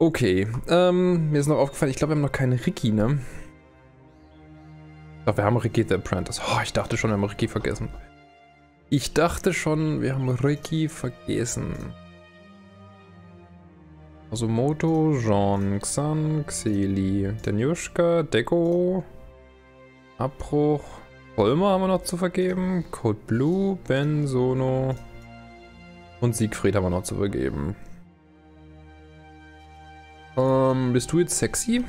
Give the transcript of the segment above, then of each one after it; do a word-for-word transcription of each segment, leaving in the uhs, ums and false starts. Okay, ähm, mir ist noch aufgefallen, ich glaube, wir haben noch keinen Ricky, ne? Ich glaube, wir haben Ricky the Apprentice. Oh, ich dachte schon, wir haben Ricky vergessen. Ich dachte schon, wir haben Ricky vergessen. Also Moto, Jean, Xan, Xeli, Danyushka, Deko, Abbruch, Holmer haben wir noch zu vergeben, Code Blue, Ben, Sono und Siegfried haben wir noch zu vergeben. Ähm, bist du jetzt sexy?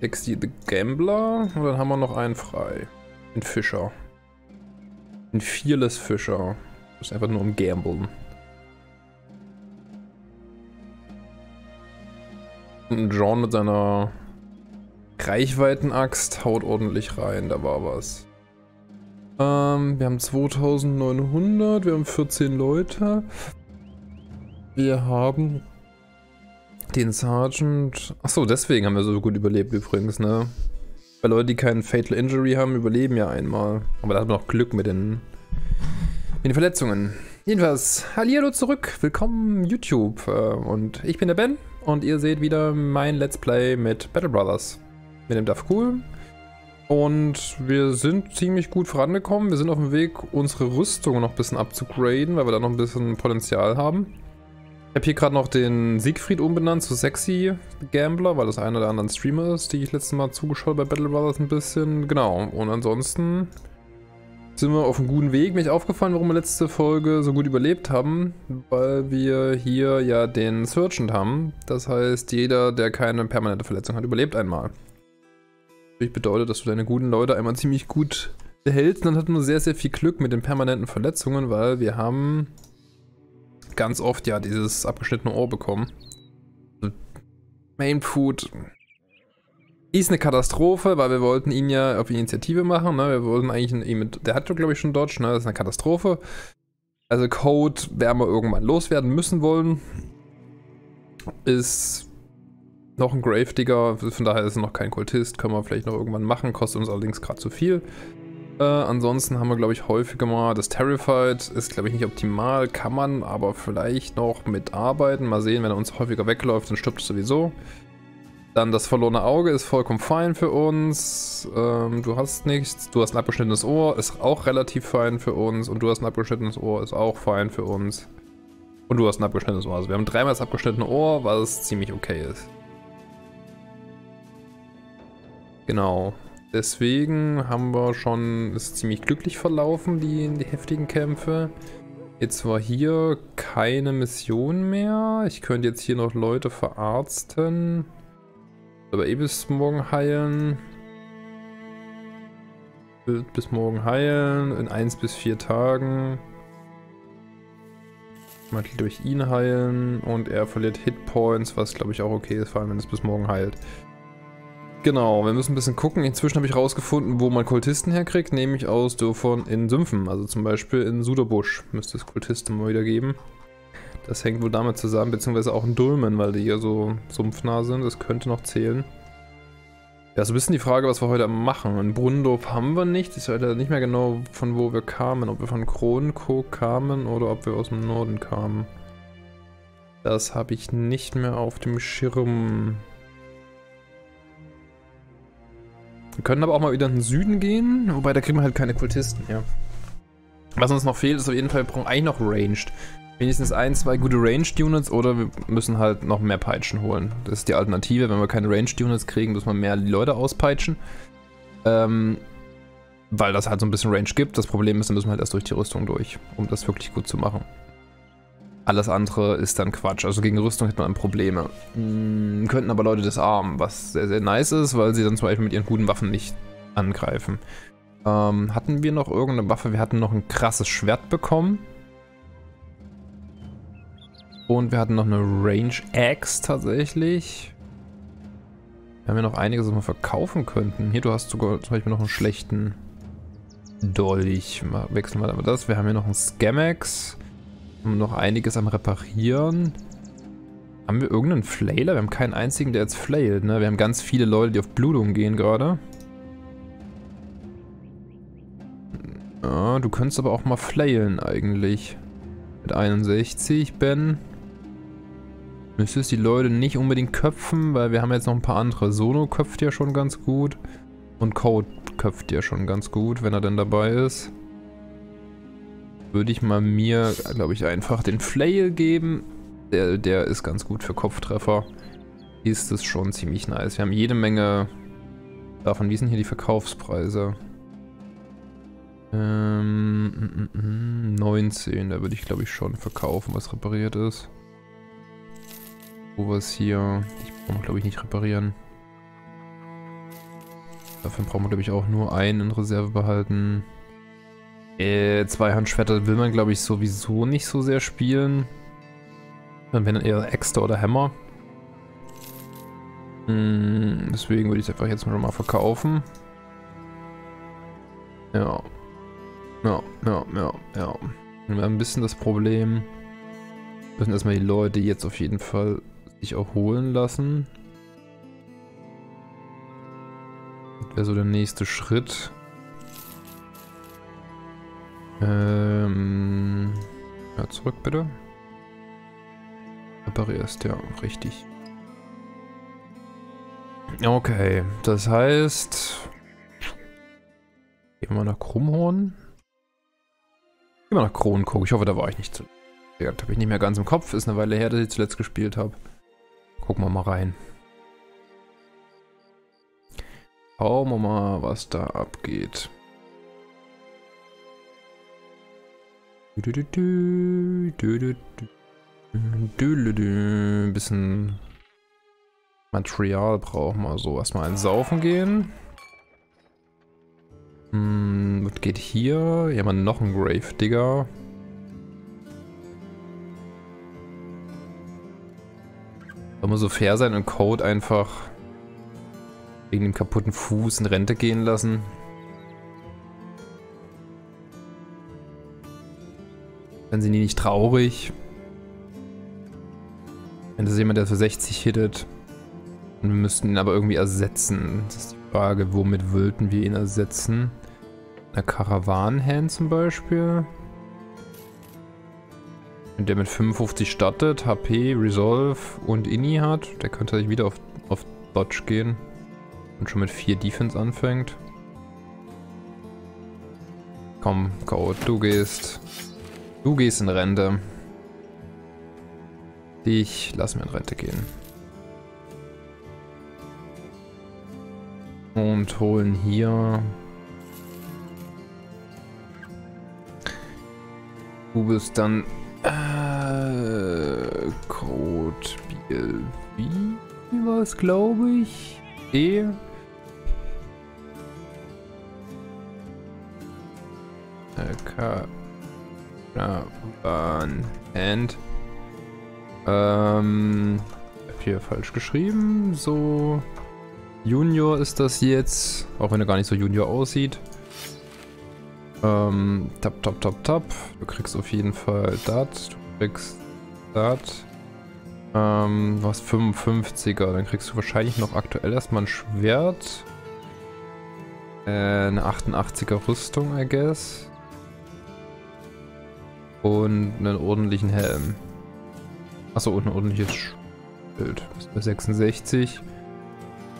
Sexy the Gambler und dann haben wir noch einen frei. Den Fischer. Den Fearless Fischer. Das ist einfach nur um Gamblen. Und Jean mit seiner Reichweitenaxt haut ordentlich rein, da war was. Ähm, wir haben zweitausendneunhundert, wir haben vierzehn Leute. Wir haben den Sergeant. Achso, deswegen haben wir so gut überlebt übrigens, ne? Weil Leute, die keinen Fatal Injury haben, überleben ja einmal. Aber da hat man auch Glück mit den, mit den Verletzungen. Jedenfalls, hallihallo zurück, willkommen YouTube. Und ich bin der Ben und ihr seht wieder mein Let's Play mit Battle Brothers. Mit dem Duff Cool. Und wir sind ziemlich gut vorangekommen. Wir sind auf dem Weg, unsere Rüstung noch ein bisschen abzugraden, weil wir da noch ein bisschen Potenzial haben. Ich habe hier gerade noch den Siegfried umbenannt zu Sexy the Gambler, weil das einer der anderen Streamer ist, die ich letztes Mal zugeschaut bei Battle Brothers ein bisschen. Genau, und ansonsten sind wir auf einem guten Weg. Mir ist aufgefallen, warum wir letzte Folge so gut überlebt haben, weil wir hier ja den Sergeant haben. Das heißt, jeder, der keine permanente Verletzung hat, überlebt einmal. Natürlich bedeutet, dass du deine guten Leute einmal ziemlich gut behältst. Dann hat man sehr, sehr viel Glück mit den permanenten Verletzungen, weil wir haben ganz oft ja dieses abgeschnittene Ohr bekommen. Main Food ist eine Katastrophe, weil wir wollten ihn ja auf Initiative machen, ne? Wir wollten eigentlich ihn mit, der hat doch glaube ich schon Dodge, ne? Das ist eine Katastrophe. Also Code werden wir irgendwann loswerden müssen wollen. Ist noch ein Grave Digger, von daher ist er noch kein Cultist, können wir vielleicht noch irgendwann machen, kostet uns allerdings gerade zu viel. Äh, ansonsten haben wir glaube ich häufiger mal das Terrified, ist glaube ich nicht optimal, kann man aber vielleicht noch mitarbeiten, mal sehen, wenn er uns häufiger wegläuft, dann stirbt es sowieso. Dann das verlorene Auge ist vollkommen fein für uns, ähm, du hast nichts, du hast ein abgeschnittenes Ohr, ist auch relativ fein für uns und du hast ein abgeschnittenes Ohr, ist auch fein für uns und du hast ein abgeschnittenes Ohr, also wir haben dreimal das abgeschnittene Ohr, was ziemlich okay ist. Genau. Deswegen haben wir schon, ist ziemlich glücklich verlaufen, die, die heftigen Kämpfe. Jetzt war hier keine Mission mehr. Ich könnte jetzt hier noch Leute verarzten. Aber eh bis morgen heilen. Bis morgen heilen, in eins bis vier Tagen. Man kann durch ihn heilen und er verliert Hitpoints, was glaube ich auch okay ist, vor allem wenn es bis morgen heilt. Genau, wir müssen ein bisschen gucken. Inzwischen habe ich rausgefunden, wo man Kultisten herkriegt, nämlich aus Dörfern in Sümpfen. Also zum Beispiel in Suderbusch müsste es Kultisten mal wieder geben. Das hängt wohl damit zusammen, beziehungsweise auch in Dulmen, weil die ja so sumpfnah sind. Das könnte noch zählen. Ja, so ein bisschen die Frage, was wir heute machen. In Brunndorf haben wir nichts. Ich weiß leider nicht mehr genau, von wo wir kamen. Ob wir von Kronko kamen oder ob wir aus dem Norden kamen. Das habe ich nicht mehr auf dem Schirm. Wir können aber auch mal wieder in den Süden gehen, wobei da kriegen wir halt keine Kultisten her. Was uns noch fehlt, ist auf jeden Fall, wir brauchen eigentlich noch Ranged. Wenigstens ein, zwei gute Ranged Units oder wir müssen halt noch mehr Peitschen holen. Das ist die Alternative, wenn wir keine Ranged Units kriegen, müssen wir mehr Leute auspeitschen. Ähm, weil das halt so ein bisschen Range gibt. Das Problem ist, dann müssen wir halt erst durch die Rüstung durch, um das wirklich gut zu machen. Alles andere ist dann Quatsch, also gegen Rüstung hätte man Probleme. Hm, könnten aber Leute disarmen, was sehr, sehr nice ist, weil sie dann zum Beispiel mit ihren guten Waffen nicht angreifen. Ähm, hatten wir noch irgendeine Waffe? Wir hatten noch ein krasses Schwert bekommen. Und wir hatten noch eine Range-Axe tatsächlich. Wir haben ja noch einiges, was wir verkaufen könnten. Hier, du hast sogar zum Beispiel noch einen schlechten Dolch. Mal wechseln wir aber das. Wir haben hier noch einen Scamax. Noch einiges am Reparieren. Haben wir irgendeinen Flailer? Wir haben keinen einzigen, der jetzt flailt, ne? Wir haben ganz viele Leute, die auf Blutung gehen gerade. Ja, du könntest aber auch mal flailen eigentlich. mit einundsechzig, Ben. Müsstest die Leute nicht unbedingt köpfen, weil wir haben jetzt noch ein paar andere. Sono köpft ja schon ganz gut. Und Code köpft ja schon ganz gut, wenn er denn dabei ist. Würde ich mal mir, glaube ich, einfach den Flail geben. Der, der ist ganz gut für Kopftreffer. Ist es schon ziemlich nice. Wir haben jede Menge davon. Wie sind hier die Verkaufspreise? Ähm, neunzehn, da würde ich, glaube ich, schon verkaufen, was repariert ist. So was hier. Ich brauche, glaube ich, nicht reparieren. Dafür brauchen wir, glaube ich, auch nur einen in Reserve behalten. Äh, Zweihandschwerter will man, glaube ich, sowieso nicht so sehr spielen. Dann wäre dann eher Äxte oder Hammer. Hm, deswegen würde ich es einfach jetzt mal verkaufen. Ja. Ja, ja, ja, ja. Wir haben ein bisschen das Problem. Wir müssen erstmal die Leute jetzt auf jeden Fall sich auch holen lassen. Das wäre so der nächste Schritt. Ähm. Ja, zurück bitte. Reparierst, ja, richtig. Okay, das heißt. Gehen wir nach Krummhorn. Gehen wir nach Kronko. Ich hoffe, da war ich nicht zu. Ja, habe ich nicht mehr ganz im Kopf. Ist eine Weile her, dass ich zuletzt gespielt habe. Gucken wir mal rein. Schauen wir mal, was da abgeht. Ein bisschen Material brauchen wir so. Erstmal ein Saufen gehen. Hm, was geht hier? Hier haben wir noch einen Grave Digger. Soll man so fair sein und Code einfach wegen dem kaputten Fuß in Rente gehen lassen? Dann sind die nicht traurig. Wenn das ist jemand, der für sechzig hittet. Und wir müssten ihn aber irgendwie ersetzen. Das ist die Frage, womit würden wir ihn ersetzen? Eine Caravan-Hand zum Beispiel. Wenn der mit fünfundfünfzig startet, H P, Resolve und Inni hat, der könnte sich wieder auf, auf Dodge gehen. Und schon mit vier Defense anfängt. Komm, Code, du gehst. Du gehst in Rente. Dich lassen wir in Rente gehen. Und holen hier. Du bist dann. Äh, Code B L V war es, glaube ich. E. Caravan and ähm hab hier falsch geschrieben. So Junior ist das jetzt, auch wenn er gar nicht so Junior aussieht. Ähm tap tap tap tap. Du kriegst auf jeden Fall das, du kriegst das. Ähm du hast fünfundfünfziger, dann kriegst du wahrscheinlich noch aktuell erstmal ein Schwert. Äh, eine achtundachtziger Rüstung, I guess. Und einen ordentlichen Helm. Achso, und ein ordentliches Schild. Das ist bei sechsundsechzig.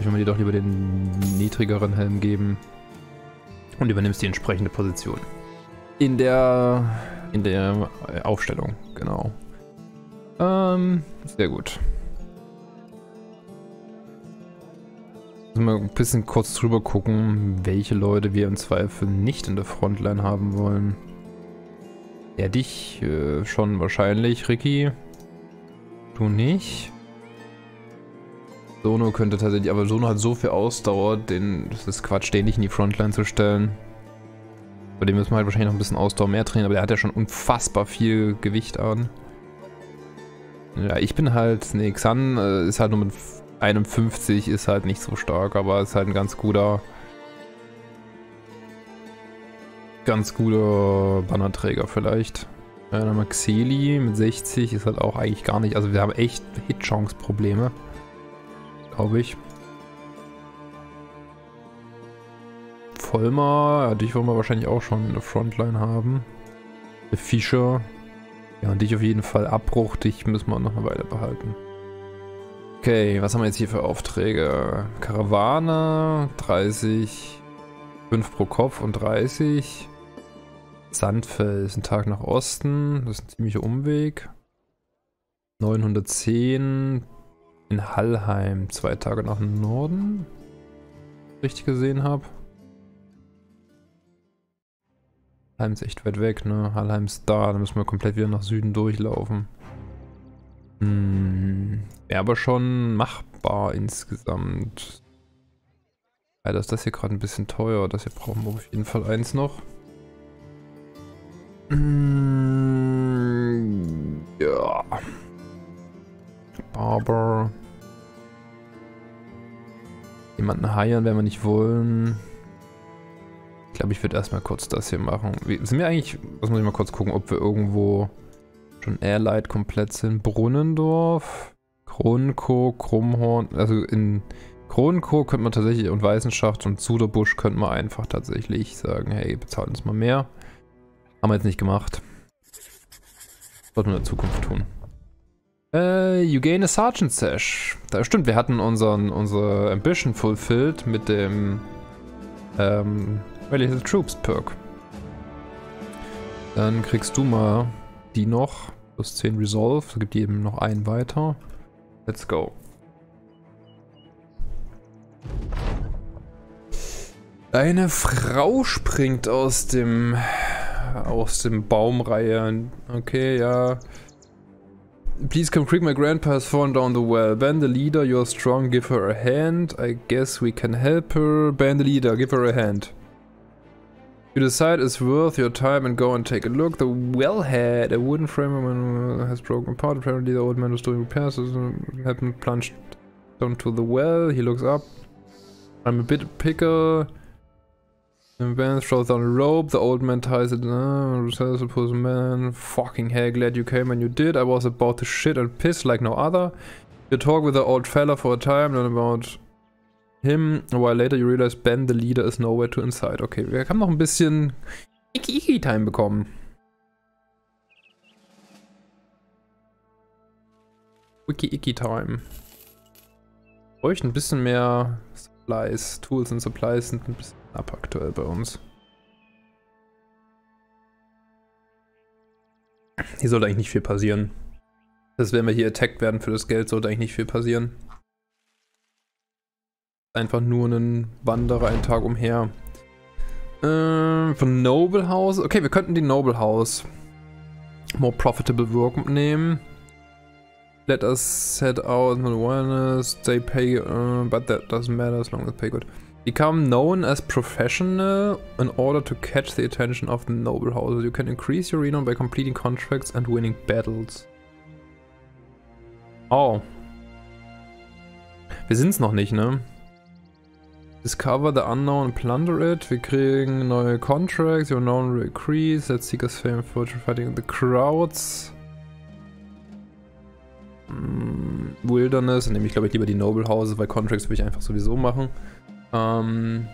Ich will mir dir doch lieber den niedrigeren Helm geben. Und übernimmst die entsprechende Position. In der. In der Aufstellung, genau. Ähm, sehr gut. Müssen wir ein bisschen kurz drüber gucken, welche Leute wir im Zweifel nicht in der Frontline haben wollen. Ja, dich äh, schon wahrscheinlich, Ricky. Du nicht. Sono könnte tatsächlich, aber Sono hat so viel Ausdauer, den, das ist Quatsch, den nicht in die Frontline zu stellen. Bei dem müssen wir halt wahrscheinlich noch ein bisschen Ausdauer mehr trainieren, aber der hat ja schon unfassbar viel Gewicht an. Ja, ich bin halt, ne, Xan äh, ist halt nur mit einundfünfzig, ist halt nicht so stark, aber ist halt ein ganz guter... Ganz guter Bannerträger vielleicht. Ja, dann haben wir Xeli mit sechzig, ist halt auch eigentlich gar nicht. Also wir haben echt Hit-Chance-Probleme. Glaube ich. Vollmer, ja, dich wollen wir wahrscheinlich auch schon in der Frontline haben. Der Fischer. Ja, und dich auf jeden Fall. Abbruch, dich müssen wir noch eine Weile behalten. Okay, was haben wir jetzt hier für Aufträge? Karawane, dreißig, fünf pro Kopf und dreißig. Sandfels, ein Tag nach Osten, das ist ein ziemlicher Umweg. neunhundertzehn in Hallheim, zwei Tage nach Norden, wenn ich richtig gesehen habe. Hallheim ist echt weit weg, ne? Hallheim ist da, da müssen wir komplett wieder nach Süden durchlaufen. Hm, wäre aber schon machbar insgesamt. Leider ist das hier gerade ein bisschen teuer, das hier brauchen wir auf jeden Fall eins noch. Ja. Barber. Jemanden heiern, wenn wir nicht wollen. Ich glaube, ich würde erstmal kurz das hier machen. Wie, sind wir eigentlich. Das muss ich mal kurz gucken, ob wir irgendwo schon Airlight komplett sind. Brunnendorf, Kronko, Krummhorn. Also in Kronko könnte man tatsächlich und Weißenschacht und Suderbusch könnte man einfach tatsächlich sagen: Hey, bezahlt uns mal mehr. Haben wir jetzt nicht gemacht. Sollten wir in der Zukunft tun. Äh, you gain a Sergeant Sash. Da stimmt, wir hatten unseren, unsere Ambition fulfilled mit dem ähm, Ready the Troops Perk. Dann kriegst du mal die noch. Plus zehn Resolve. So gibt jedem noch einen weiter. Let's go. Deine Frau springt aus dem... aus dem Baumreihe. Okay, ja. Please come quick, my grandpa has fallen down the well. Ban the leader, you're strong, give her a hand. I guess we can help her. Ban the leader, give her a hand. You decide it's worth your time and go and take a look. The wellhead, a wooden frame has broken apart. Apparently the old man was doing repairs. Happened, plunged down to the well. He looks up. I'm a bit picker. The man throws down a rope, the old man ties it. Uh, suppose man, fucking hell, glad you came and you did. I was about to shit and piss like no other. You talk with the old fella for a time, then about him. A while later you realize Ben, the leader, is nowhere to inside. Okay, wir haben noch ein bisschen Iki-Iki-Time bekommen. Wiki-Iki-Time. Ich bräuchte ein bisschen mehr Supplies. Tools und Supplies sind ein bisschen ab aktuell bei uns. Hier sollte eigentlich nicht viel passieren. Das, wenn wir hier attacked werden für das Geld, sollte eigentlich nicht viel passieren. Einfach nur einen Wanderer einen Tag umher. Ähm, von Noble House. Okay, wir könnten die Noble House more profitable work nehmen. Let us set out on awareness. They pay, uh, but that doesn't matter as long as they pay good. Become known as professional in order to catch the attention of the noble houses. You can increase your renown by completing contracts and winning battles. Oh. Wir sind's noch nicht, ne? Discover the unknown and plunder it. Wir kriegen neue Contracts. Your known will increase. Let's seek us fame for fighting the crowds. Mm, Wilderness. Dann nehme ich, glaube ich, lieber die noble houses, weil Contracts will ich einfach sowieso machen. Um,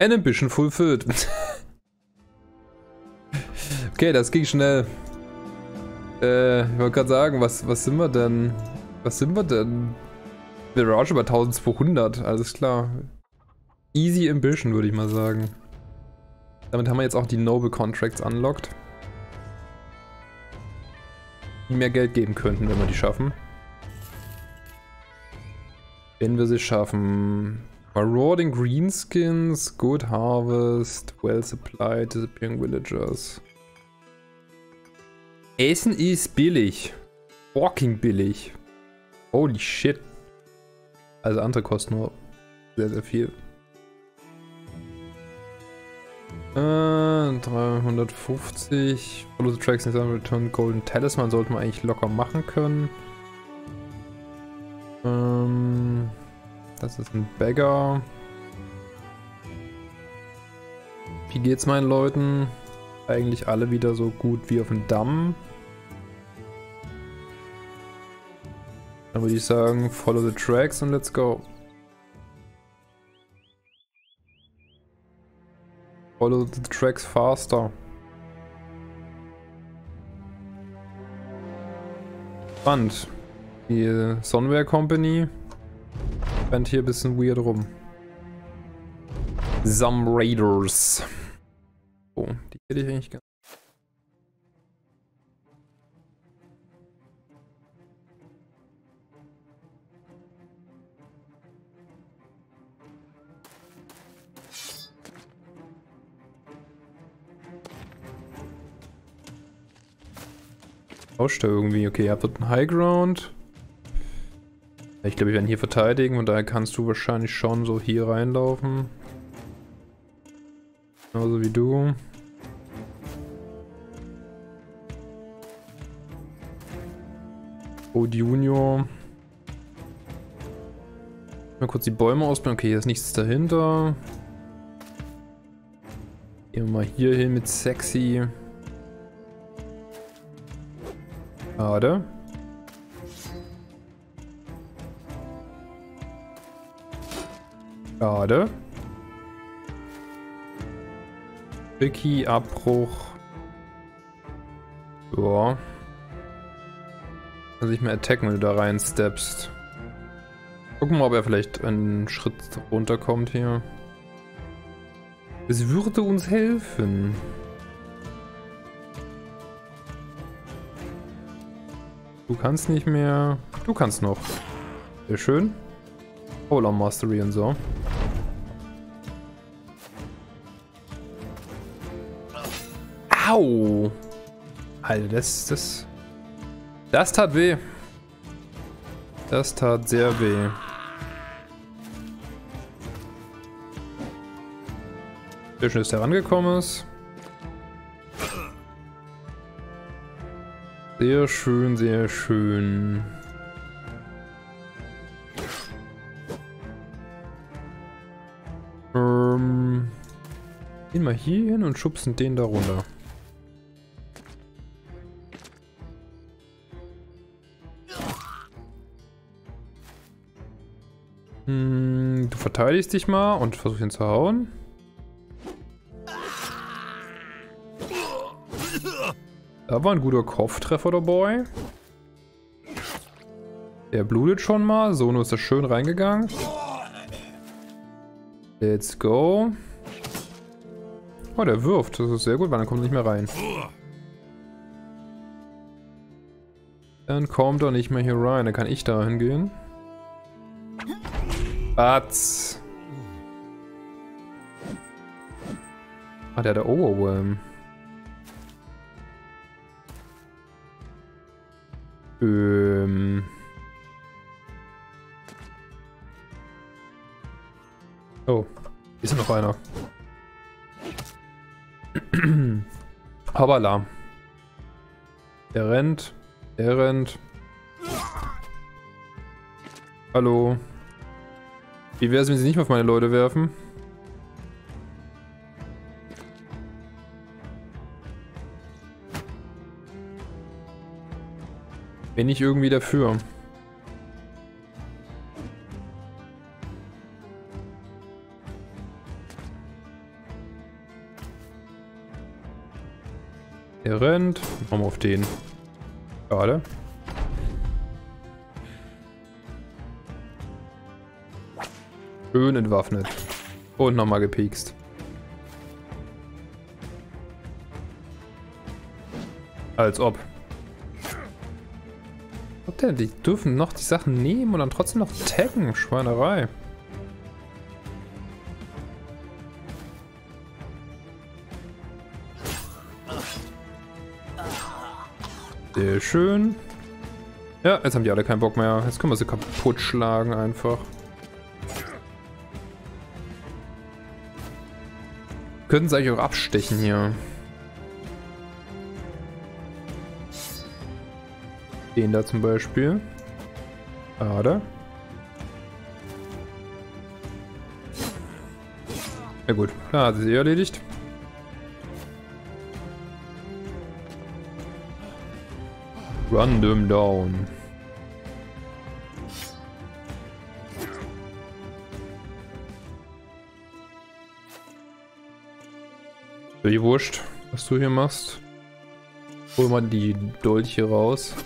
an ambition fulfilled. Okay, das ging schnell. Äh, ich wollte gerade sagen, was, was sind wir denn? Was sind wir denn? Wir rauschen über zwölfhundert, alles klar. Easy ambition, würde ich mal sagen. Damit haben wir jetzt auch die Noble Contracts unlocked. Die mehr Geld geben könnten, wenn wir die schaffen. Wenn wir sie schaffen. Marauding Greenskins, Good Harvest, Well Supplied, Disappearing Villagers. Essen ist billig. Walking billig. Holy shit. Also andere kosten nur sehr, sehr viel. Äh, dreihundertfünfzig. Follow the Tracks and Return Golden Talisman sollten wir eigentlich locker machen können. Das ist ein Bagger. Wie geht's meinen Leuten? Eigentlich alle wieder so gut wie auf dem Damm. Dann würde ich sagen, follow the tracks und let's go. Follow the tracks faster. Spannend. Die Sonware Company rennt hier ein bisschen weird rum. Some Raiders. Oh, die hätte ich eigentlich gar nicht. Rauscht da irgendwie. Okay, ihr habt dort einen Highground. Ich glaube, ich werde hier verteidigen, und daher kannst du wahrscheinlich schon so hier reinlaufen. Genauso wie du. Code Junior. Mal kurz die Bäume ausblenden. Okay, hier ist nichts dahinter. Gehen wir mal hier hin mit Sexy. Schade. Schade. Ricky, Abbruch. Boah. Kannst nicht mehr attacken, wenn du da rein steppst. Gucken wir mal, ob er vielleicht einen Schritt runterkommt hier. Es würde uns helfen. Du kannst nicht mehr. Du kannst noch. Sehr schön. Polar Mastery und so. Au! Alter, das, das... Das tat weh. Das tat sehr weh. Sehr schön, dass der rangekommen ist. Sehr schön, sehr schön. Ähm, gehen wir hier hin und schubsen den da runter. Hm, du verteidigst dich mal und versuchst ihn zu hauen. Da war ein guter Kopftreffer, der Boy. Der blutet schon mal. Sono ist da schön reingegangen. Let's go. Oh, der wirft. Das ist sehr gut, weil dann kommt er nicht mehr rein. Dann kommt er nicht mehr hier rein. Dann kann ich da hingehen. Batz. Ah, der hat der Overwhelm. Ähm. Oh, hier ist noch einer. Hoppala. Er rennt. Er rennt. Hallo. Wie wäre es, wenn sie nicht mehr auf meine Leute werfen? Bin ich irgendwie dafür. Er rennt. Machen wir auf den. Schade. Schön entwaffnet. Und nochmal gepiekst. Als ob. Die dürfen noch die Sachen nehmen und dann trotzdem noch taggen. Schweinerei. Sehr schön. Ja, jetzt haben die alle keinen Bock mehr. Jetzt können wir sie kaputt schlagen einfach. Könnten sie eigentlich auch abstechen hier. Den da zum Beispiel. Schade. Ja gut, da hat sie eh erledigt. Run them down. Die Wurscht, was du hier machst. Hol mal die Dolche raus.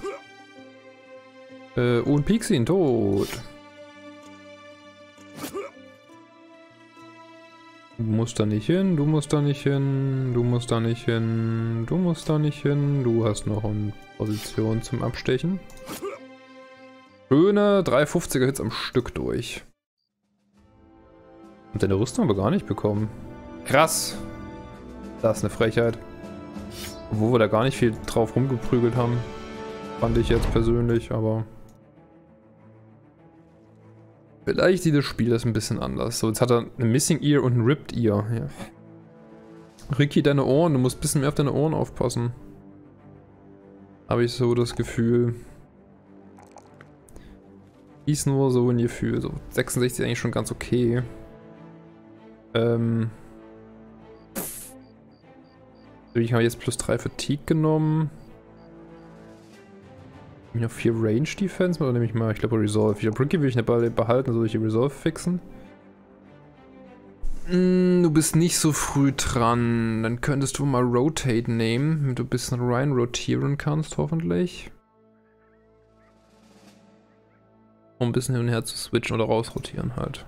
Äh, und Pixie ihn tot. Du musst da nicht hin, du musst da nicht hin, du musst da nicht hin, du musst da nicht hin. Du hast noch eine Position zum Abstechen. Schöne dreihundertfünfziger Hits am Stück durch. Und deine Rüstung aber gar nicht bekommen. Krass. Das ist eine Frechheit. Obwohl wir da gar nicht viel drauf rumgeprügelt haben. Fand ich jetzt persönlich, aber... Vielleicht sieht das Spiel das ein bisschen anders. So, jetzt hat er eine Missing Ear und ein Ripped Ear. Ja. Ricky, deine Ohren. Du musst ein bisschen mehr auf deine Ohren aufpassen. Habe ich so das Gefühl. Ist nur so ein Gefühl. So, sechsundsechzig ist eigentlich schon ganz okay. Ähm... Ich habe jetzt plus drei Fatigue genommen. Ich habe vier Range Defense, oder nehme ich mal, ich glaube Resolve. Ich glaube, Ricky will ich nicht behalten, soll ich die Resolve fixen? Mm, du bist nicht so früh dran. Dann könntest du mal Rotate nehmen, damit du ein bisschen rein rotieren kannst, hoffentlich. Um ein bisschen hin und her zu switchen oder rausrotieren halt.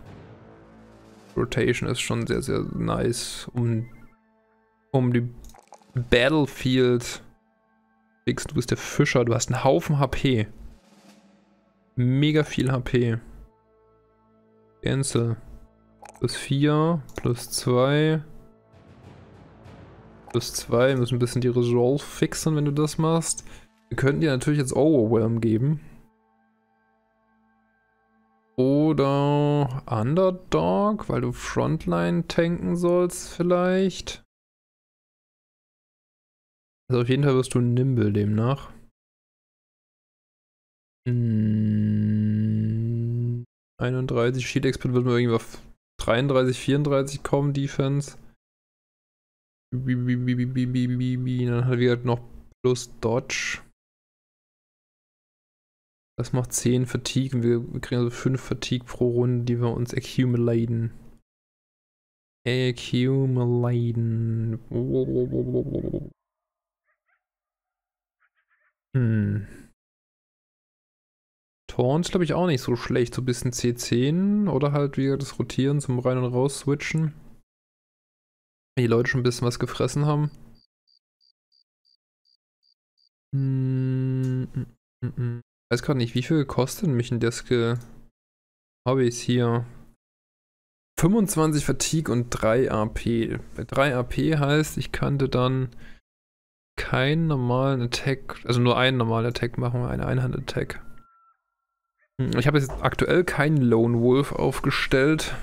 Rotation ist schon sehr, sehr nice, um, um die Battlefield. Du bist der Fischer, du hast einen Haufen H P. Mega viel H P. Cancel. Plus vier, plus zwei. Plus zwei, wir müssen ein bisschen die Resolve fixen, wenn du das machst. Wir könnten dir natürlich jetzt Overwhelm geben. Oder Underdog, weil du Frontline tanken sollst vielleicht. Also auf jeden Fall wirst du nimble demnach. Hm, einunddreißig, Shield Expert wird mal irgendwie auf dreiunddreißig, vierunddreißig kommen, Defense. Dann hat er wieder noch plus Dodge. Das macht zehn Fatigue und wir kriegen also fünf Fatigue pro Runde, die wir uns accumulaten. Accumulaten. Hm. Taunt ist glaube ich auch nicht so schlecht, so ein bisschen C zehn oder halt wieder das Rotieren zum Rein- und Raus-Switchen. Wenn die Leute schon ein bisschen was gefressen haben. Hm. Ich weiß gerade nicht, wie viel kostet mich ein Deske Hobbys hier? fünfundzwanzig Fatigue und drei A P. Bei drei A P heißt, ich kannte dann keinen normalen Attack, also nur einen normalen Attack machen, einen Einhand-Attack. Ich habe jetzt aktuell keinen Lone Wolf aufgestellt.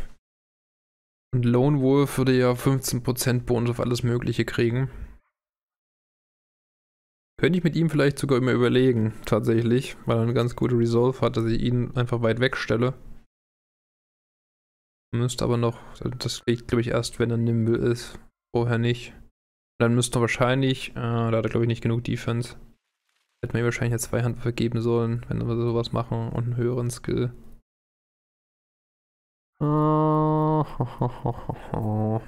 Und Lone Wolf würde ja fünfzehn Prozent Bonus auf alles mögliche kriegen. Könnte ich mit ihm vielleicht sogar immer überlegen, tatsächlich, weil er eine ganz gute Resolve hat, dass ich ihn einfach weit wegstelle. Müsste aber noch, das liegt glaube ich erst, wenn er nimble ist, vorher nicht. Dann müssten wir wahrscheinlich, äh, da hat er glaube ich nicht genug Defense. Hätten wir ihm wahrscheinlich jetzt zwei Handwürfe geben sollen, wenn wir sowas machen und einen höheren Skill. Oh, ho, ho, ho, ho, ho.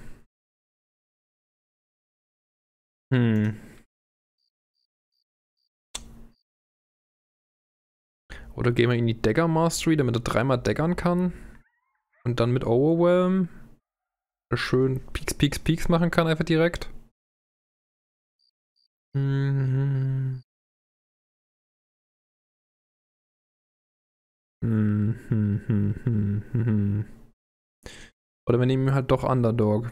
Hm. Oder gehen wir in die Dagger Mastery, damit er dreimal daggern kann. Und dann mit Overwhelm. Schön Peaks, Peaks, Peaks machen kann einfach direkt. Mhm. Mhm. Oder wir nehmen halt doch Underdog.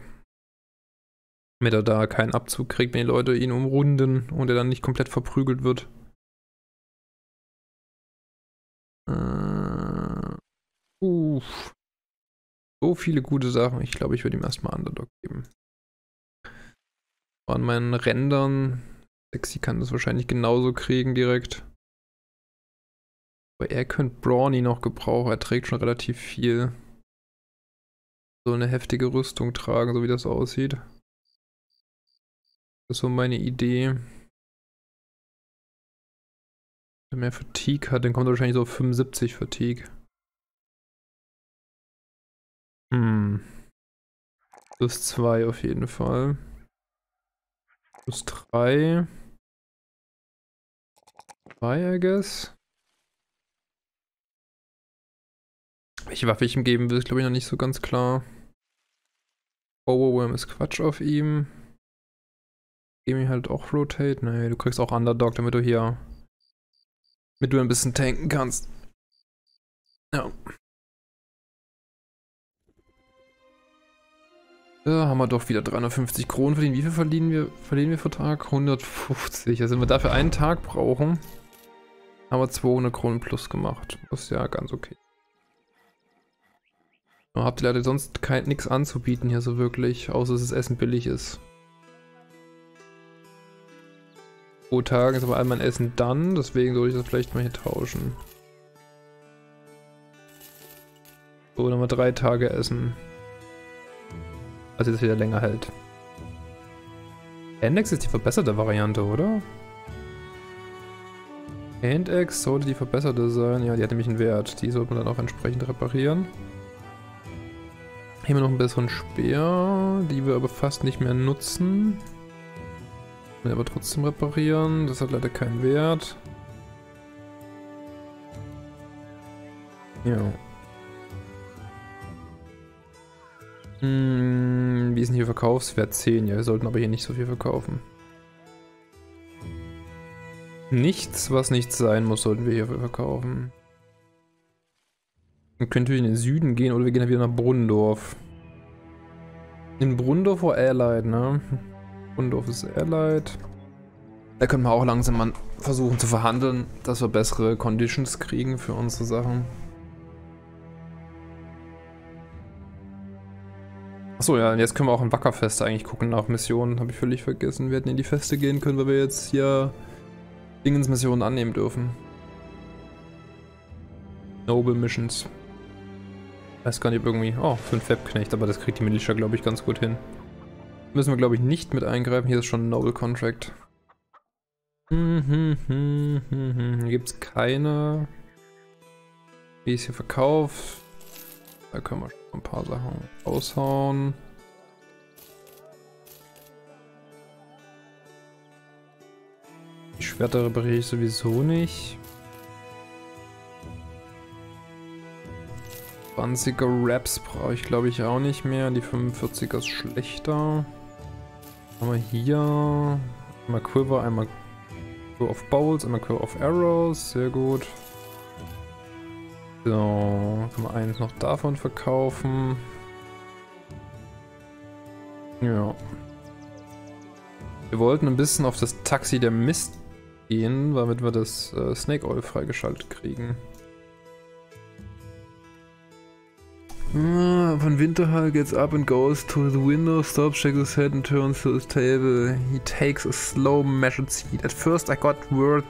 Damit er da keinen Abzug kriegt, wenn die Leute ihn umrunden und er dann nicht komplett verprügelt wird. Äh, uff. So viele gute Sachen. Ich glaube, ich würde ihm erstmal Underdog geben. An meinen Rändern. Sexy kann das wahrscheinlich genauso kriegen direkt. Aber er könnte Brawny noch gebrauchen. Er trägt schon relativ viel. So eine heftige Rüstung tragen, so wie das aussieht. Das ist so meine Idee. Wenn er mehr Fatigue hat, dann kommt er wahrscheinlich so auf fünfundsiebzig Fatigue. Hm. Plus zwei auf jeden Fall. Plus drei. drei, I guess. Welche Waffe ich ihm geben will, ist glaube ich noch nicht so ganz klar. Overwhelm ist Quatsch auf ihm. Geben ihm halt auch Rotate. Nee, du kriegst auch Underdog, damit du hier damit du ein bisschen tanken kannst. Ja. Da haben wir doch wieder dreihundertfünfzig Kronen verdient. Wie viel verdienen wir, verdienen wir pro Tag? hundertfünfzig. Also wenn wir dafür einen Tag brauchen, haben wir zweihundert Kronen plus gemacht. Das ist ja ganz okay. Habt ihr leider sonst nichts anzubieten hier so wirklich, außer dass das Essen billig ist. Pro Tag ist aber all mein Essen dann, deswegen sollte ich das vielleicht mal hier tauschen. So, dann haben wir drei Tage Essen. Also jetzt wieder länger hält. Endex ist die verbesserte Variante, oder? Endex sollte die verbesserte sein. Ja, die hat nämlich einen Wert. Die sollte man dann auch entsprechend reparieren. Hier haben wir noch einen besseren Speer, die wir aber fast nicht mehr nutzen. Wir aber trotzdem reparieren. Das hat leider keinen Wert. Ja. Hm, wie ist denn hier Verkaufswert? zehn. Ja, wir sollten aber hier nicht so viel verkaufen. Nichts, was nicht sein muss, sollten wir hier verkaufen. Dann könnten wir in den Süden gehen oder wir gehen dann wieder nach Brunndorf. In Brunndorf war Allied, ne? Brunndorf ist Allied. Da können wir auch langsam mal versuchen zu verhandeln, dass wir bessere Conditions kriegen für unsere Sachen. Achso, ja, und jetzt können wir auch in Wackerfeste eigentlich gucken nach Missionen. Habe ich völlig vergessen. Wir hätten in die Feste gehen können, weil wir jetzt hier Dingens Missionen annehmen dürfen. Noble Missions. Weiß gar nicht irgendwie. Oh, für einen Fabknecht, aber das kriegt die Militia, glaube ich, ganz gut hin. Müssen wir, glaube ich, nicht mit eingreifen. Hier ist schon ein Noble Contract. Hm, hm, hm, hm, hm. Hier gibt es keine. Wie ist hier verkauft? Da können wir schon ein paar Sachen raushauen. Die Schwerter repariere ich sowieso nicht. zwanziger Raps brauche ich glaube ich auch nicht mehr. Die fünfundvierziger ist schlechter. Haben wir hier einmal Quiver, einmal Quiver of Bowls, einmal Quiver of Arrows. Sehr gut. So, können wir eins noch davon verkaufen. Ja. Wir wollten ein bisschen auf das Taxi der Mist gehen, damit wir das äh, Snake Oil freigeschaltet kriegen. Von Winterhall gets up and goes to the window, stops, shakes his head and turns to his table. He takes a slow, measured seat. At first I got word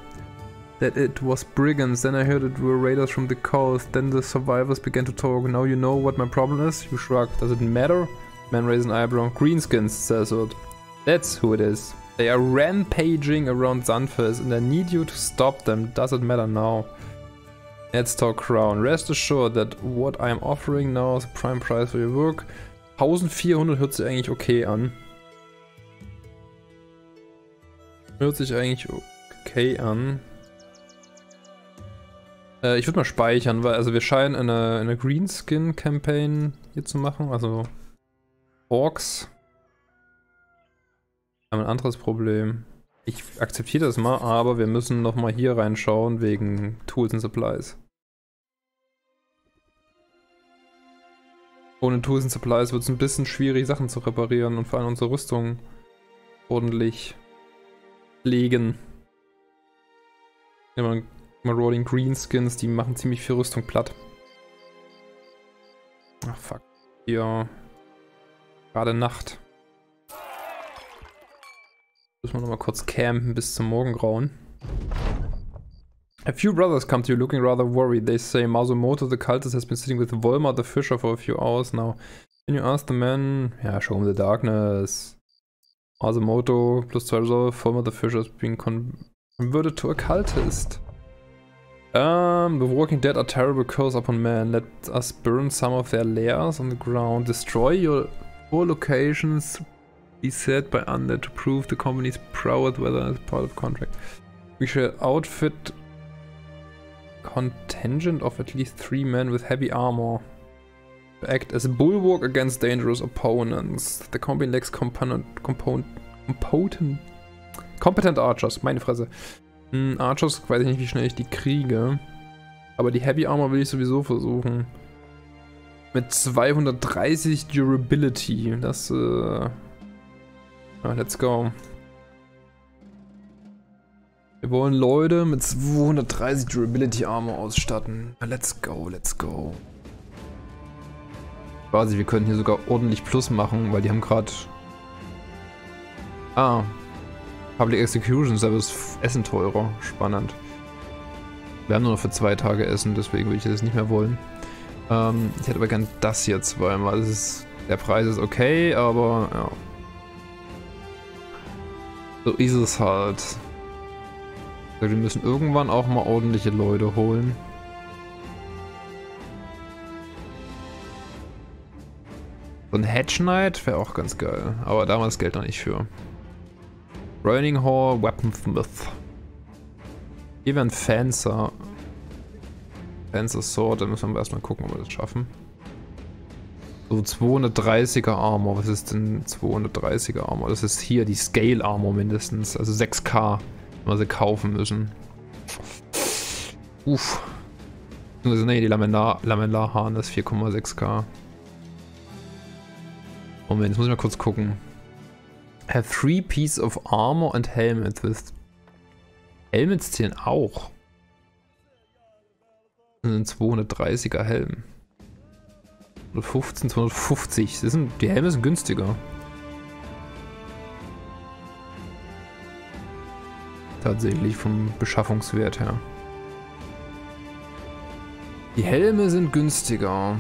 that it was brigands, then I heard it were raiders from the coast, then the survivors began to talk. Now you know what my problem is? You shrug. Does it matter? Man raises an eyebrow. Greenskins, says it. That's who it is. They are rampaging around Sunfest and I need you to stop them. Does it matter now? Let's talk crown. Rest assured that what I'm offering now is the prime price for your work. vierzehnhundert hört sich eigentlich okay an. Hört sich eigentlich okay an. Äh, ich würde mal speichern, weil also wir scheinen eine, eine Greenskin-Campaign hier zu machen, also Orks. Wir haben ein anderes Problem. Ich akzeptiere das mal, aber wir müssen nochmal hier reinschauen wegen Tools and Supplies. Ohne Tools and Supplies wird es ein bisschen schwierig, Sachen zu reparieren und vor allem unsere Rüstung ordentlich pflegen. Ja, Marauding Greenskins, die machen ziemlich viel Rüstung platt. Ach fuck. Hier. Gerade Nacht. Müssen wir nochmal kurz campen bis zum Morgengrauen. A few brothers come to you looking rather worried. They say Masumoto the Cultist has been sitting with Vollmer the Fisher for a few hours now. Can you ask the man? Yeah, show him the darkness. Masumoto plus zwei Resolve. Vollmer the Fisher has been converted to a cultist. Um, the walking dead are terrible curse upon man. Let us burn some of their lairs on the ground. Destroy your four locations. Be said by under to prove the company's proud whether as part of contract. We shall outfit contingent of at least three men with heavy armor to act as a bulwark against dangerous opponents. The combi lacks component, component, component, competent archers. Meine Fresse. Hm, Archers weiß ich nicht, wie schnell ich die kriege. Aber die Heavy Armor will ich sowieso versuchen. Mit zweihundertdreißig Durability. Das, äh... ja, let's go. Wir wollen Leute mit zweihundertdreißig Durability Armor ausstatten. Let's go, let's go. Quasi, wir können hier sogar ordentlich Plus machen, weil die haben gerade... Ah. Public Execution ist aber das Essen teurer. Spannend. Wir haben nur noch für zwei Tage Essen, deswegen will ich das nicht mehr wollen. Ähm, ich hätte aber gern das hier zweimal. Das ist, der Preis ist okay, aber ja. So ist es halt. Wir müssen irgendwann auch mal ordentliche Leute holen. So ein Hedge Knight wäre auch ganz geil, aber damals Geld noch nicht für. Burning Hall, Weaponsmith. Hier wäre ein Fencer. Fencer Sword, da müssen wir erstmal gucken, ob wir das schaffen. So zweihundertdreißiger Armor, was ist denn zweihundertdreißiger Armor? Das ist hier die Scale Armor mindestens, also sechs K, wenn wir sie kaufen müssen. Uff. Ne, die Lamellar, Lamellarhahn, das ist vier Komma sechs K. Moment, jetzt muss ich mal kurz gucken. Have three pieces of armor and helmet with. Helmets zählen auch. Das sind zweihundertdreißiger Helm. hundertfünfzehn, zweihundertfünfzig. Das sind, die Helme sind günstiger. Tatsächlich vom Beschaffungswert her. Die Helme sind günstiger.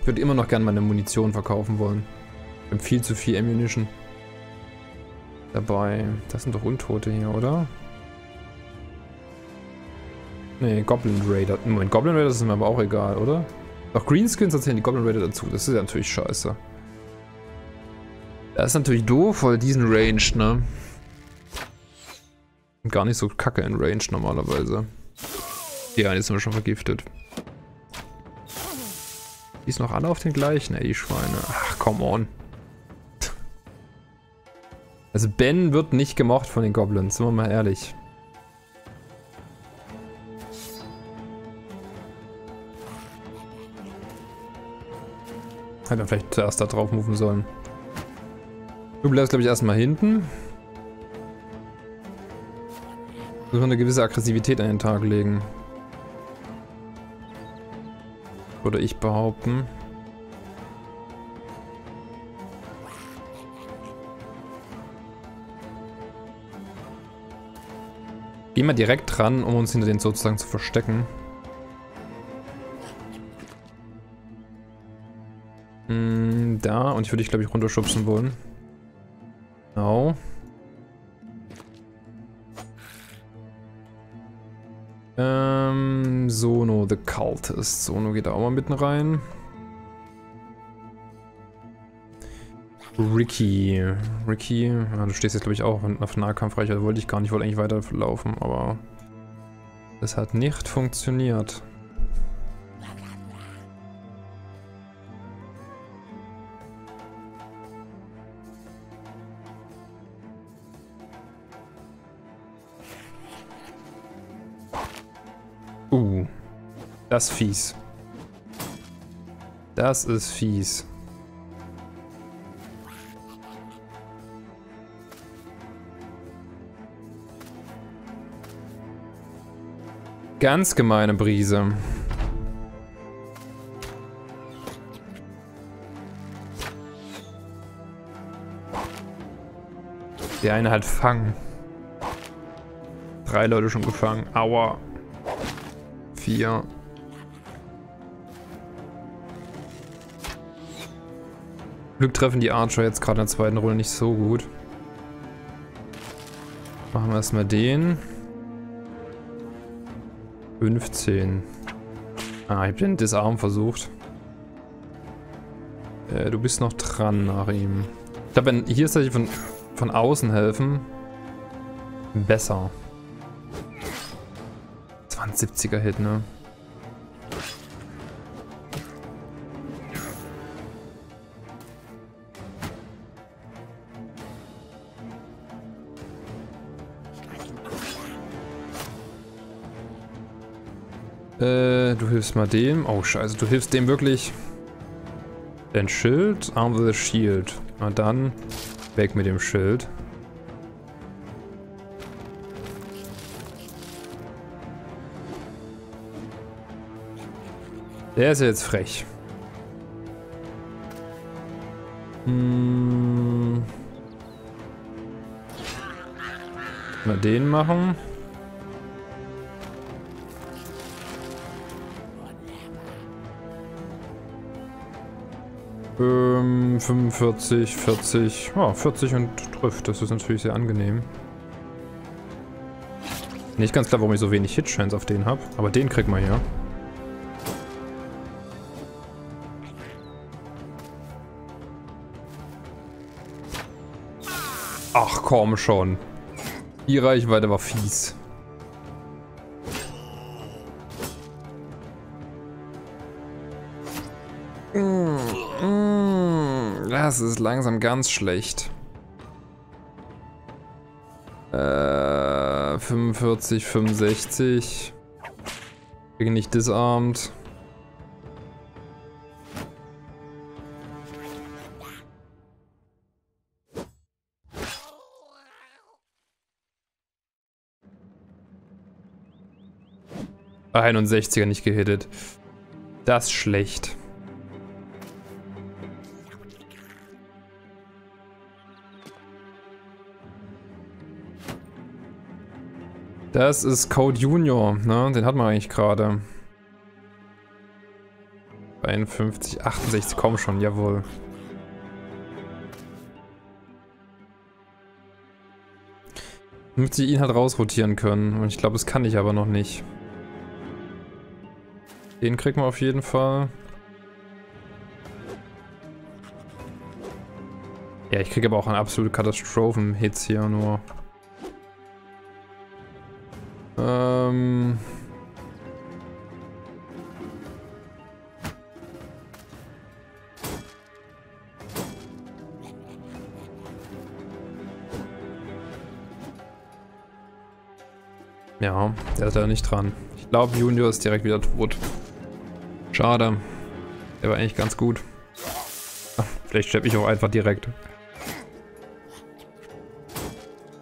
Ich würde immer noch gerne meine Munition verkaufen wollen. Wir haben viel zu viel Ammunition dabei. Das sind doch Untote hier, oder? Ne, Goblin Raider. Moment, Goblin Raider ist mir aber auch egal, oder? Doch, Greenskins erzählen die Goblin Raider dazu. Das ist ja natürlich scheiße. Das ist natürlich doof, weil diesen Range, ne? Gar nicht so kacke in Range normalerweise. Ja, jetzt sind wir schon vergiftet. Die sind noch alle auf den gleichen, ey, die Schweine. Ach, come on. Also Ben wird nicht gemocht von den Goblins, sind wir mal ehrlich. Hätte er vielleicht zuerst da drauf moven sollen. Du bleibst, glaube ich, erstmal hinten. Wir müssen eine gewisse Aggressivität an den Tag legen. Würde ich behaupten. Gehen wir direkt dran, um uns hinter den sozusagen zu verstecken. Mm, da, und ich würde dich, glaube ich, runterschubsen wollen. Genau. No. Ähm, Sono the Cultist. Sono geht da auch mal mitten rein. Ricky. Ricky. Ja, du stehst jetzt, glaube ich, auch auf Nahkampfreich. Also wollte ich gar nicht. Ich wollte eigentlich weiterlaufen, aber das hat nicht funktioniert. Uh. Das ist fies. Das ist fies. Ganz gemeine Brise. Der eine hat Fang. Drei Leute schon gefangen. Aua. Vier. Glück treffen die Archer jetzt gerade in der zweiten Runde nicht so gut. Machen wir erstmal den. fünfzehn. Ah, ich hab den Disarm versucht. Äh, du bist noch dran nach ihm. Ich glaube, hier ist tatsächlich von, von außen helfen. besser. Das war ein siebziger-Hit, ne? Äh, du hilfst mal dem. Oh, scheiße, du hilfst dem wirklich. Dein Schild? Arm the Shield. Na dann, weg mit dem Schild. Der ist ja jetzt frech. Hm. Mal den machen. Ähm, fünfundvierzig, vierzig, ja, vierzig und trifft, das ist natürlich sehr angenehm. Nicht ganz klar, warum ich so wenig Hitchance auf den habe, aber den kriegt man ja. Ach komm schon. Die Reichweite war fies. Das ist langsam ganz schlecht. Äh, fünfundvierzig, fünfundsechzig. Bin nicht disarmed. einundsechziger nicht gehittet. Das ist schlecht. Das ist Code Junior, ne? Den hat man eigentlich gerade. einundfünfzig, achtundsechzig, komm schon, jawohl. Müsste ich ihn halt rausrotieren können. Und ich glaube, das kann ich aber noch nicht. Den kriegt man auf jeden Fall. Ja, ich kriege aber auch eine absolute Katastrophen-Hits hier nur. Ähm. Ja, der ist da nicht dran. Ich glaube, Junior ist direkt wieder tot. Schade. Der war eigentlich ganz gut. Ach, vielleicht steppe ich auch einfach direkt.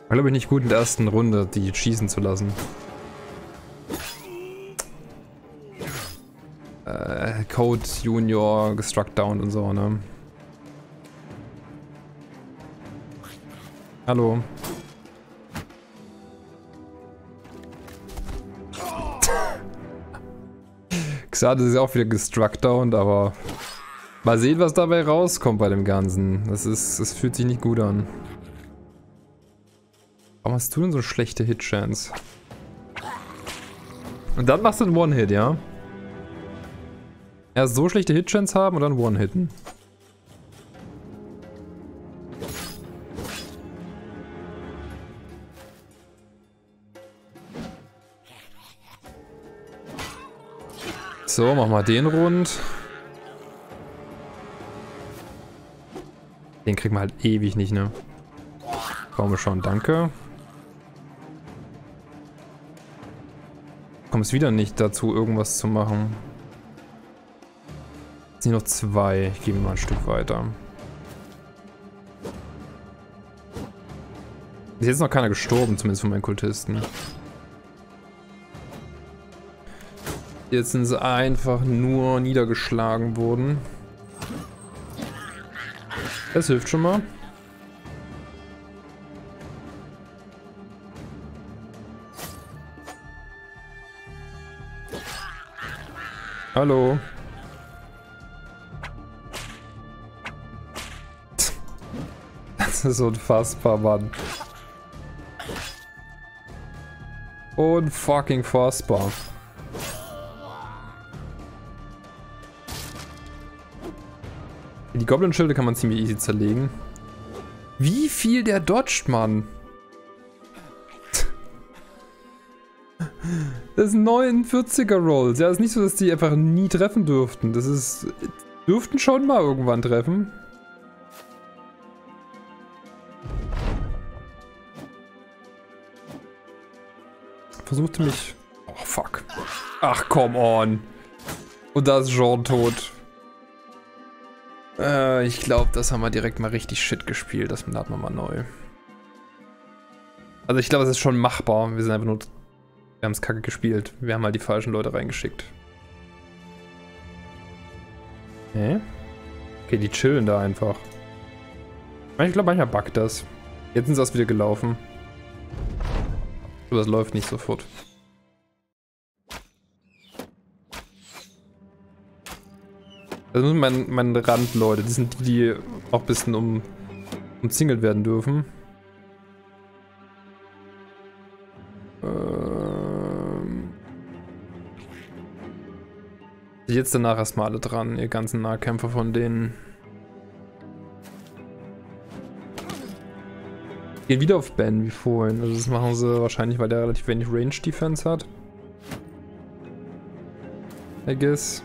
War, glaube ich, nicht gut in der ersten Runde, die schießen zu lassen. Code Junior, gestruck down und so, ne? Hallo. Xan ist ja auch wieder gestruck down, aber mal sehen, was dabei rauskommt bei dem Ganzen. Das ist, es fühlt sich nicht gut an. Warum hast du denn so schlechte Hit-Chance? Und dann machst du einen One-Hit, ja? Erst so schlechte Hitchance haben und dann One-Hitten. So, mach mal den rund. Den kriegen wir halt ewig nicht, ne? Komm schon, danke. Kommst wieder nicht dazu, irgendwas zu machen. Hier noch zwei. Ich gehe mal ein Stück weiter. Ist jetzt noch keiner gestorben, zumindest von meinen Kultisten. Jetzt sind sie einfach nur niedergeschlagen worden. Das hilft schon mal. Hallo. Das ist unfassbar, Mann. Unfucking fassbar. Die Goblin-Schilde kann man ziemlich easy zerlegen. Wie viel der dodgt, Mann? Das ist ein neunundvierziger Roll. Ja, ist nicht so, dass die einfach nie treffen dürften. Das ist... Dürften schon mal irgendwann treffen. Versuchte mich... Oh, fuck. Ach, come on. Und da ist Jean tot. Äh, ich glaube, das haben wir direkt mal richtig shit gespielt. Das starten wir mal neu. Also ich glaube, es ist schon machbar. Wir sind einfach nur... Wir haben es kacke gespielt. Wir haben halt die falschen Leute reingeschickt. Hä? Okay, die chillen da einfach. Ich glaube, manchmal buggt das. Jetzt ist das wieder gelaufen. Aber das läuft nicht sofort. Das sind meine, meine Randleute. Das sind die, die auch ein bisschen um, umzingelt werden dürfen. Jetzt danach erstmal alle dran, ihr ganzen Nahkämpfer von denen. Gehen wieder auf Ben wie vorhin. Also das machen sie wahrscheinlich, weil der relativ wenig Range Defense hat. I guess.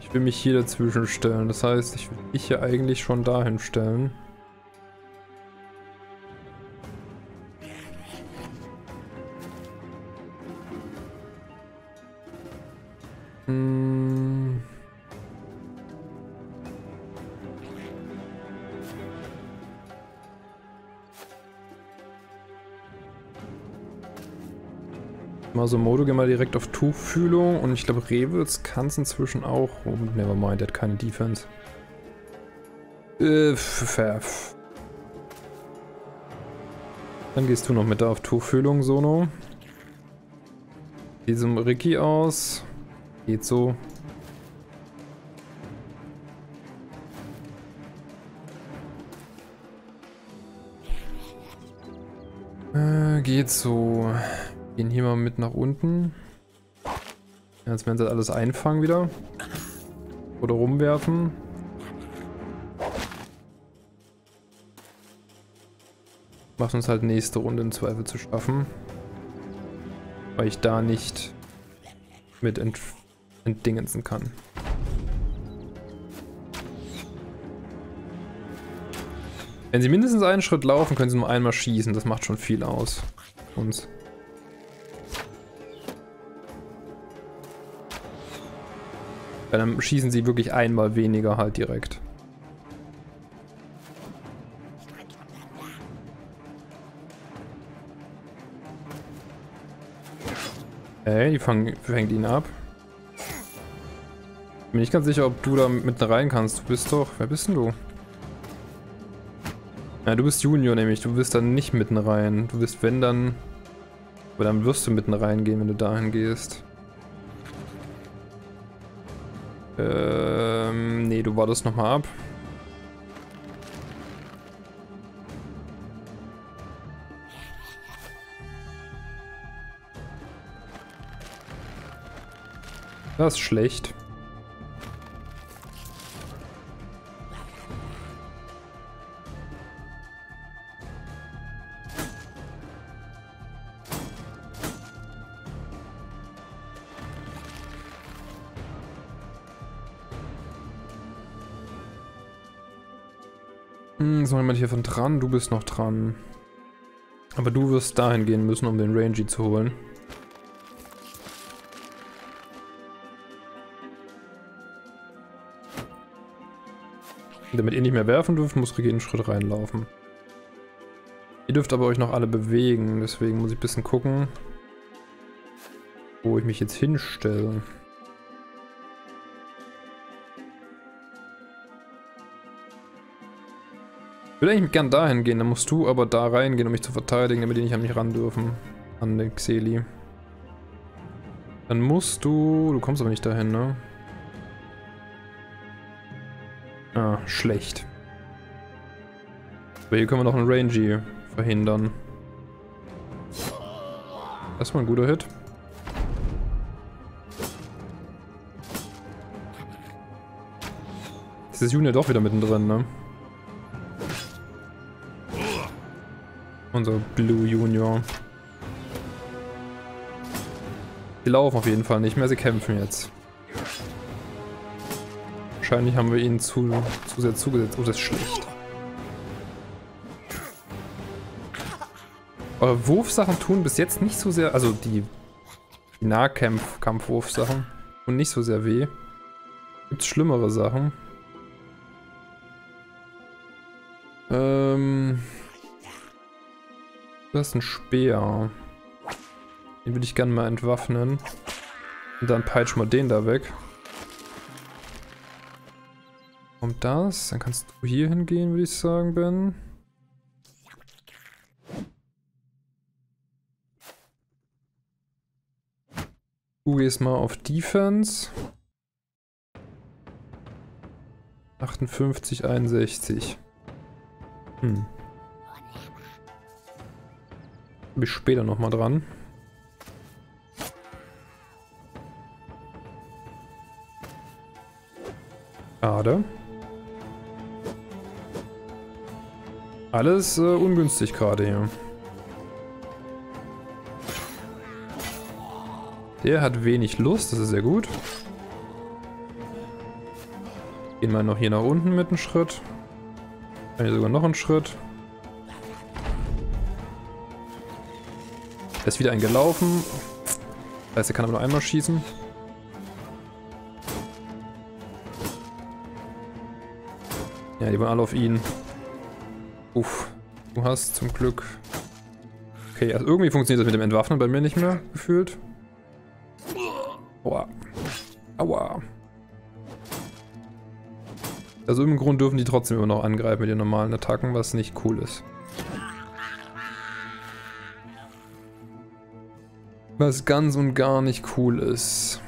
Ich will mich hier dazwischen stellen. Das heißt, ich will mich hier eigentlich schon dahin stellen. Also Moto, geh mal direkt auf Tuchfühlung und ich glaube Rewitz kann es inzwischen auch. Oh, nevermind, der hat keine Defense. Äh, pfff. Dann gehst du noch mit da auf Tuchfühlung, Sono. Diesem Ricky aus. Geht so. Äh, geht so. Gehen hier mal mit nach unten. Ja, jetzt werden sie alles einfangen wieder. Oder rumwerfen. Macht uns halt nächste Runde im Zweifel zu schaffen. Weil ich da nicht mit ent entdingensen kann. Wenn sie mindestens einen Schritt laufen, können sie nur einmal schießen. Das macht schon viel aus. Uns. Weil dann schießen sie wirklich einmal weniger halt direkt. Hey, die fangen, fängt ihn ab. Bin nicht ganz sicher, ob du da mitten rein kannst. Du bist doch... Wer bist denn du? Ja, du bist Junior nämlich. Du wirst dann nicht mitten rein. Du wirst, wenn dann... Aber dann wirst du mitten reingehen, wenn du dahin gehst. Ähm, nee, du wartest nochmal ab. Das ist schlecht. Hier von dran, du bist noch dran. Aber du wirst dahin gehen müssen, um den Rangy zu holen. Und damit ihr nicht mehr werfen dürft, muss Ricky einen Schritt reinlaufen. Ihr dürft aber euch noch alle bewegen, deswegen muss ich ein bisschen gucken, wo ich mich jetzt hinstelle. Ich würde eigentlich gern dahin gehen, dann musst du aber da reingehen, um mich zu verteidigen, damit die nicht an mich ran dürfen. An den Xeli. Dann musst du... Du kommst aber nicht dahin, ne? Ah, schlecht. Aber hier können wir noch einen Rangy verhindern. Erstmal ein guter Hit. Jetzt ist Junior doch wieder mittendrin, ne? Unser Blue Junior. Die laufen auf jeden Fall nicht mehr, sie kämpfen jetzt. Wahrscheinlich haben wir ihnen zu, zu sehr zugesetzt. Oh, das ist schlecht. Eure Wurfsachen tun bis jetzt nicht so sehr, also die Nahkampf-Kampfwurfsachen tun nicht so sehr weh. Gibt's schlimmere Sachen. Ähm... Das ist ein Speer. Den würde ich gerne mal entwaffnen. Und dann peitschen wir den da weg. Kommt das? Dann kannst du hier hingehen, würde ich sagen, Ben. Du gehst mal auf Defense. achtundfünfzig, einundsechzig. Hm. Bin ich später nochmal dran. Schade. Alles äh, ungünstig gerade hier. Der hat wenig Lust, das ist sehr gut. Gehen wir noch hier nach unten mit einem Schritt. Hier sogar noch einen Schritt. Da ist wieder ein gelaufen. Das heißt, er kann aber nur einmal schießen. Ja, die waren alle auf ihn. Uff, du hast zum Glück... Okay, also irgendwie funktioniert das mit dem Entwaffnen bei mir nicht mehr, gefühlt. Aua. Aua. Also im Grunde dürfen die trotzdem immer noch angreifen mit den normalen Attacken, was nicht cool ist. Was ganz und gar nicht cool ist.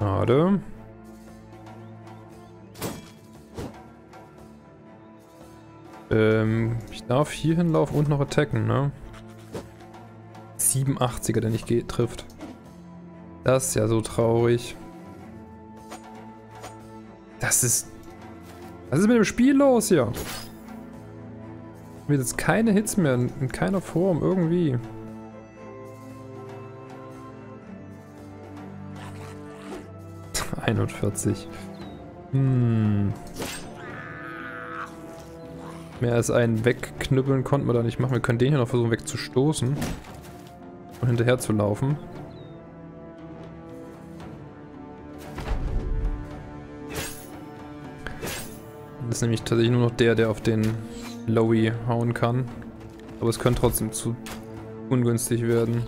Schade. Ähm, ich darf hier hinlaufen und noch attacken, ne? siebenundachtziger, der nicht trifft. Das ist ja so traurig. Das ist... Was ist mit dem Spiel los hier? Mir jetzt keine Hits mehr, in keiner Form, irgendwie. einundvierzig. Hm. Mehr als einen wegknüppeln konnten wir da nicht machen. Wir können den hier noch versuchen wegzustoßen. Und hinterher zu laufen. Das ist nämlich tatsächlich nur noch der, der auf den Lowy hauen kann. Aber es könnte trotzdem zu ungünstig werden.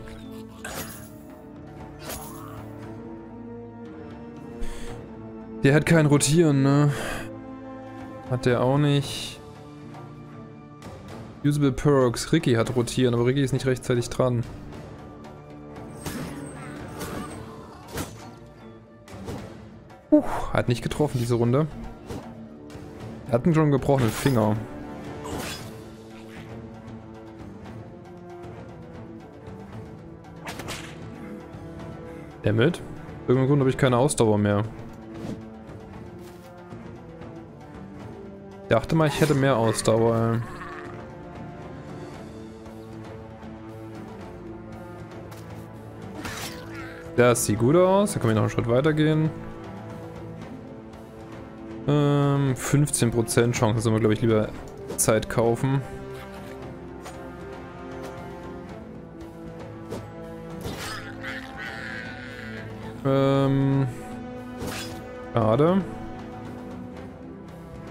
Der hat kein Rotieren, ne? Hat der auch nicht. Usable Perks. Ricky hat Rotieren, aber Ricky ist nicht rechtzeitig dran. Uh, hat nicht getroffen diese Runde. Er hat schon einen gebrochenen Finger. Damit? Aus irgendeinem Grund habe ich keine Ausdauer mehr. Ich dachte mal, ich hätte mehr Ausdauer. Das sieht gut aus. Da können wir noch einen Schritt weiter gehen. Ähm, fünfzehn Prozent Chancen sollen wir, glaube ich, lieber Zeit kaufen. Ähm. Schade.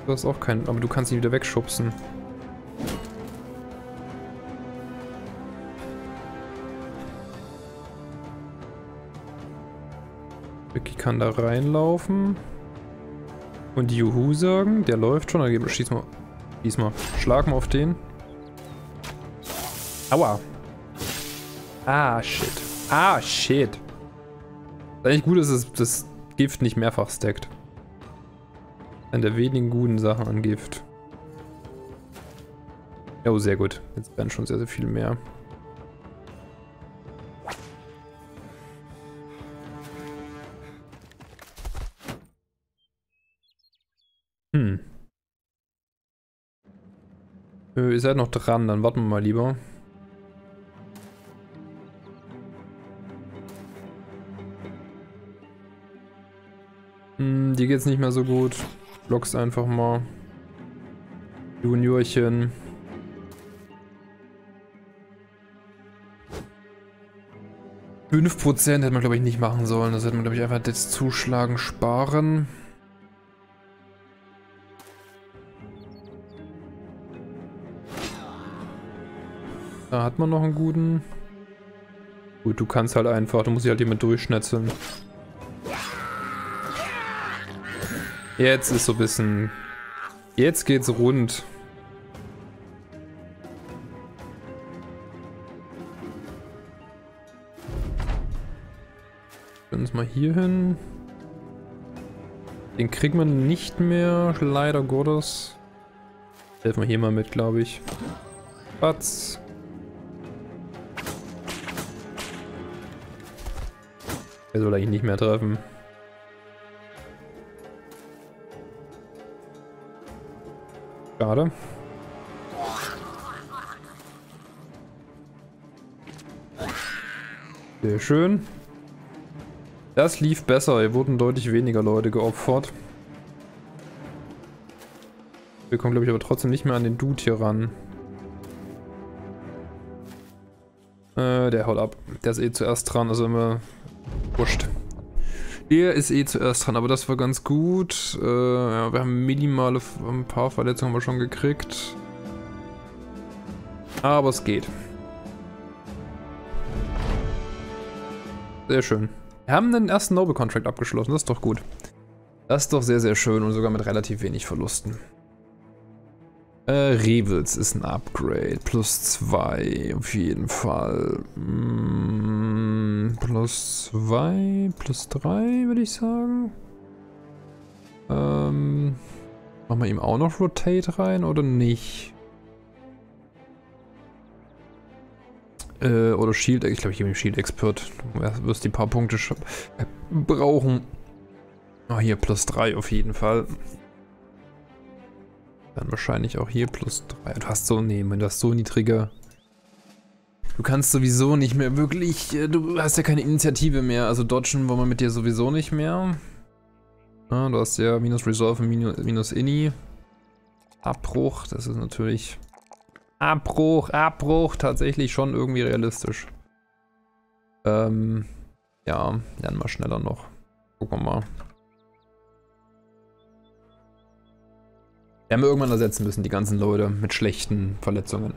Du hast auch keinen, aber du kannst ihn wieder wegschubsen. Ricky kann da reinlaufen. Und Juhu sagen, der läuft schon, dann schieß mal. Schieß mal. Schlag mal auf den. Aua. Ah, shit. Ah, shit. Ist eigentlich gut, dass es das Gift nicht mehrfach stackt. Eine der wenigen guten Sachen an Gift. Oh, sehr gut. Jetzt werden schon sehr, sehr viel mehr. Äh, ihr seid noch dran, dann warten wir mal lieber. Hm, dir geht's nicht mehr so gut. Block's einfach mal. Juniorchen. fünf Prozent hätte man, glaube ich, nicht machen sollen. Das hätte man, glaube ich, einfach jetzt zuschlagen, sparen. Da hat man noch einen guten. Gut, du kannst halt einfach, du musst dich halt jemand durchschnetzeln. Jetzt ist so ein bisschen... Jetzt geht's rund. Uns mal hier hin. Den kriegt man nicht mehr, leider Gottes. Helfen wir hier mal mit, glaube ich. Patz. Er soll eigentlich nicht mehr treffen. Schade. Sehr schön. Das lief besser, hier wurden deutlich weniger Leute geopfert. Wir kommen, glaube ich, aber trotzdem nicht mehr an den Dude hier ran. Äh, der haut ab. Der ist eh zuerst dran, also immer wurscht. Der ist eh zuerst dran, aber das war ganz gut. Äh, ja, wir haben minimale, ein paar Verletzungen haben wir schon gekriegt. Aber es geht. Sehr schön. Wir haben den ersten Noble-Contract abgeschlossen, das ist doch gut. Das ist doch sehr, sehr schön und sogar mit relativ wenig Verlusten. Äh, Revels ist ein Upgrade. plus zwei auf jeden Fall. Mm, plus zwei, plus drei würde ich sagen. Ähm, machen wir ihm auch noch Rotate rein oder nicht? Oder Shield, ich glaube, ich gebe ihm Shield Expert. Du wirst die paar Punkte brauchen. Oh, hier plus drei auf jeden Fall. Dann wahrscheinlich auch hier plus drei. Du hast so, nee, wenn du hast so niedrige. Du kannst sowieso nicht mehr wirklich, du hast ja keine Initiative mehr. Also dodgen wollen wir mit dir sowieso nicht mehr. Ja, du hast ja minus Resolve und minus, minus Inni. Abbruch, das ist natürlich... Abbruch, Abbruch, tatsächlich schon irgendwie realistisch. Ähm, ja, lernen wir schneller noch. Gucken wir mal. Wir haben irgendwann ersetzen müssen, die ganzen Leute mit schlechten Verletzungen.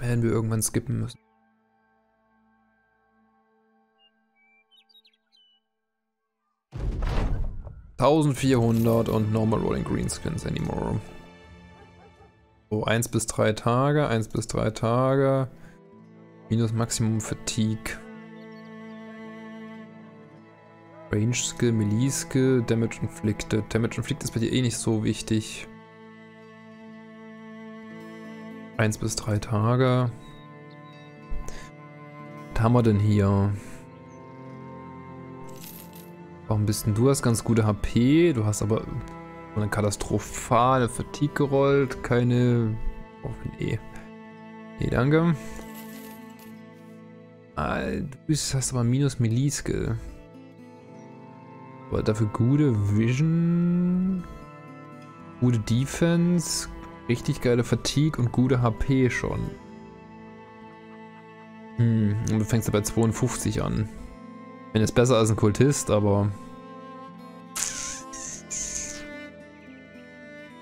Werden wir irgendwann skippen müssen. vierzehnhundert und no Marauding Greenskins anymore. So, eins bis drei Tage, eins bis drei Tage. Minus Maximum Fatigue. Range Skill, Melee Skill, Damage Inflicted. Damage Inflicted ist bei dir eh nicht so wichtig. eins bis drei Tage. Was haben wir denn hier? Warum bist denn du? Hast ganz gute H P, du hast aber eine katastrophale Fatigue gerollt, keine... Oh, nee. Nee, danke. Ah, du bist, hast aber minus Melee-Skill. Aber dafür gute Vision, gute Defense, richtig geile Fatigue und gute H P schon. Hm, und du fängst ja bei zweiundfünfzig an. Bin jetzt besser als ein Kultist, aber...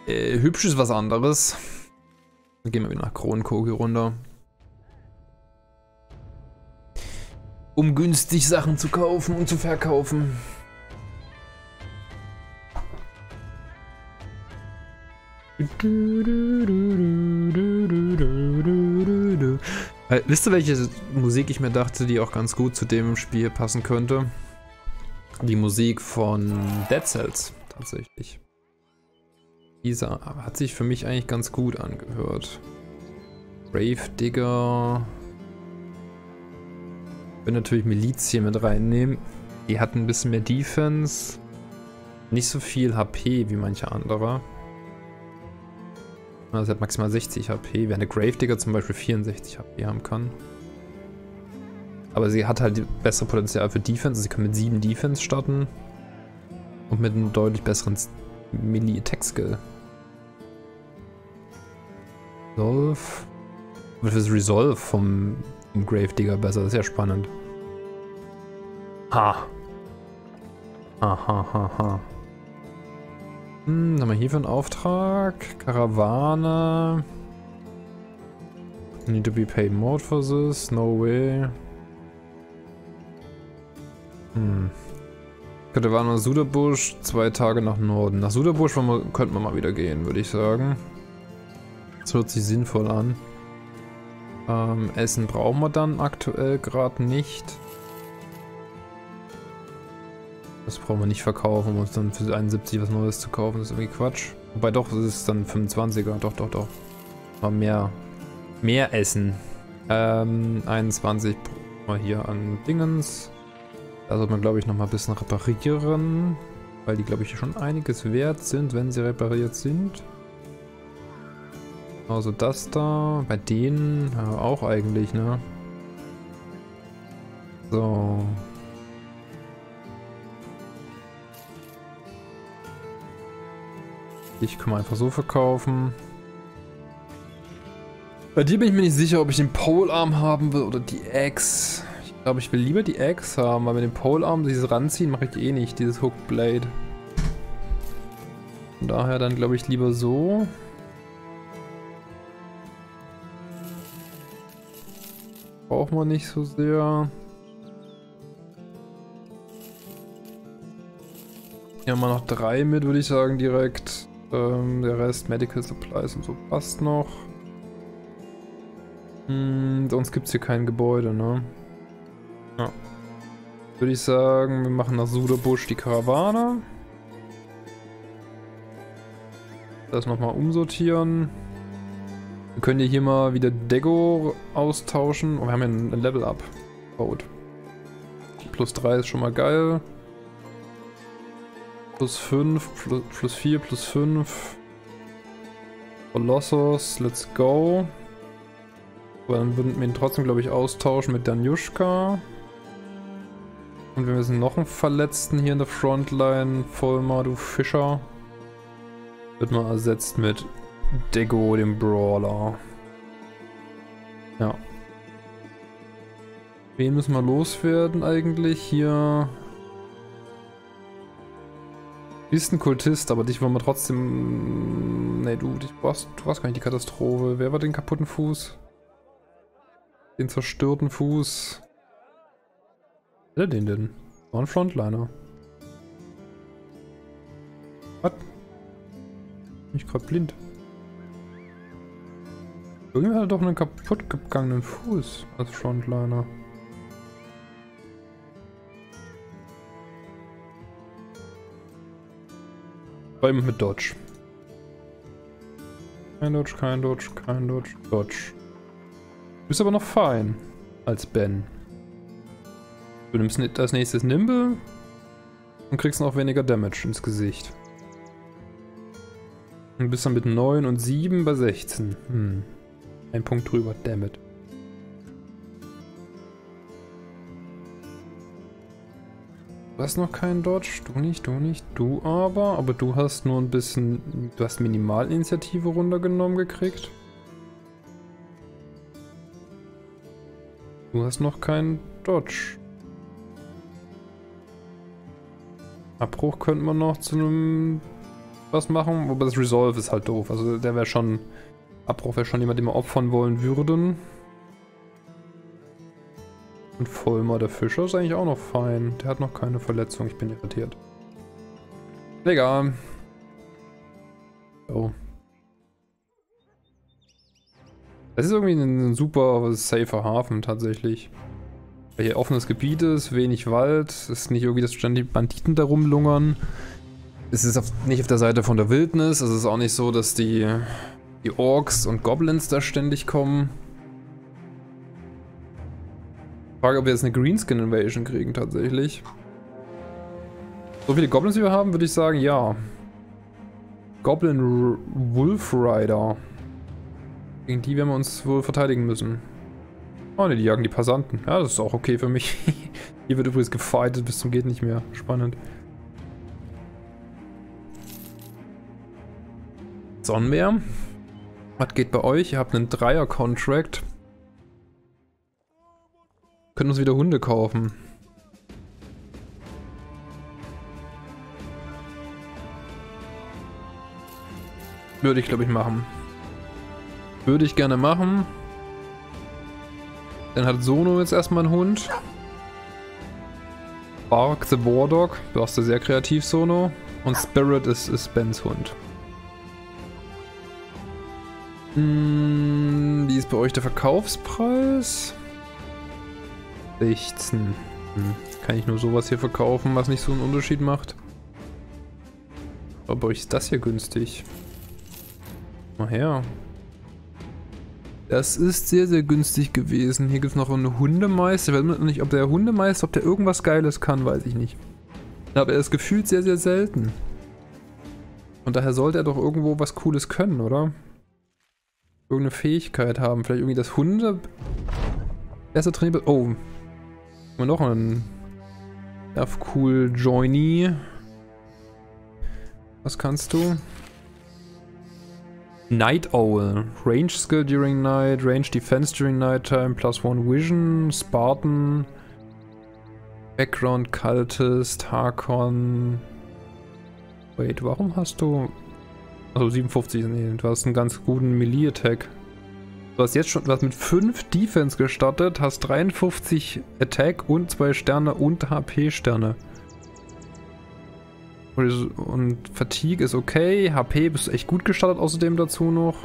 Äh, hübsch ist was anderes. Dann gehen wir wieder nach Kronko hier runter. Um günstig Sachen zu kaufen und zu verkaufen. Wisst ihr, welche Musik ich mir dachte, die auch ganz gut zu dem Spiel passen könnte? Die Musik von Dead Cells, tatsächlich. Diese hat sich für mich eigentlich ganz gut angehört. Grave Digger. Ich würde natürlich Miliz hier mit reinnehmen. Die hat ein bisschen mehr Defense. nicht so viel H P wie manche andere. Also er hat maximal sechzig H P, während der Grave Digger zum Beispiel vierundsechzig H P haben kann. Aber sie hat halt bessere Potenzial für Defense, sie kann mit sieben Defense starten und mit einem deutlich besseren Melee-Attack-Skill. Resolve. Wird das Resolve vom, vom Grave Digger besser? Das ist ja spannend. Ha! Ha, ha, ha, ha. Hm, was haben wir hier für einen Auftrag? Karawane. Need to be paid more for this. No way. Hm. Da waren wir Suderbusch, zwei Tage nach Norden. Nach Suderbusch könnten wir mal wieder gehen, würde ich sagen. Das hört sich sinnvoll an. Ähm, Essen brauchen wir dann aktuell gerade nicht. Das brauchen wir nicht verkaufen, um uns dann für einundsiebzig was Neues zu kaufen. Das ist irgendwie Quatsch. Wobei doch, das ist dann fünfundzwanziger. Doch, doch, doch. Mal mehr, mehr Essen. Ähm, einundzwanzig brauchen wir hier an Dingens. Da sollte man, glaube ich, noch mal ein bisschen reparieren, weil die, glaube ich, schon einiges wert sind, wenn sie repariert sind. Also das da, bei denen ja, auch eigentlich, ne? So. Ich kann mal einfach so verkaufen. Bei dir bin ich mir nicht sicher, ob ich den Polearm haben will oder die Axt. Ich glaube, ich will lieber die Axe haben, weil mit dem Polearm dieses ranziehen mache ich eh nicht, dieses Hookblade. Von daher dann glaube ich lieber so. Braucht man nicht so sehr. Hier haben wir noch drei mit, würde ich sagen, direkt. Ähm, der Rest Medical Supplies und so passt noch. Hm, sonst gibt es hier kein Gebäude, ne? Ja. Würde ich sagen, wir machen nach Suderbusch die Karawane. Das nochmal umsortieren. Wir können hier mal wieder Dego austauschen. Oh, wir haben ja ein Level-Up. Oh, plus drei ist schon mal geil. Plus fünf, plus, plus vier, plus fünf. Colossus, let's go. Aber dann würden wir ihn trotzdem, glaube ich, austauschen mit Danyushka. Und wir müssen noch einen Verletzten hier in der Frontline, Vollmer the Fisher. Wird mal ersetzt mit Deko, dem Brawler. Ja. Wen müssen wir loswerden eigentlich? Hier. Bist ein Kultist, aber dich wollen wir trotzdem. Nee, du, dich warst, du warst gar nicht die Katastrophe. Wer war den kaputten Fuß? Den zerstörten Fuß. Wer hat den denn? War ein Frontliner. Was? Bin ich gerade blind? Irgendwer hat doch einen kaputt gegangenen Fuß als Frontliner. Bei ihm mit Dodge. Kein Dodge, kein Dodge, kein Dodge, Dodge. Du bist aber noch fein als Ben. Du nimmst als nächstes Nimble und kriegst noch weniger Damage ins Gesicht. Und bist dann mit neun und sieben bei sechzehn. Hm. Ein Punkt drüber, dammit. Du hast noch keinen Dodge, du nicht, du nicht, du aber. Aber du hast nur ein bisschen, du hast Minimalinitiative runtergenommen gekriegt. Du hast noch keinen Dodge. Abbruch könnte man noch zu einem was machen, aber das Resolve ist halt doof. Also der wäre schon, Abbruch wäre schon jemand, den wir opfern wollen würden. Und Vollmer der Fischer ist eigentlich auch noch fein. Der hat noch keine Verletzung, ich bin irritiert. Egal. So. Das ist irgendwie ein super safer Hafen tatsächlich. Weil hier offenes Gebiet ist, wenig Wald, es ist nicht irgendwie, dass ständig Banditen da rumlungern. Es ist auf, nicht auf der Seite von der Wildnis, es ist auch nicht so, dass die, die Orks und Goblins da ständig kommen. Frage, ob wir jetzt eine Greenskin Invasion kriegen tatsächlich. So viele Goblins, wie wir haben, würde ich sagen, ja. Goblin R Wolf Rider. Gegen die werden wir uns wohl verteidigen müssen. Oh ne, die jagen die Passanten. Ja, das ist auch okay für mich. Hier wird übrigens gefightet bis zum geht nicht mehr. Spannend. Sonnenmeer. Was geht bei euch? Ihr habt einen Dreier-Contract. Können uns wieder Hunde kaufen. Würde ich, glaube ich, machen. Würde ich gerne machen. Dann hat Sono jetzt erstmal einen Hund. Bark the War Dog. Du warst ja sehr kreativ, Sono. Und Spirit ist, ist Bens Hund. Hm, wie ist bei euch der Verkaufspreis? sechzehn. Hm. Kann ich nur sowas hier verkaufen, was nicht so einen Unterschied macht? Aber bei euch ist das hier günstig. Mal her. Das ist sehr, sehr günstig gewesen. Hier gibt es noch einen Hundemeister. Ich weiß nicht, ob der Hundemeister, ob der irgendwas Geiles kann, weiß ich nicht. Aber er ist gefühlt sehr, sehr selten. Und daher sollte er doch irgendwo was Cooles können, oder? Irgendeine Fähigkeit haben. Vielleicht irgendwie das Hunde... Erster Trainer... Oh. Haben wir noch einen... F-Cool Joiny. Was kannst du? Night Owl. Range Skill during night, Range Defense during nighttime, plus one Vision, Spartan, Background Cultist, Harkon. Wait, warum hast du... Also siebenundfünfzig, nee, du hast einen ganz guten Melee-Attack. Du hast jetzt schon, du hast mit fünf Defense gestartet, hast dreiundfünfzig Attack und zwei Sterne und H P-Sterne. Und Fatigue ist okay, H P bist du echt gut gestartet, außerdem dazu noch.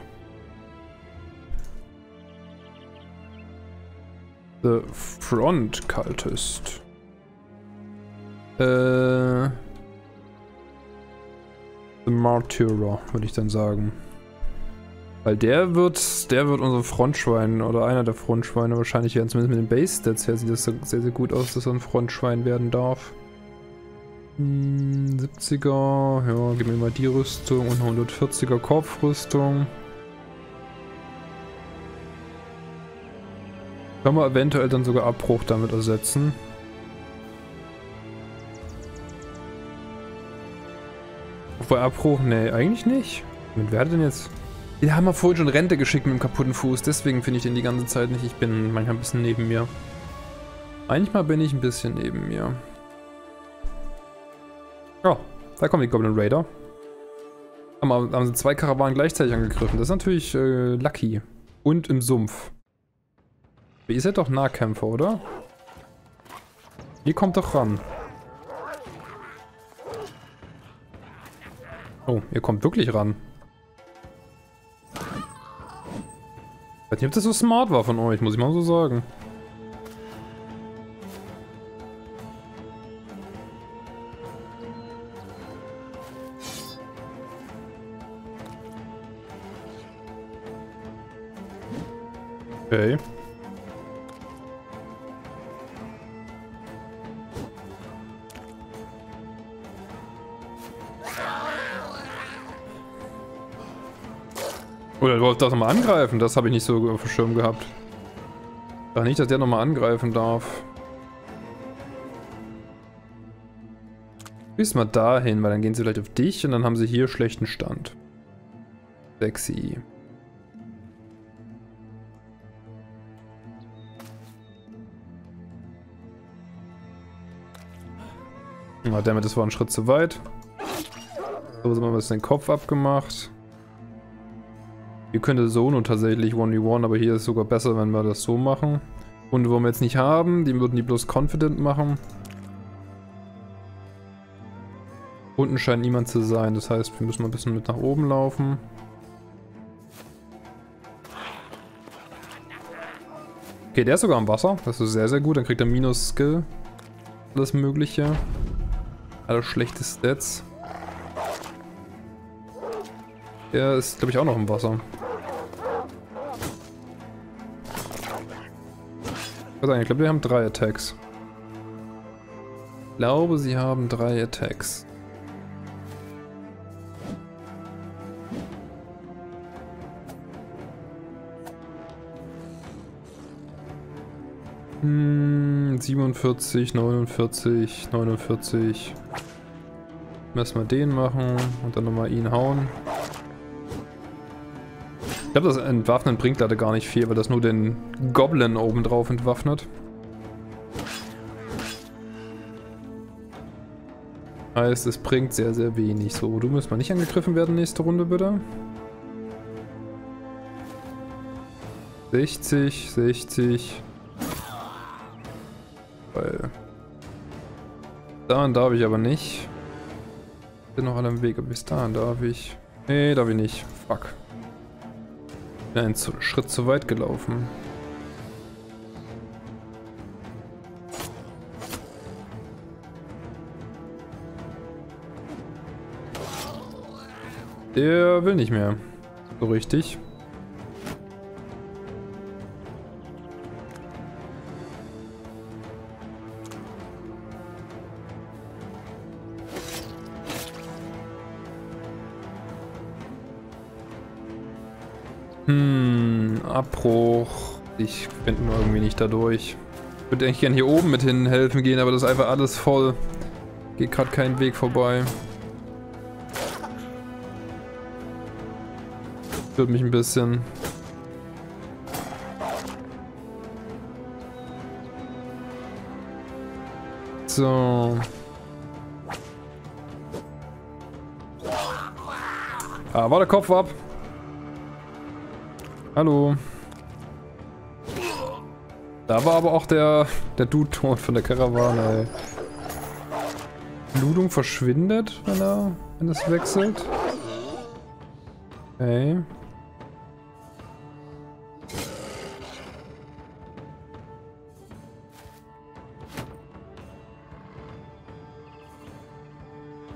The Front Cultist. Äh... The Martyrer, würde ich dann sagen. Weil der wird, der wird unser Frontschwein, oder einer der Frontschweine wahrscheinlich werden, zumindest mit den Base-Stats her sieht das sehr, sehr gut aus, dass er ein Frontschwein werden darf. Hm, siebziger, ja, gib mir mal die Rüstung und hundertvierziger Kopfrüstung. Können wir eventuell dann sogar Abbruch damit ersetzen. Obwohl Abbruch, nee, eigentlich nicht. Mit wer denn jetzt? Wir haben ja vorhin schon Rente geschickt mit dem kaputten Fuß, deswegen finde ich den die ganze Zeit nicht. Ich bin manchmal ein bisschen neben mir. Manchmal bin ich ein bisschen neben mir. Ja, oh, da kommen die Goblin Raider. Haben, haben sie zwei Karawanen gleichzeitig angegriffen. Das ist natürlich äh, lucky. Und im Sumpf. Ihr seid doch Nahkämpfer, oder? Ihr kommt doch ran. Oh, ihr kommt wirklich ran. Ich weiß nicht, ob das so smart war von euch, muss ich mal so sagen. Okay. Oder du wolltest das nochmal angreifen? Das habe ich nicht so auf dem Schirm gehabt. Ach nicht, dass der nochmal angreifen darf. Gehst mal dahin, weil dann gehen sie vielleicht auf dich und dann haben sie hier schlechten Stand. Sexy. Na, damit, das war ein Schritt zu weit. So haben wir ein bisschen den Kopf abgemacht. Ihr könnte Sono tatsächlich eins gegen eins, aber hier ist es sogar besser, wenn wir das so machen. Hunde wollen wir jetzt nicht haben, die würden die bloß confident machen. Unten scheint niemand zu sein, das heißt, wir müssen mal ein bisschen mit nach oben laufen. Okay, der ist sogar am Wasser, das ist sehr, sehr gut, dann kriegt er Minus-Skill. Alles mögliche. Alle schlechte Stats. Der ist, glaube ich, auch noch im Wasser. Ich glaube, wir haben drei Attacks. glaube, sie haben drei Attacks. Hm, siebenundvierzig, neunundvierzig, neunundvierzig. Lass mal den machen und dann nochmal ihn hauen. Ich glaube, das Entwaffnen bringt leider gar nicht viel, weil das nur den Goblin obendrauf entwaffnet. Heißt, es bringt sehr, sehr wenig. So, du musst mal nicht angegriffen werden nächste Runde, bitte. sechzig, sechzig. Weil daran darf ich aber nicht. Sind noch alle im Weg, aber bis dahin darf ich. Nee, darf ich nicht. Fuck. Bin einen Schritt zu weit gelaufen. Der will nicht mehr. So richtig. Hm, Abbruch. Ich finde nur irgendwie nicht dadurch. Ich würde eigentlich gerne hier oben mit hin helfen gehen, aber das ist einfach alles voll. Geht gerade kein Weg vorbei. Stört mich ein bisschen. So. Ah, war der Kopf ab. Hallo. Da war aber auch der, der Dude tot von der Karawane, ey. Blutung verschwindet, wenn er, wenn es wechselt. Okay.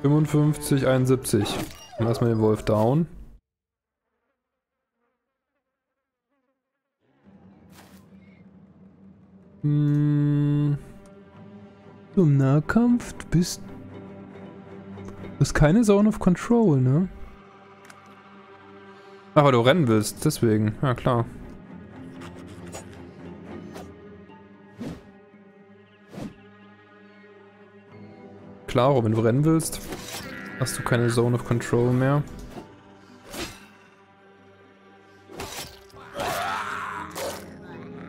fünfundfünfzig, einundsiebzig. Dann lassen wir den Wolf down. Hm. Zum Nahkampf, du bist. Du hast keine Zone of Control, ne? Ach, weil du rennen willst, deswegen. Ja, klar. Klaro, wenn du rennen willst, hast du keine Zone of Control mehr.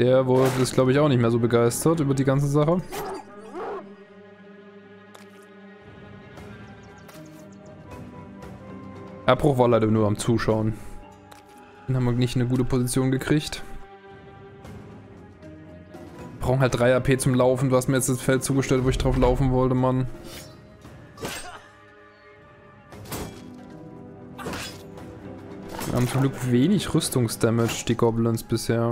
Der Wolf ist, glaube ich, auch nicht mehr so begeistert über die ganze Sache. Abbruch war leider nur am Zuschauen. Dann haben wir nicht eine gute Position gekriegt. Wir brauchen halt drei A P zum Laufen. Du hast mir jetzt das Feld zugestellt, wo ich drauf laufen wollte, Mann. Wir haben zum Glück wenig Rüstungsdamage, die Goblins bisher.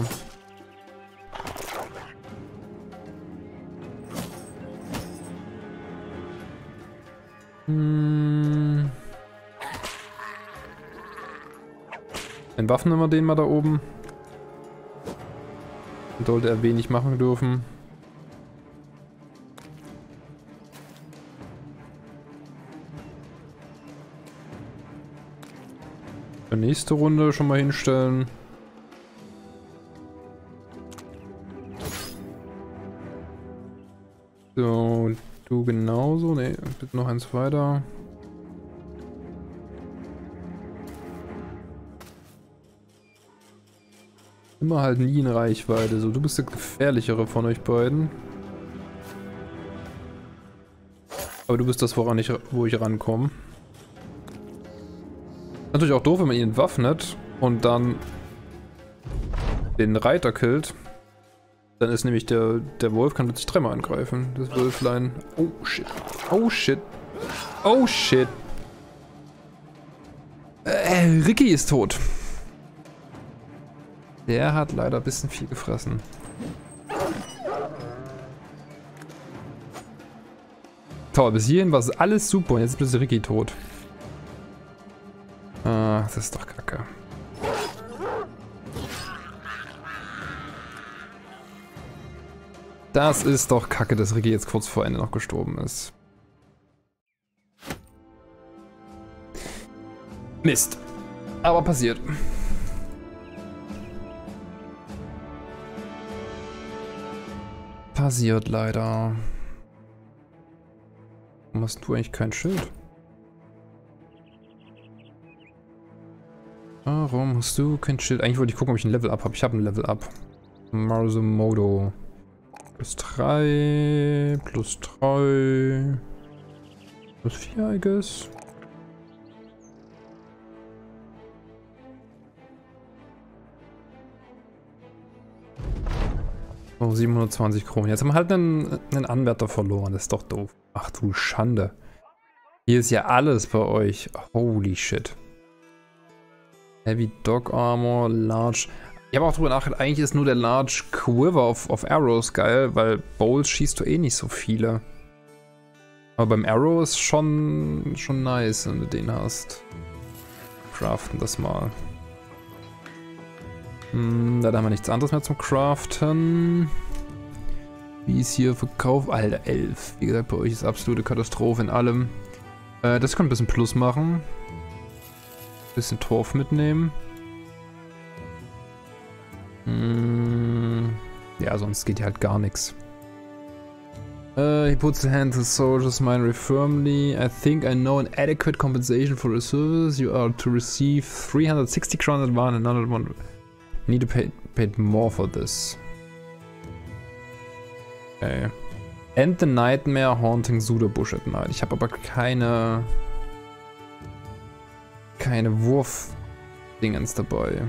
Hm. Entwaffnen wir den mal da oben. Sollte er wenig machen dürfen. Für nächste Runde schon mal hinstellen. So, du genauso. Ne, bitte noch eins weiter. Immer halt nie in Reichweite. So, du bist der gefährlichere von euch beiden. Aber du bist das, woran ich, wo ich rankomme. Natürlich auch doof, wenn man ihn entwaffnet und dann den Reiter killt. Dann ist nämlich der, der Wolf kann plötzlich dreimal angreifen. Das Wölflein. Oh shit. Oh shit. Oh shit. Äh, Ricky ist tot. Der hat leider ein bisschen viel gefressen. Toll, bis hierhin war es alles super und jetzt ist plötzlich Ricky tot. Ah, das ist doch kacke. Das ist doch kacke, dass Ricky jetzt kurz vor Ende noch gestorben ist. Mist. Aber passiert. Passiert leider. Warum hast du eigentlich kein Schild? Warum hast du kein Schild? Eigentlich wollte ich gucken, ob ich ein Level Up habe. Ich habe ein Level Up. Masumoto. Plus drei. Plus drei. Plus vier, I guess. So, siebenhundertzwanzig Kronen. Jetzt haben wir halt einen, einen Anwärter verloren. Das ist doch doof. Ach du Schande. Hier ist ja alles bei euch. Holy shit. Heavy Dog Armor, Large. Ich habe auch drüber nachgedacht, eigentlich ist nur der Large Quiver auf, auf Arrows geil, weil Bowls schießt du eh nicht so viele. Aber beim Arrow ist schon, schon nice, wenn du den hast. Craften das mal. Hm, da haben wir nichts anderes mehr zum Craften. Wie ist hier Verkauf? Alter, elf. Wie gesagt, bei euch ist absolute Katastrophe in allem. Äh, das kann ein bisschen Plus machen. Bisschen Torf mitnehmen. Hm. Ja, sonst geht hier halt gar nichts. Uh, he puts the hands of soldiers' mind firmly. I think I know an adequate compensation for the service. You are to receive three hundred sixty crowns at one and another one. Need to pay, pay more for this. Okay. End the nightmare haunting Suderbusch at night. Ich habe aber keine... keine Wurf-Dingens dabei.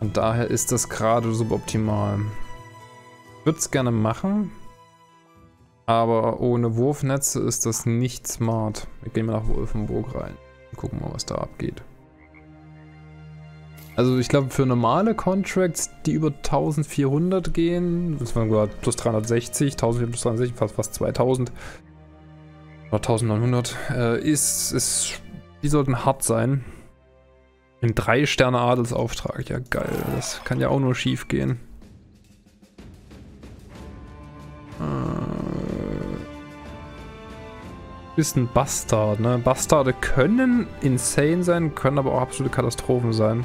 Und daher ist das gerade suboptimal. Ich würde es gerne machen, aber ohne Wurfnetze ist das nicht smart. Wir gehen mal nach Wolfenburg rein und gucken mal, was da abgeht. Also ich glaube, für normale Contracts, die über eintausendvierhundert gehen, das waren gerade plus dreihundertsechzig, eintausendvierhundert plus dreihundertsechzig, fast, fast zweitausend, oder eintausendneunhundert, äh, ist, ist, die sollten hart sein. Ein drei Sterne Adelsauftrag, ja geil, das kann ja auch nur schief gehen. Bist ein Bastard, ne? Bastarde können insane sein, können aber auch absolute Katastrophen sein.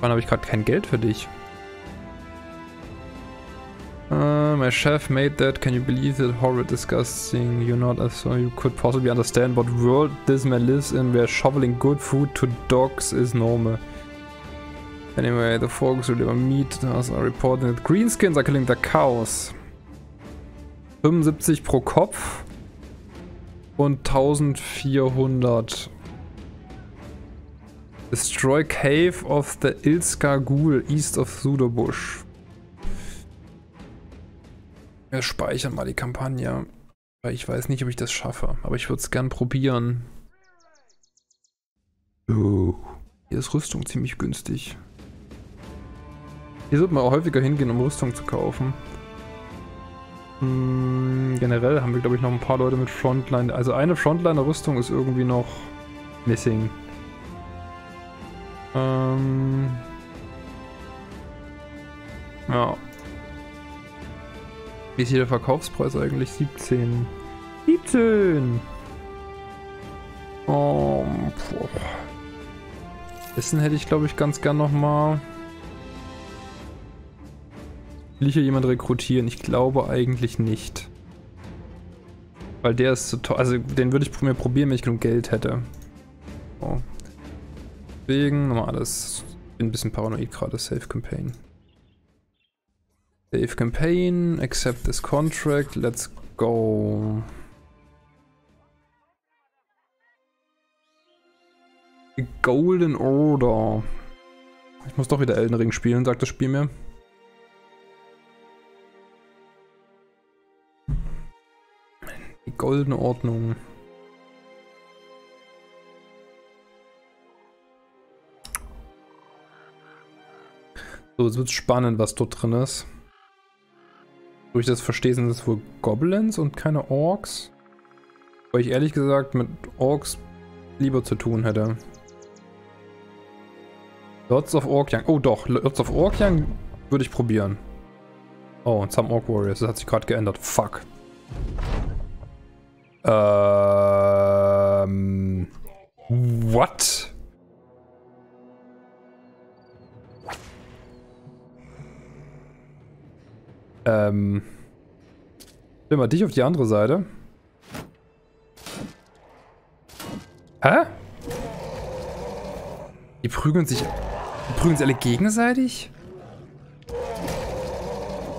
Wann habe ich gerade kein Geld für dich? Uh, my chef made that. Can you believe it? Horrid, disgusting. You're not as so you could possibly understand what world this man lives in, where shoveling good food to dogs is normal. Anyway, the folks who deliver meat us are reporting that Greenskins are killing their cows. fünfundsiebzig pro Kopf und eintausendvierhundert. Destroy Cave of the Ilska Ghoul east of Suderbusch. Wir speichern mal die Kampagne. Ich weiß nicht, ob ich das schaffe, aber ich würde es gern probieren. Oh. Hier ist Rüstung ziemlich günstig. Hier sollte man auch häufiger hingehen, um Rüstung zu kaufen. Hm, generell haben wir, glaube ich, noch ein paar Leute mit Frontline. Also eine Frontliner-Rüstung ist irgendwie noch missing. Ähm. Ja. Wie ist hier der Verkaufspreis eigentlich? siebzehn. siebzehn! Oh, boah. Essen hätte ich, glaube ich, ganz gern nochmal. Will ich hier jemand rekrutieren? Ich glaube eigentlich nicht. Weil der ist zu teuer. Also den würde ich mir probieren, wenn ich genug Geld hätte. So. Deswegen nochmal alles. Ich bin ein bisschen paranoid gerade. Save Campaign. Save Campaign. Accept this contract. Let's go. Golden Order. Ich muss doch wieder Elden Ring spielen, sagt das Spiel mir. Die goldene Ordnung. So, es wird spannend, was dort drin ist. Durch das Verstehen sind es wohl Goblins und keine Orks. Weil ich ehrlich gesagt mit Orks lieber zu tun hätte. Lords of Orkyang. Oh doch, Lords of Orkyang würde ich probieren. Oh, und Some Orc Warriors. Das hat sich gerade geändert. Fuck. Ähm... What? Ähm. Nimm mal dich auf die andere Seite. Hä? Die prügeln sich. Die prügeln sich alle gegenseitig?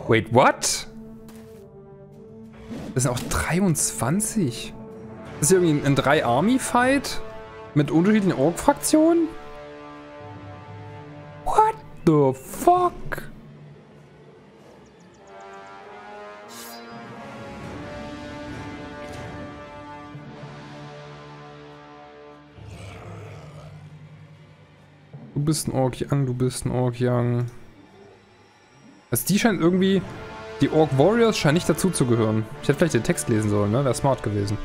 Wait, what? Das sind auch dreiundzwanzig. Das ist hier irgendwie ein drei-Army-Fight? Mit unterschiedlichen Org-Fraktionen? What the fuck? Du bist ein Ork-Yang, du bist ein Ork-Yang. Also die scheint irgendwie... Die Ork-Warriors scheinen nicht dazu zu gehören. Ich hätte vielleicht den Text lesen sollen, ne? Wäre smart gewesen.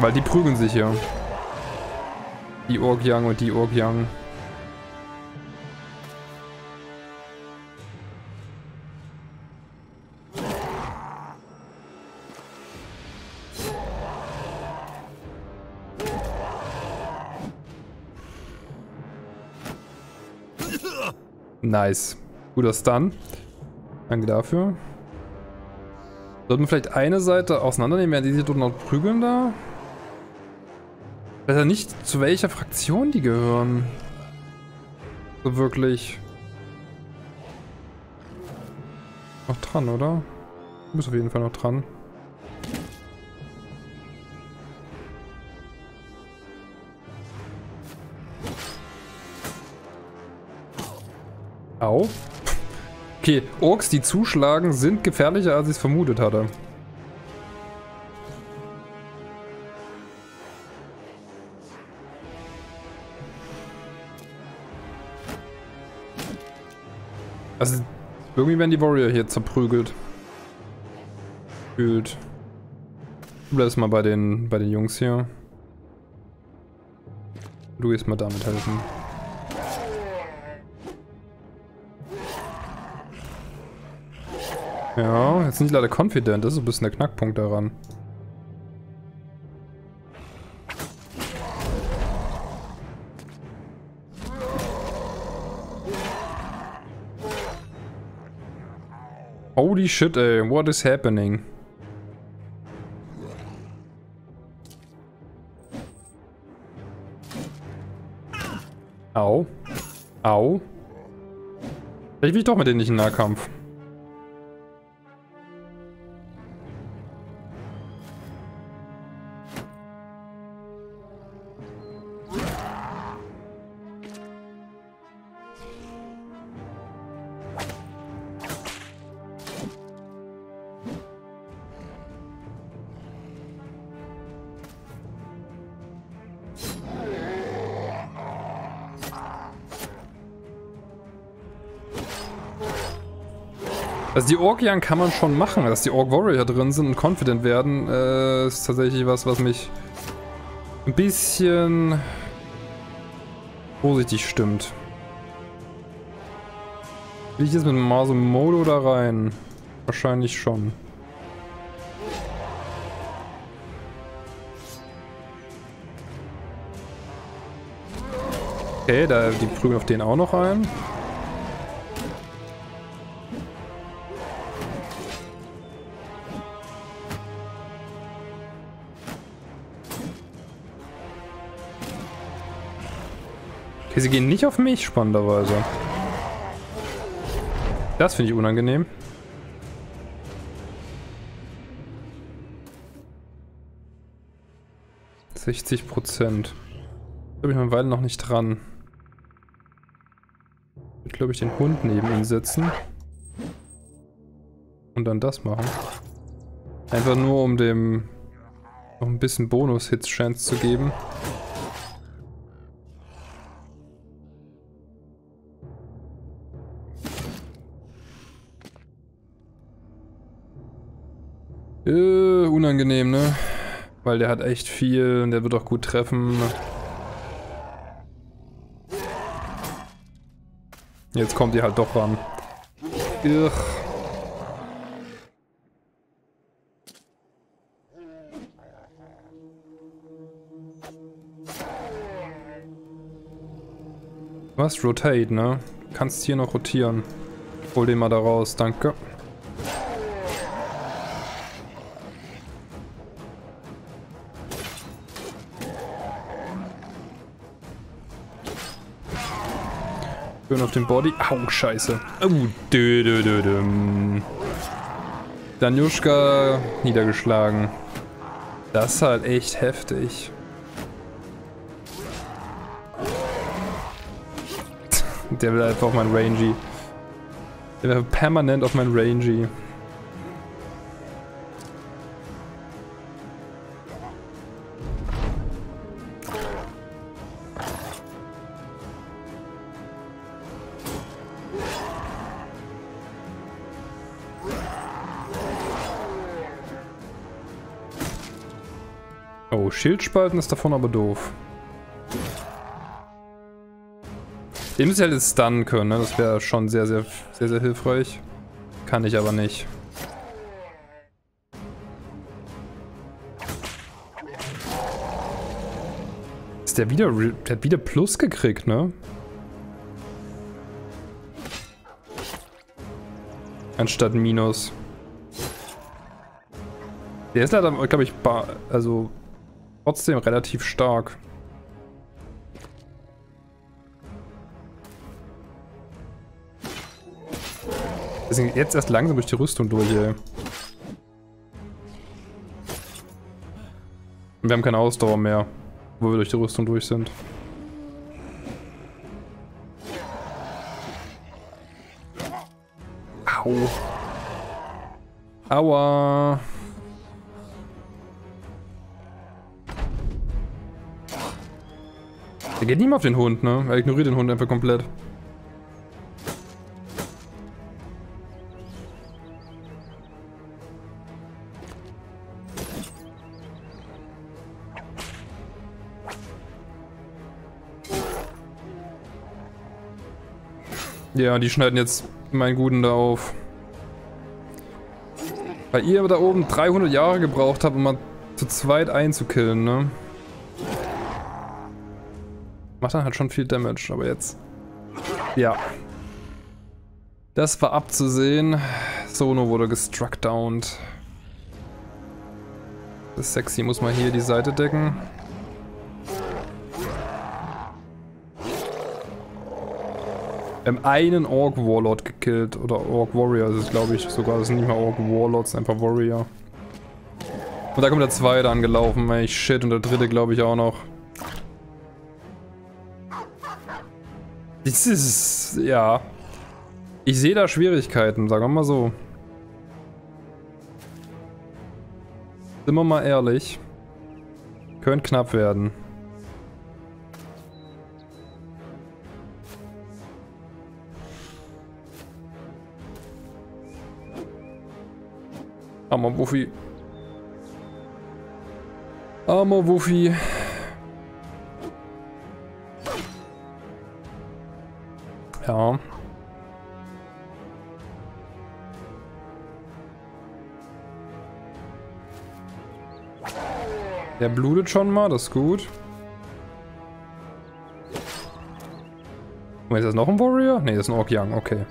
Weil die prügeln sich hier. Die Ork-Yang und die Ork-Yang. Nice. Guter Stun. Danke dafür. Sollten wir vielleicht eine Seite auseinandernehmen, während die sich dort noch prügeln da? Ich weiß ja nicht, zu welcher Fraktion die gehören. So wirklich. Noch dran, oder? Du bist auf jeden Fall noch dran. Au. Okay, Orks, die zuschlagen, sind gefährlicher, als ich es vermutet hatte. Also, irgendwie werden die Warrior hier zerprügelt. Fühlt. Du bleibst mal bei den, bei den Jungs hier. Du gehst mal damit helfen. Ja, jetzt sind die leider confident, das ist ein bisschen der Knackpunkt daran. Holy shit, ey, what is happening? Au. Au. Vielleicht will ich doch mit denen nicht in Nahkampf. Also die Ork-Yang kann man schon machen, dass die Ork-Warrior drin sind und confident werden, äh, ist tatsächlich was, was mich ein bisschen vorsichtig stimmt. Will ich jetzt mit Masumoto da rein? Wahrscheinlich schon. Okay, da, die prügeln auf den auch noch ein. Sie gehen nicht auf mich, spannenderweise. Das finde ich unangenehm. sechzig Prozent. Da bin ich eine Weile noch nicht dran. Ich glaube, ich den Hund neben ihn setzen. Und dann das machen. Einfach nur, um dem noch ein bisschen Bonus-Hits-Chance zu geben. Uh, unangenehm, ne? Weil der hat echt viel und der wird auch gut treffen. Jetzt kommt ihr halt doch ran. Ugh. Was? Rotate, ne? Kannst hier noch rotieren. Hol den mal da raus, danke. Schön auf den Body. Au, scheiße. Oh, dö, dö, dö, dö. Danyushka niedergeschlagen. Das ist halt echt heftig. Der will einfach auf meinen Rangy. Der will permanent auf meinen Rangy. Oh, Schildspalten ist davon aber doof. Den müsste ich halt stunnen können, ne? Das wäre schon sehr, sehr, sehr, sehr hilfreich. Kann ich aber nicht. Ist der wieder, der hat wieder Plus gekriegt, ne? Anstatt Minus. Der ist leider, glaube ich, also trotzdem relativ stark. Deswegen jetzt erst langsam durch die Rüstung durch, ey. Und wir haben keine Ausdauer mehr, wo wir durch die Rüstung durch sind. Au. Aua. Der geht nicht mehr auf den Hund, ne? Er ignoriert den Hund einfach komplett. Ja, die schneiden jetzt meinen Guten da auf. Weil ihr da oben dreihundert Jahre gebraucht habt, um mal zu zweit einzukillen, ne? Macht dann halt schon viel Damage, aber jetzt... Ja. Das war abzusehen. Sono wurde gestruckdowned. Das Sexy muss mal hier die Seite decken. Wir haben einen Orc-Warlord gekillt, oder Orc-Warrior ist es, glaube ich, sogar. Das sind nicht mal Orc-Warlords, sind einfach Warrior. Und da kommt der zweite angelaufen, ey, shit, und der dritte, glaube ich, auch noch. Das ist, ja. Ich sehe da Schwierigkeiten, sagen wir mal so. Sind wir mal ehrlich. Könnte knapp werden. Armer Wuffi. Armer Wuffi. Ja. Der blutet schon mal, das ist gut. Ist das noch ein Warrior? Ne, das ist ein Orc Young, okay.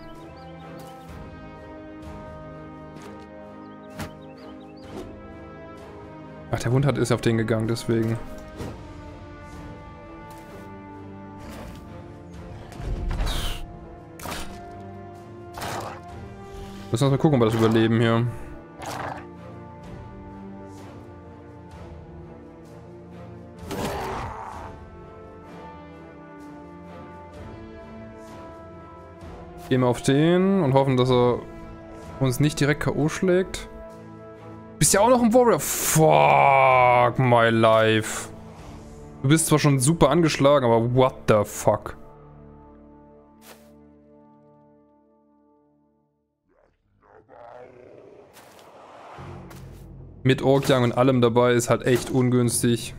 Ach, der Hund hat ist auf den gegangen, deswegen. Müssen wir mal gucken, ob wir das überleben hier. Gehen wir auf den und hoffen, dass er uns nicht direkt K O schlägt. Bist ja auch noch ein Warrior. Fuck my life. Du bist zwar schon super angeschlagen, aber what the fuck. Mit Orkyang und allem dabei ist halt echt ungünstig.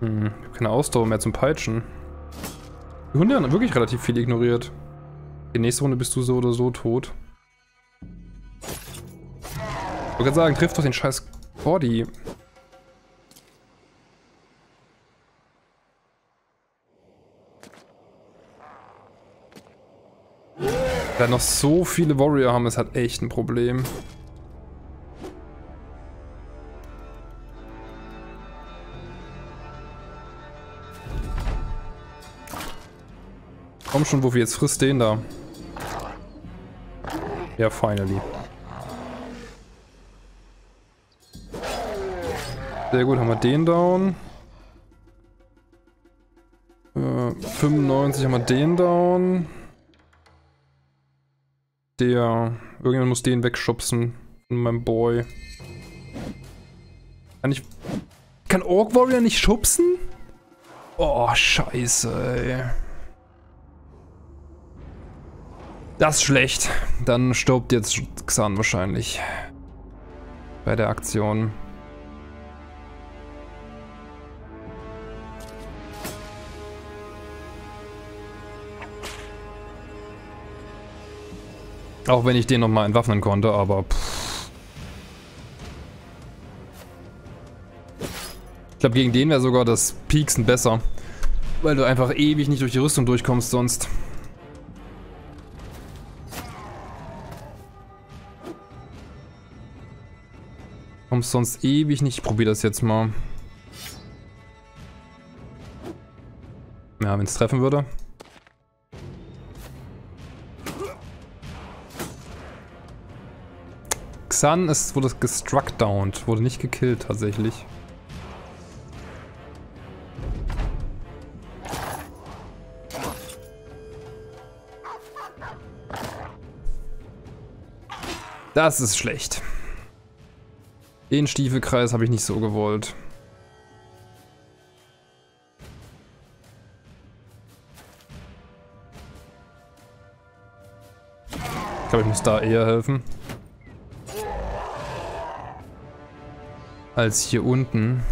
Hm, ich habe keine Ausdauer mehr zum Peitschen. Die Hunde haben wirklich relativ viel ignoriert. Die nächste Runde bist du so oder so tot. Ich wollte gerade sagen, trifft doch den scheiß Body. Da noch so viele Warrior haben, das hat echt ein Problem. Komm schon, Wuffi, jetzt frisst den da. Ja, finally. Sehr gut, haben wir den down. Äh, fünfundneunzig haben wir den down. Der... Irgendjemand muss den wegschubsen. Mein Boy. Kann ich... Kann Orc Warrior nicht schubsen? Oh, scheiße, ey. Das ist schlecht. Dann stirbt jetzt Xan wahrscheinlich. Bei der Aktion. Auch wenn ich den nochmal entwaffnen konnte, aber... Pff. Ich glaube, gegen den wäre sogar das Pieksen besser. Weil du einfach ewig nicht durch die Rüstung durchkommst sonst. Kommst sonst ewig nicht. Ich probiere das jetzt mal. Ja, wenn es treffen würde. Xan ist, wurde gestruck downed, wurde nicht gekillt tatsächlich. Das ist schlecht. Den Stiefelkreis habe ich nicht so gewollt. Ich glaube, ich muss da eher helfen. Als hier unten.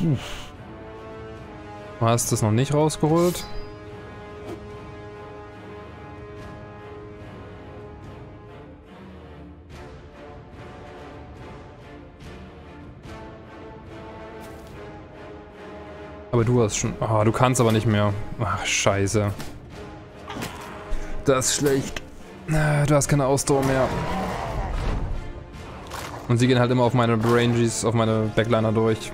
Puh. Du hast das noch nicht rausgeholt. Aber du hast schon... Ah, oh, du kannst aber nicht mehr. Ach, scheiße. Das ist schlecht. Du hast keine Ausdauer mehr. Und sie gehen halt immer auf meine Ranges, auf meine Backliner durch.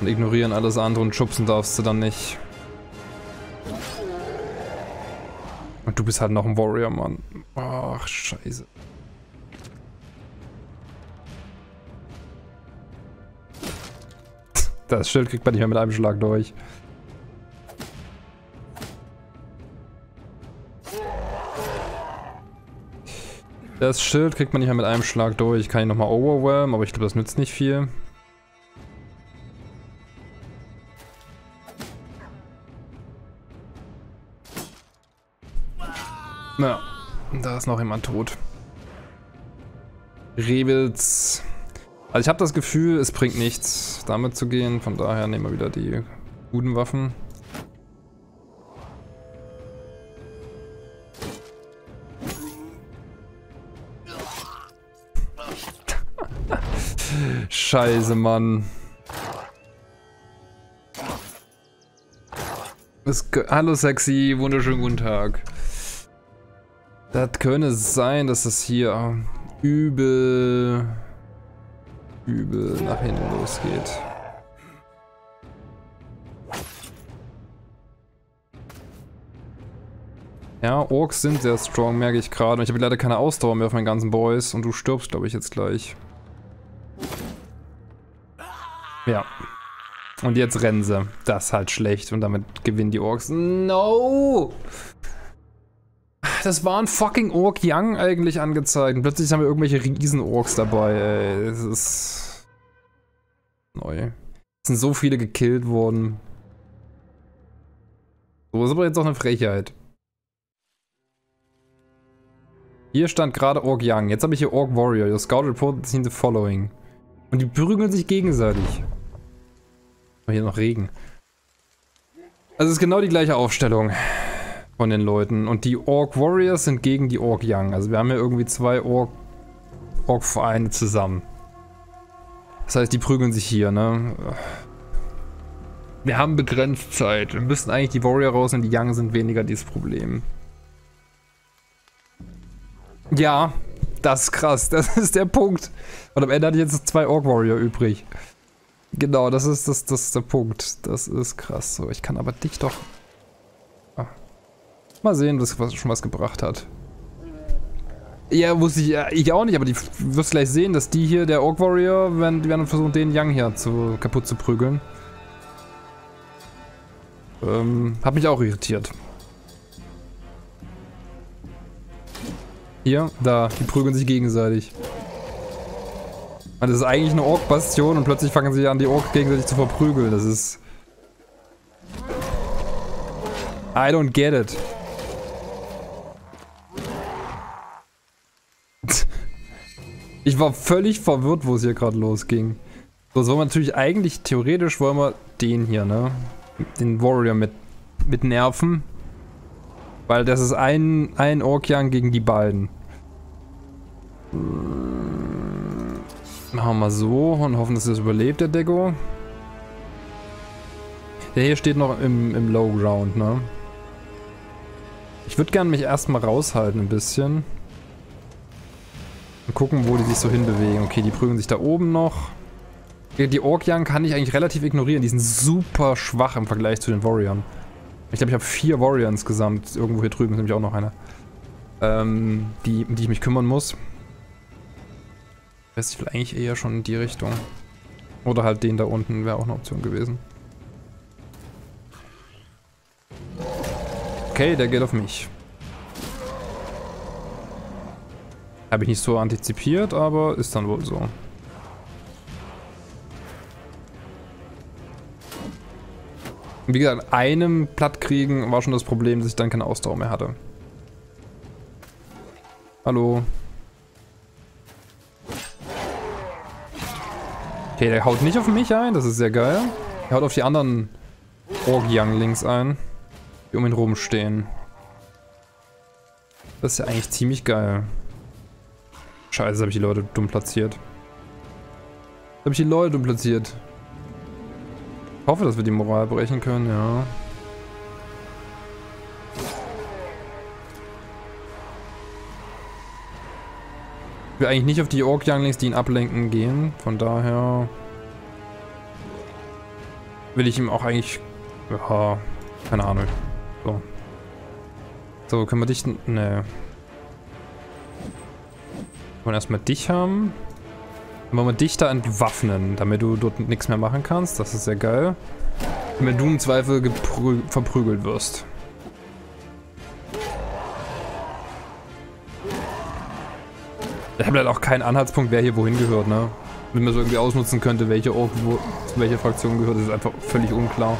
Und ignorieren alles andere und schubsen darfst du dann nicht. Und du bist halt noch ein Warrior, Mann. Ach, scheiße. Das Schild kriegt man nicht mehr mit einem Schlag durch. Das Schild kriegt man nicht mehr mit einem Schlag durch. Kann ich nochmal overwhelmen, aber ich glaube, das nützt nicht viel. Na, da ist noch jemand tot. Rebels. Also ich habe das Gefühl, es bringt nichts, damit zu gehen. Von daher nehmen wir wieder die guten Waffen. Scheiße, Mann. Das, hallo Sexy, wunderschönen guten Tag. Das könnte sein, dass es hier übel... übel nach hinten losgeht. Ja, Orks sind sehr strong, merke ich gerade. Und ich habe leider keine Ausdauer mehr auf meinen ganzen Boys. Und du stirbst, glaube ich, jetzt gleich. Ja. Und jetzt rennen sie. Das ist halt schlecht. Und damit gewinnen die Orks. No! Das war ein fucking Orc Young eigentlich angezeigt. Und plötzlich haben wir irgendwelche Riesen-Orks dabei, ey. Das ist... neu. Es sind so viele gekillt worden. So, ist aber jetzt auch eine Frechheit. Hier stand gerade Orc Young. Jetzt habe ich hier Orc Warrior. Your Scout Report is in the following. Und die prügeln sich gegenseitig. Aber hier noch Regen. Also es ist genau die gleiche Aufstellung. von den Leuten. Und die Orc Warriors sind gegen die Orc Young. Also wir haben ja irgendwie zwei Orc Orc-Vereine zusammen. Das heißt, die prügeln sich hier, ne? Wir haben begrenzt Zeit. Wir müssen eigentlich die Warrior rausnehmen. Die Young sind weniger dieses Problem. Ja, das ist krass. Das ist der Punkt. Und am Ende hatte ich jetzt zwei Orc Warrior übrig. Genau, das ist, das, das ist der Punkt. Das ist krass. So, ich kann aber dich doch... Ah. Mal sehen, was, was schon was gebracht hat. Ja, wusste ich, ich auch nicht, aber du wirst gleich sehen, dass die hier, der Orc Warrior, werden, die werden versuchen, den Yang hier zu, kaputt zu prügeln. Ähm, hat mich auch irritiert. Hier, da, die prügeln sich gegenseitig. Das ist eigentlich eine Ork-Bastion und plötzlich fangen sie an, die Ork gegenseitig zu verprügeln. Das ist... I don't get it. Ich war völlig verwirrt, wo es hier gerade losging. So, das wollen wir natürlich eigentlich, theoretisch wollen wir den hier, ne? Den Warrior mit, mit nerven. Weil das ist ein, ein Ork-Yang gegen die beiden. Machen wir mal so und hoffen, dass das überlebt, der Deko. Der hier steht noch im, im Low Ground, ne? Ich würde gerne mich erstmal raushalten ein bisschen. Und gucken, wo die sich so hinbewegen. Okay, die prügeln sich da oben noch. Die Ork-Yang kann ich eigentlich relativ ignorieren. Die sind super schwach im Vergleich zu den Warriors. Ich glaube, ich habe vier Warriors insgesamt. Irgendwo hier drüben ist nämlich auch noch einer. Ähm, die, um die ich mich kümmern muss. Ich will eigentlich eher schon in die Richtung. Oder halt den da unten wäre auch eine Option gewesen. Okay, der geht auf mich. Habe ich nicht so antizipiert, aber ist dann wohl so. Und wie gesagt, einem Plattkriegen war schon das Problem, dass ich dann keine Ausdauer mehr hatte. Hallo. Okay, der haut nicht auf mich ein, das ist sehr geil. Er haut auf die anderen Orgyang links ein, die um ihn rumstehen. Das ist ja eigentlich ziemlich geil. Scheiße, habe ich die Leute dumm platziert. Habe ich die Leute dumm platziert. Ich hoffe, dass wir die Moral brechen können, ja. Ich will eigentlich nicht auf die Ork-Younglings, die ihn ablenken, gehen. Von daher will ich ihm auch eigentlich... Ja, keine Ahnung. So, so können wir dich... Ne. Wollen erstmal dich haben. Dann wollen wir dich da entwaffnen, damit du dort nichts mehr machen kannst. Das ist sehr geil. Wenn du im Zweifel verprügelt wirst. Ich habe halt auch keinen Anhaltspunkt, wer hier wohin gehört, ne? Wenn man so irgendwie ausnutzen könnte, welche Ork, wo, zu welcher Fraktion gehört, das ist einfach völlig unklar.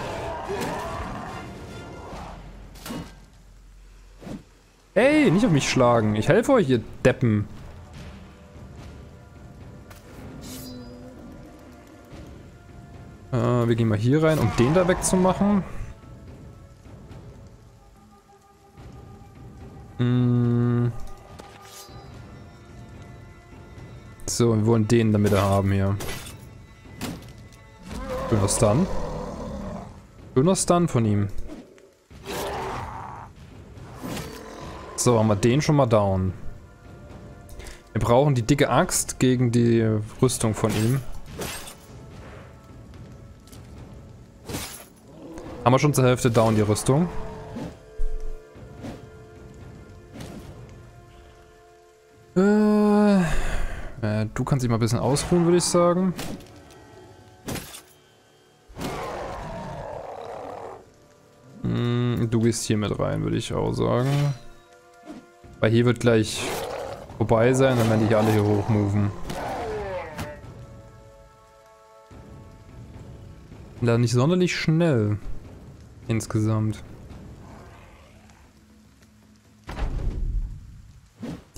Ey, nicht auf mich schlagen. Ich helfe euch, ihr Deppen. Äh, wir gehen mal hier rein, um den da wegzumachen. Hm. So, wir wollen den damit haben hier. Schöner Stun. Schöner Stun von ihm. So, haben wir den schon mal down. Wir brauchen die dicke Axt gegen die Rüstung von ihm. Haben wir schon zur Hälfte down die Rüstung. Du kannst dich mal ein bisschen ausruhen, würde ich sagen. Du gehst hier mit rein, würde ich auch sagen. Weil hier wird gleich vorbei sein, dann werden die alle hier hochmoven. Leider nicht sonderlich schnell. Insgesamt.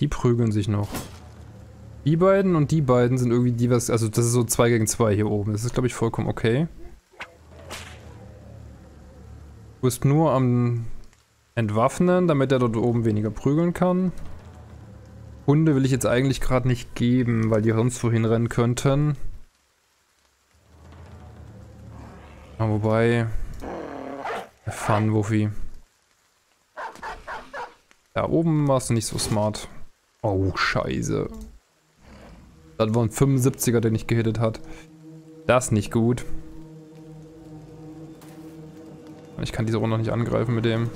Die prügeln sich noch. Die beiden und die beiden sind irgendwie die, was... Also das ist so zwei gegen zwei hier oben. Das ist, glaube ich, vollkommen okay. Du bist nur am entwaffnen, damit er dort oben weniger prügeln kann. Hunde will ich jetzt eigentlich gerade nicht geben, weil die sonst wohin rennen könnten. Ja, wobei... Fun-Wuffi. Da oben warst du nicht so smart. Oh, scheiße. Das war ein fünfundsiebziger, der nicht gehittet hat. Das ist nicht gut. Ich kann diese Runde noch nicht angreifen mit dem.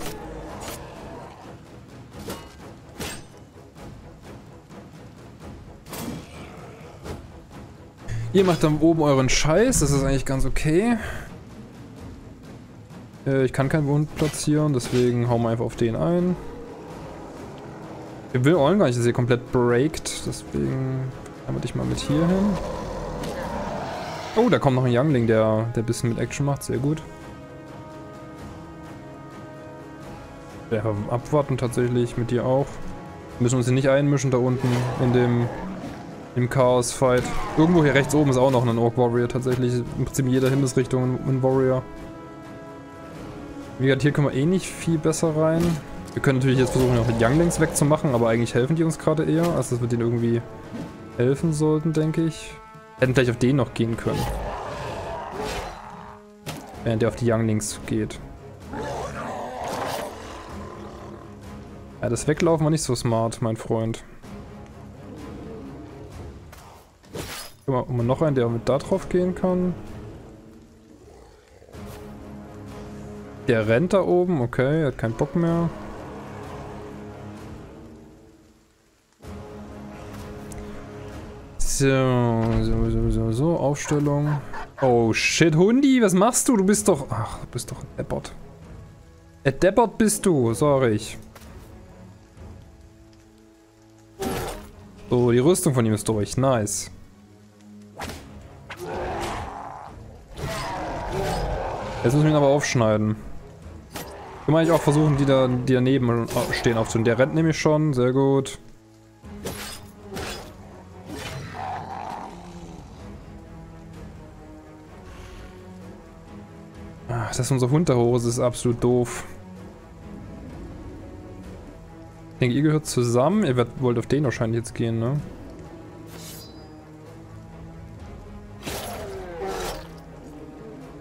Ihr macht dann oben euren Scheiß, das ist eigentlich ganz okay. Äh, ich kann keinen Wund platzieren, deswegen hauen wir einfach auf den ein. Ich will auch gar nicht, dass ihr komplett breakt, deswegen haben wir dich mal mit hier hin. Oh, da kommt noch ein Youngling, der, der ein bisschen mit Action macht, sehr gut. Ja, abwarten tatsächlich, mit dir auch. Wir müssen uns hier nicht einmischen da unten in dem im Chaos-Fight. Irgendwo hier rechts oben ist auch noch ein Orc-Warrior tatsächlich. Im Prinzip in jeder Himmelsrichtung ein Warrior. Wie gesagt, hier können wir eh nicht viel besser rein. Wir können natürlich jetzt versuchen, auch die Younglings wegzumachen, aber eigentlich helfen die uns gerade eher, als dass wir denen irgendwie helfen sollten, denke ich. Hätten vielleicht auf den noch gehen können. Während der auf die Younglings geht. Ja, das Weglaufen war nicht so smart, mein Freund. Guck mal, noch einen, der mit da drauf gehen kann. Der rennt da oben, okay, er hat keinen Bock mehr. So, so, so, so, so, Aufstellung. Oh shit, Hundi, was machst du? Du bist doch... Ach, du bist doch ein Deppert. Ein Deppert bist du, sorry ich. So, die Rüstung von ihm ist durch. Nice. Jetzt müssen wir ihn aber aufschneiden. Können wir eigentlich auch versuchen, die, da, die daneben stehen aufzunehmen. Der rennt nämlich schon. Sehr gut. Ach, dass unser Hund da hoch ist, ist absolut doof. Ich denke, ihr gehört zusammen. Ihr wollt auf den wahrscheinlich jetzt gehen, ne?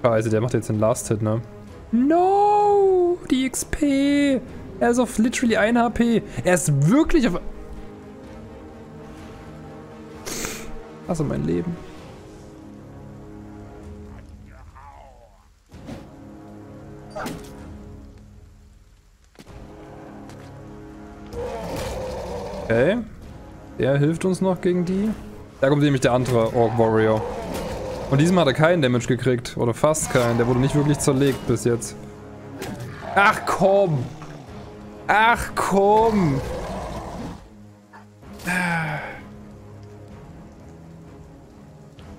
Scheiße, der macht jetzt den Last-Hit, ne? No! Die X P! Er ist auf literally ein H P. Er ist wirklich auf... Also mein Leben. Okay. Der hilft uns noch gegen die. Da kommt nämlich der andere Orc Warrior. Und diesmal hat er keinen Damage gekriegt. Oder fast keinen. Der wurde nicht wirklich zerlegt bis jetzt. Ach komm! Ach komm!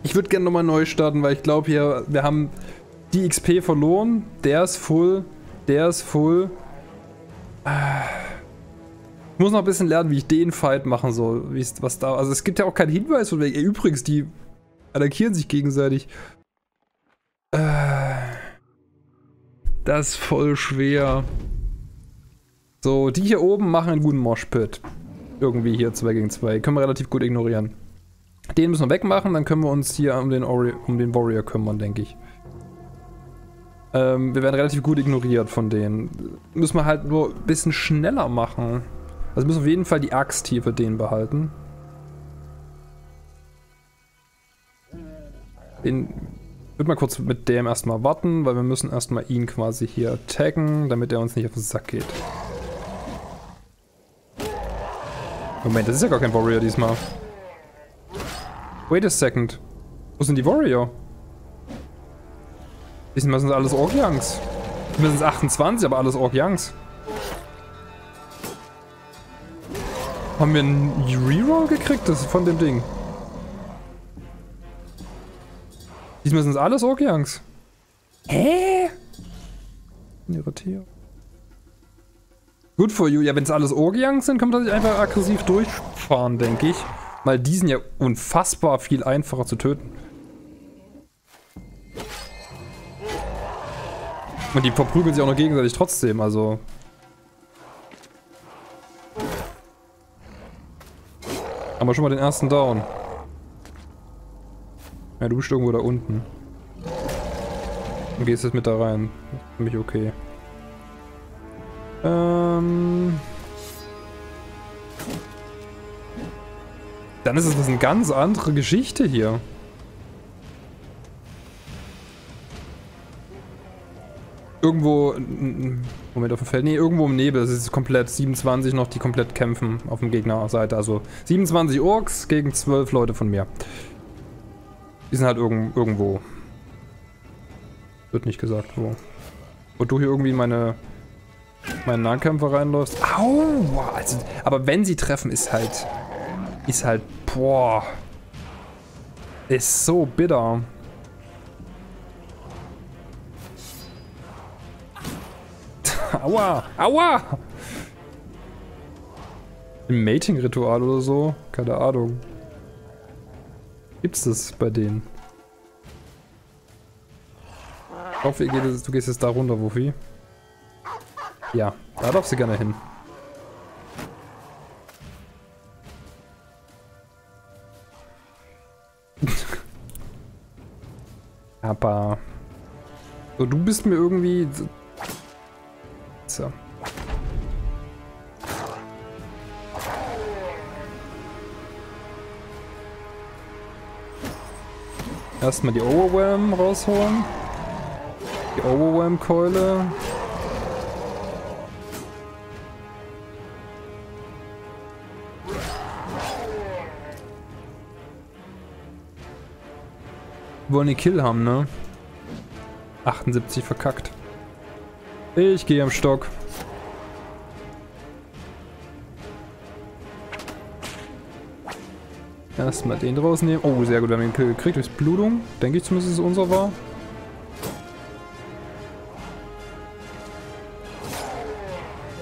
Ich würde gerne nochmal neu starten, weil ich glaube hier, wir haben die X P verloren. Der ist full. Der ist full. Ich muss noch ein bisschen lernen, wie ich den Fight machen soll. Wie ist, was da, also es gibt ja auch keinen Hinweis von wegen. Übrigens, die attackieren sich gegenseitig. Äh, das ist voll schwer. So, die hier oben machen einen guten Moshpit. Irgendwie hier zwei gegen zwei. Können wir relativ gut ignorieren. Den müssen wir wegmachen, dann können wir uns hier um den, Ori um den Warrior kümmern, denke ich. Ähm, wir werden relativ gut ignoriert von denen. Müssen wir halt nur ein bisschen schneller machen. Also müssen wir auf jeden Fall die Axt hier für den behalten. Den würde mal kurz mit dem erstmal warten, weil wir müssen erstmal ihn quasi hier taggen, damit er uns nicht auf den Sack geht. Moment, das ist ja gar kein Warrior diesmal. Wait a second. Wo sind die Warrior? Diesmal sind alles Ork-Youngs. Mindestens achtundzwanzig, aber alles Ork-Youngs. Haben wir einen Reroll gekriegt? Das ist von dem Ding. Diesmal sind es alles Ork-Youngs. Hä? Irritiert. Good for you. Ja, wenn es alles Ork-Youngs sind, kann man das einfach aggressiv durchfahren, denke ich. Weil die sind ja unfassbar viel einfacher zu töten. Und die verprügeln sich auch noch gegenseitig trotzdem, also... Haben wir schon mal den ersten Down. Ja, du bist irgendwo da unten. Und gehst jetzt mit da rein. Für mich okay. Ähm... Dann ist es eine ganz andere Geschichte hier. Irgendwo... Moment, auf dem Feld? Ne, irgendwo im Nebel. Das ist komplett siebenundzwanzig noch, die komplett kämpfen auf dem Gegnerseite. Also siebenundzwanzig Orks gegen zwölf Leute von mir. Die sind halt irg irgendwo. Wird nicht gesagt, wo. Und du hier irgendwie meine... meinen Nahkämpfer reinläufst. Aua! Also, aber wenn sie treffen, ist halt... Ist halt... Boah. Ist so bitter. Aua! Aua! Ein Mating-Ritual oder so? Keine Ahnung. Gibt's das bei denen? Ich hoffe, ihr geht jetzt, du gehst jetzt da runter, Wuffi. Ja, da darfst du gerne hin. Aber... So, du bist mir irgendwie... So. Erstmal die Overwhelm rausholen. Die Overwhelm-Keule. Wollen die Kill haben, ne? achtundsiebzig verkackt. Ich gehe am Stock. Erstmal den rausnehmen. Oh, sehr gut, wir haben den Kill gekriegt durch Blutung. Denke ich zumindest, dass es unser war.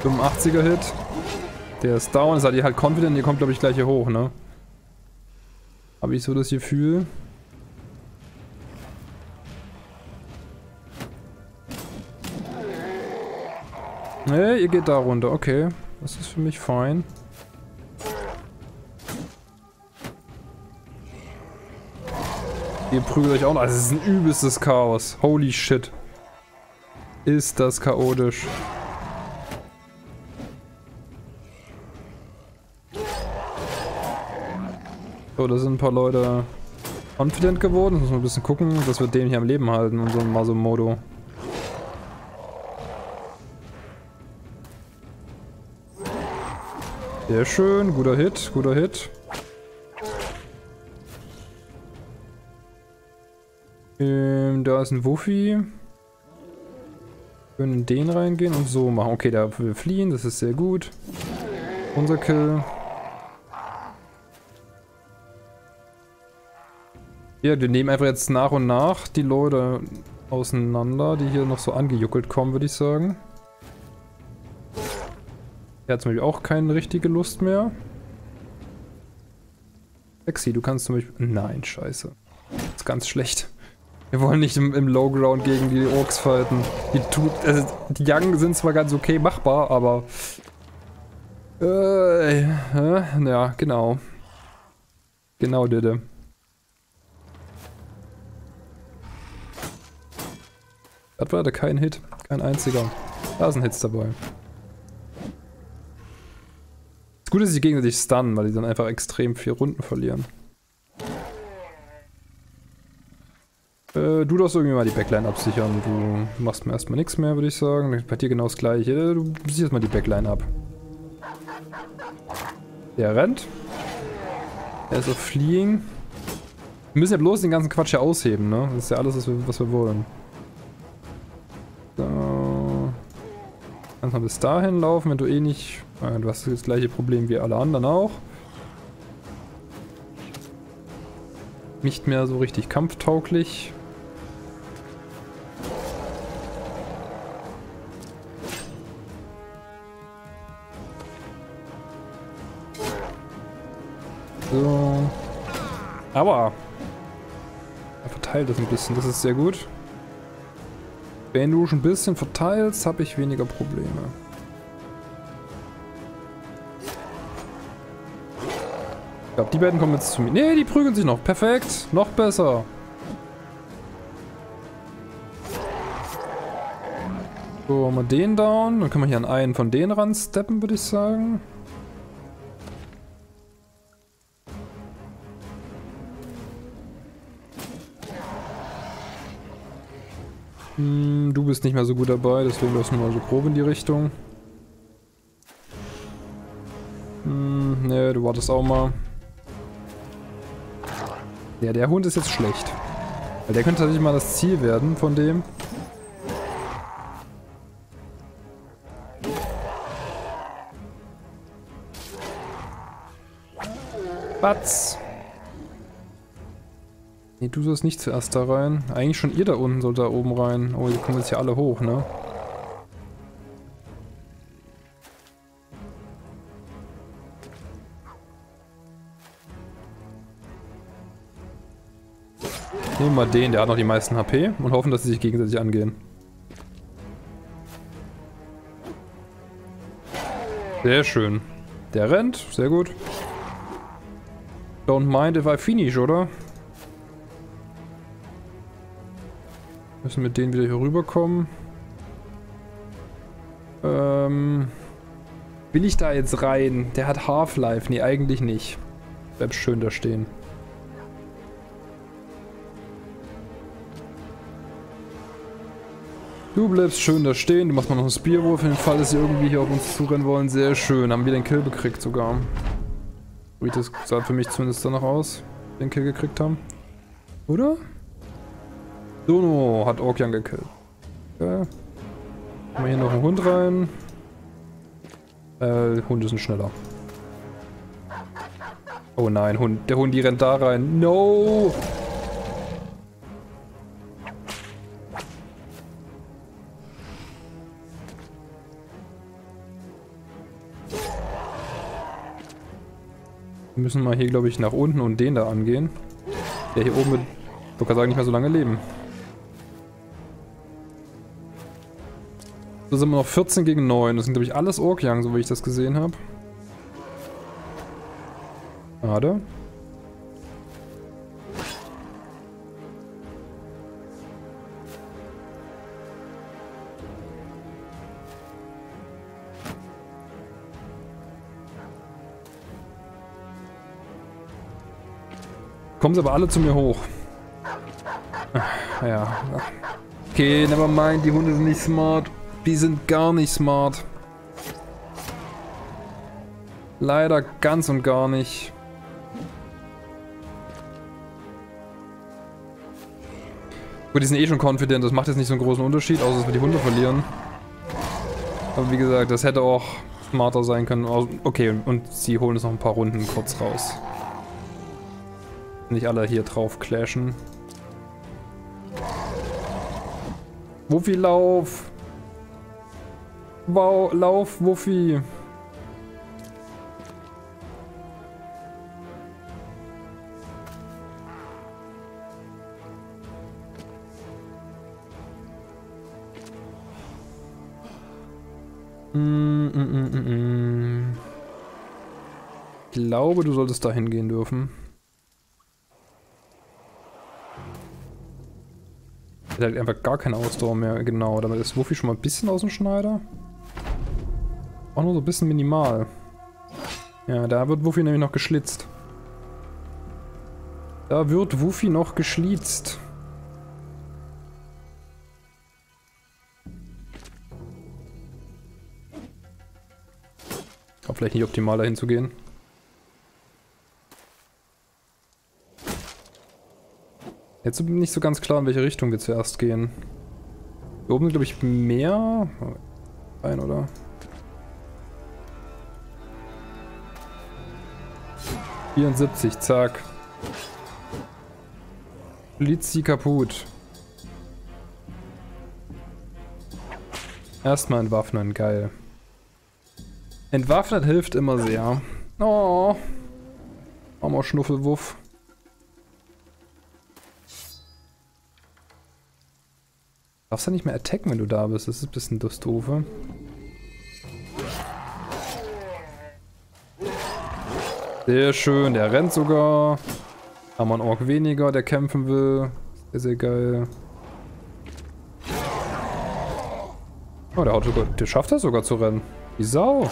fünfundachtziger Hit. Der ist down. Ist halt confident. Der kommt, glaube ich, gleich hier hoch, ne? Habe ich so das Gefühl. Ne, ihr geht da runter. Okay. Das ist für mich fein. Ihr prügelt euch auch noch. Also es ist ein übelstes Chaos. Holy shit. Ist das chaotisch. So, da sind ein paar Leute confident geworden. Jetzt müssen wir ein bisschen gucken, dass wir den hier am Leben halten, unseren Masumoto. Sehr schön, guter Hit, guter Hit. Ähm, da ist ein Wuffi. Wir können in den reingehen und so machen. Okay, da will fliehen, das ist sehr gut. Unser Kill. Ja, wir nehmen einfach jetzt nach und nach die Leute auseinander, die hier noch so angejuckelt kommen, würde ich sagen. Er hat zum Beispiel auch keine richtige Lust mehr. Sexy, du kannst zum Beispiel... Nein, scheiße. Das ist ganz schlecht. Wir wollen nicht im, im Lowground gegen die Orks fighten. Die, tut, also die Young sind zwar ganz okay machbar, aber... Äh, äh, ja, genau. Genau, Dede. Das war da kein Hit. Kein einziger. Da sind Hits dabei. Gut, dass die Gegner sich stunnen, weil die dann einfach extrem viel Runden verlieren. Äh, du darfst irgendwie mal die Backline absichern. Du machst mir erstmal nichts mehr, würde ich sagen. Bei dir genau das gleiche. Du sicherst mal die Backline ab. Der rennt. Er ist auf Fleeing. Wir müssen ja bloß den ganzen Quatsch hier ausheben, ne? Das ist ja alles, was wir, was wir wollen. So. Kannst mal bis dahin laufen, wenn du eh nicht... Du hast das gleiche Problem wie alle anderen auch. Nicht mehr so richtig kampftauglich. So. Aua. Er verteilt das ein bisschen, das ist sehr gut. Wenn du schon ein bisschen verteilst, habe ich weniger Probleme. Ich glaube, die beiden kommen jetzt zu mir. Nee, die prügeln sich noch. Perfekt. Noch besser. So, haben wir den down. Dann können wir hier an einen von denen ransteppen, würde ich sagen. Hm, du bist nicht mehr so gut dabei, deswegen läufst du mal so grob in die Richtung. Hm, ne, du wartest auch mal. Ja, der Hund ist jetzt schlecht. Weil der könnte tatsächlich mal das Ziel werden von dem. Batz! Nee, du sollst nicht zuerst da rein. Eigentlich schon ihr da unten sollt da oben rein. Oh, die kommen jetzt hier alle hoch, ne? Nehmen wir den, der hat noch die meisten H P und hoffen, dass sie sich gegenseitig angehen. Sehr schön. Der rennt, sehr gut. Don't mind if I finish, oder? Müssen mit denen wieder hier rüberkommen. Ähm. Will ich da jetzt rein? Der hat Half-Life. Nee, eigentlich nicht. Bleib schön da stehen. Du bleibst schön da stehen. Du machst mal noch einen Spearwurf für den Fall, dass sie irgendwie hier auf uns zurennen wollen. Sehr schön. Haben wir den Kill bekriegt sogar. Das sah für mich zumindest danach aus, den Kill gekriegt haben. Oder? Sono hat Orkian gekillt. Okay. Machen wir hier noch einen Hund rein. Äh, Hunde sind schneller. Oh nein, Hund. Der Hund, die rennt da rein. No! Wir müssen mal hier, glaube ich, nach unten und den da angehen. Der hier oben wird, ich kann sagen, nicht mehr so lange leben. So sind wir noch vierzehn gegen neun. Das sind, glaube ich, alles Orkyang, so wie ich das gesehen habe. Schade. Kommen sie aber alle zu mir hoch. Ja. Okay, never mind, die Hunde sind nicht smart. Die sind gar nicht smart. Leider ganz und gar nicht. Gut, die sind eh schon confident, das macht jetzt nicht so einen großen Unterschied, außer dass wir die Hunde verlieren. Aber wie gesagt, das hätte auch smarter sein können. Okay, und sie holen es noch ein paar Runden kurz raus. Nicht alle hier drauf clashen. Wuffi, lauf! Wow, lauf, Wuffi! Mm, mm, mm, mm. Ich glaube, du solltest da hingehen dürfen. Der hat einfach gar keine Ausdauer mehr, genau. Damit ist Wuffi schon mal ein bisschen aus dem Schneider. Auch nur so ein bisschen minimal. Ja, da wird Wuffi nämlich noch geschlitzt. Da wird Wuffi noch geschlitzt. War vielleicht nicht optimal dahin zu gehen. Jetzt bin ich nicht so ganz klar, in welche Richtung wir zuerst gehen. Hier oben sind, glaube ich, mehr. Ein, oder? vierundsiebzig, zack. Blitz sie kaputt. Erstmal entwaffnen, geil. Entwaffnet hilft immer sehr. Oh. Armer Schnuffelwuff. Du darfst ja nicht mehr attacken, wenn du da bist. Das ist ein bisschen das Doofe. Sehr schön, der rennt sogar. Haben wir einen Ork weniger, der kämpfen will. Sehr, sehr geil. Oh, der, sogar, der schafft das sogar zu rennen. Die Sau.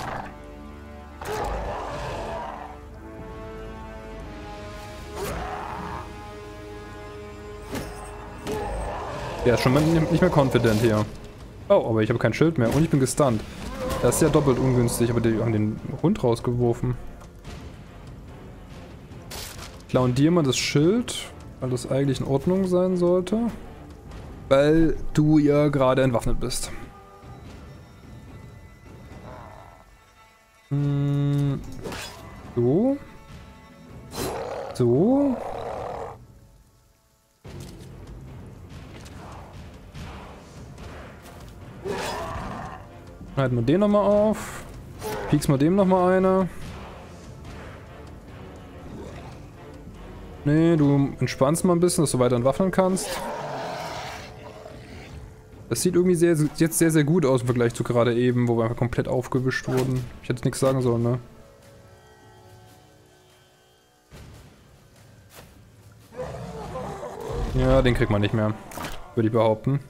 Der ist schon nicht mehr confident hier. Oh, aber ich habe kein Schild mehr und ich bin gestunt. Das ist ja doppelt ungünstig, aber die haben den Hund rausgeworfen. Klauen dir mal das Schild, weil das eigentlich in Ordnung sein sollte. Weil du ja gerade entwaffnet bist. So. So. Halten wir den nochmal auf. Pieks mal dem nochmal eine. Nee, du entspannst mal ein bisschen, dass du weiter entwaffnen kannst. Das sieht irgendwie sehr, jetzt sehr, sehr gut aus im Vergleich zu gerade eben, wo wir einfach komplett aufgewischt wurden. Ich hätte nichts sagen sollen, ne? Ja, den kriegt man nicht mehr, würde ich behaupten.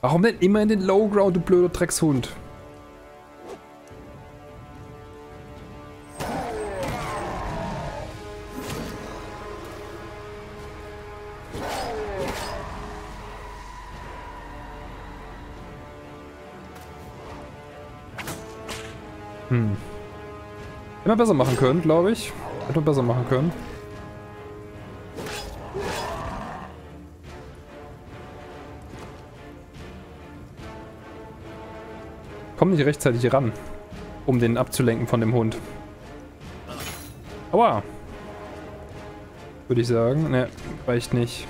Warum denn immer in den Lowground, du blöder Dreckshund? Hm. Hätte man besser machen können, glaube ich. Hätte man besser machen können. Komm nicht rechtzeitig ran, um den abzulenken von dem Hund. Aua! Würde ich sagen. Ne, reicht nicht.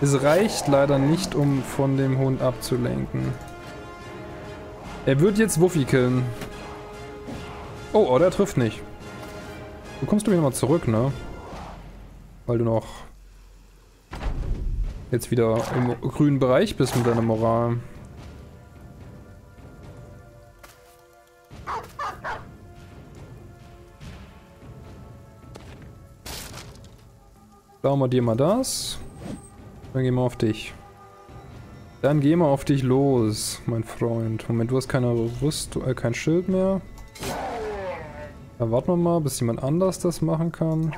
Es reicht leider nicht, um von dem Hund abzulenken. Er wird jetzt Wuffi killen. Oh, oh, der trifft nicht. Du kommst du mir nochmal zurück, ne? Weil du noch jetzt wieder im grünen Bereich bist mit deiner Moral. Schauen wir dir mal das. Dann gehen wir auf dich. Dann gehen wir auf dich los, mein Freund. Moment, du hast keine Rüstung, äh, kein Schild mehr. Dann warten wir mal, bis jemand anders das machen kann.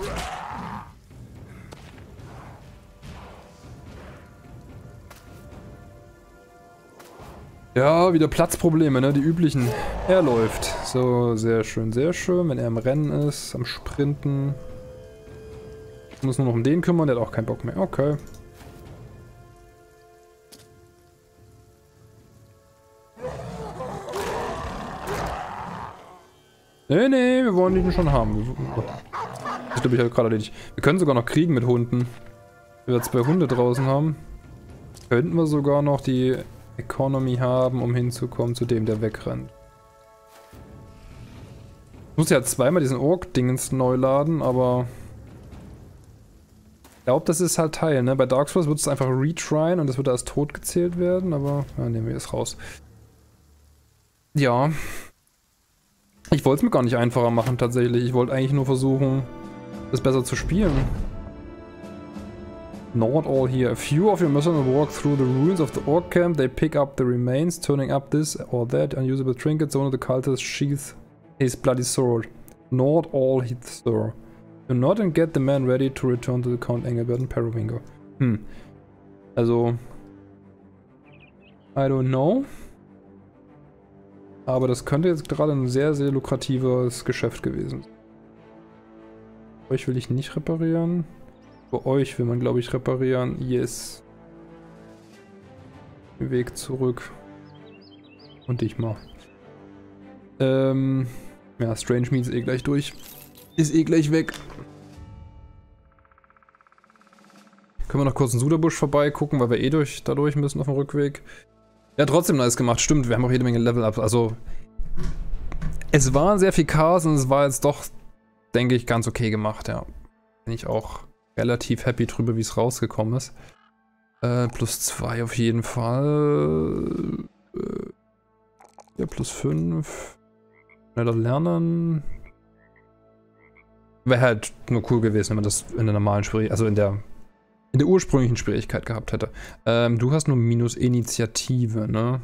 Ja, wieder Platzprobleme, ne? Die üblichen. Er läuft. So, sehr schön, sehr schön. Wenn er im Rennen ist, am Sprinten. Ich muss nur noch um den kümmern, der hat auch keinen Bock mehr. Okay. Nee, nee, wir wollen den schon haben. Ich glaube, ich habe gerade erledigt. Wir können sogar noch kriegen mit Hunden. Wenn wir jetzt zwei Hunde draußen haben, könnten wir sogar noch die Economy haben, um hinzukommen zu dem, der wegrennt. Ich muss ja zweimal diesen Ork-Dingens neu laden, aber... Ich glaube, das ist halt Teil, ne? Bei Dark Souls wird es einfach retryen und es wird als tot gezählt werden, aber ja, nehmen wir es raus. Ja. Ich wollte es mir gar nicht einfacher machen, tatsächlich. Ich wollte eigentlich nur versuchen, das besser zu spielen. Not all here. A few of your mercenaries walk through the ruins of the orc camp. They pick up the remains, turning up this or that unusable trinket. One of the cultists sheathes his bloody sword. Not all here, sir. Do not and get the man ready to return to the Count Engelbert and Periwinkle. Hm. Also. I don't know. Aber das könnte jetzt gerade ein sehr, sehr lukratives Geschäft gewesen sein. Euch will ich nicht reparieren. Bei euch will man, glaube ich, reparieren. Yes. Weg zurück. Und dich mal. Ähm. Ja, Strange Meat ist eh gleich durch. Ist eh gleich weg. Können wir noch kurz in Suderbusch vorbeigucken, weil wir eh durch, da durch müssen auf dem Rückweg. Ja, trotzdem nice gemacht. Stimmt, wir haben auch jede Menge Level-Ups. Also, es war sehr viel Chaos und es war jetzt doch, denke ich, ganz okay gemacht, ja. Bin ich auch relativ happy drüber, wie es rausgekommen ist. Äh, plus zwei auf jeden Fall. Äh, ja, plus fünf. Schneller lernen. Wäre halt nur cool gewesen, wenn man das in der normalen Schwierigkeit, also in der in der ursprünglichen Schwierigkeit gehabt hätte. Ähm, du hast nur minus Initiative, ne?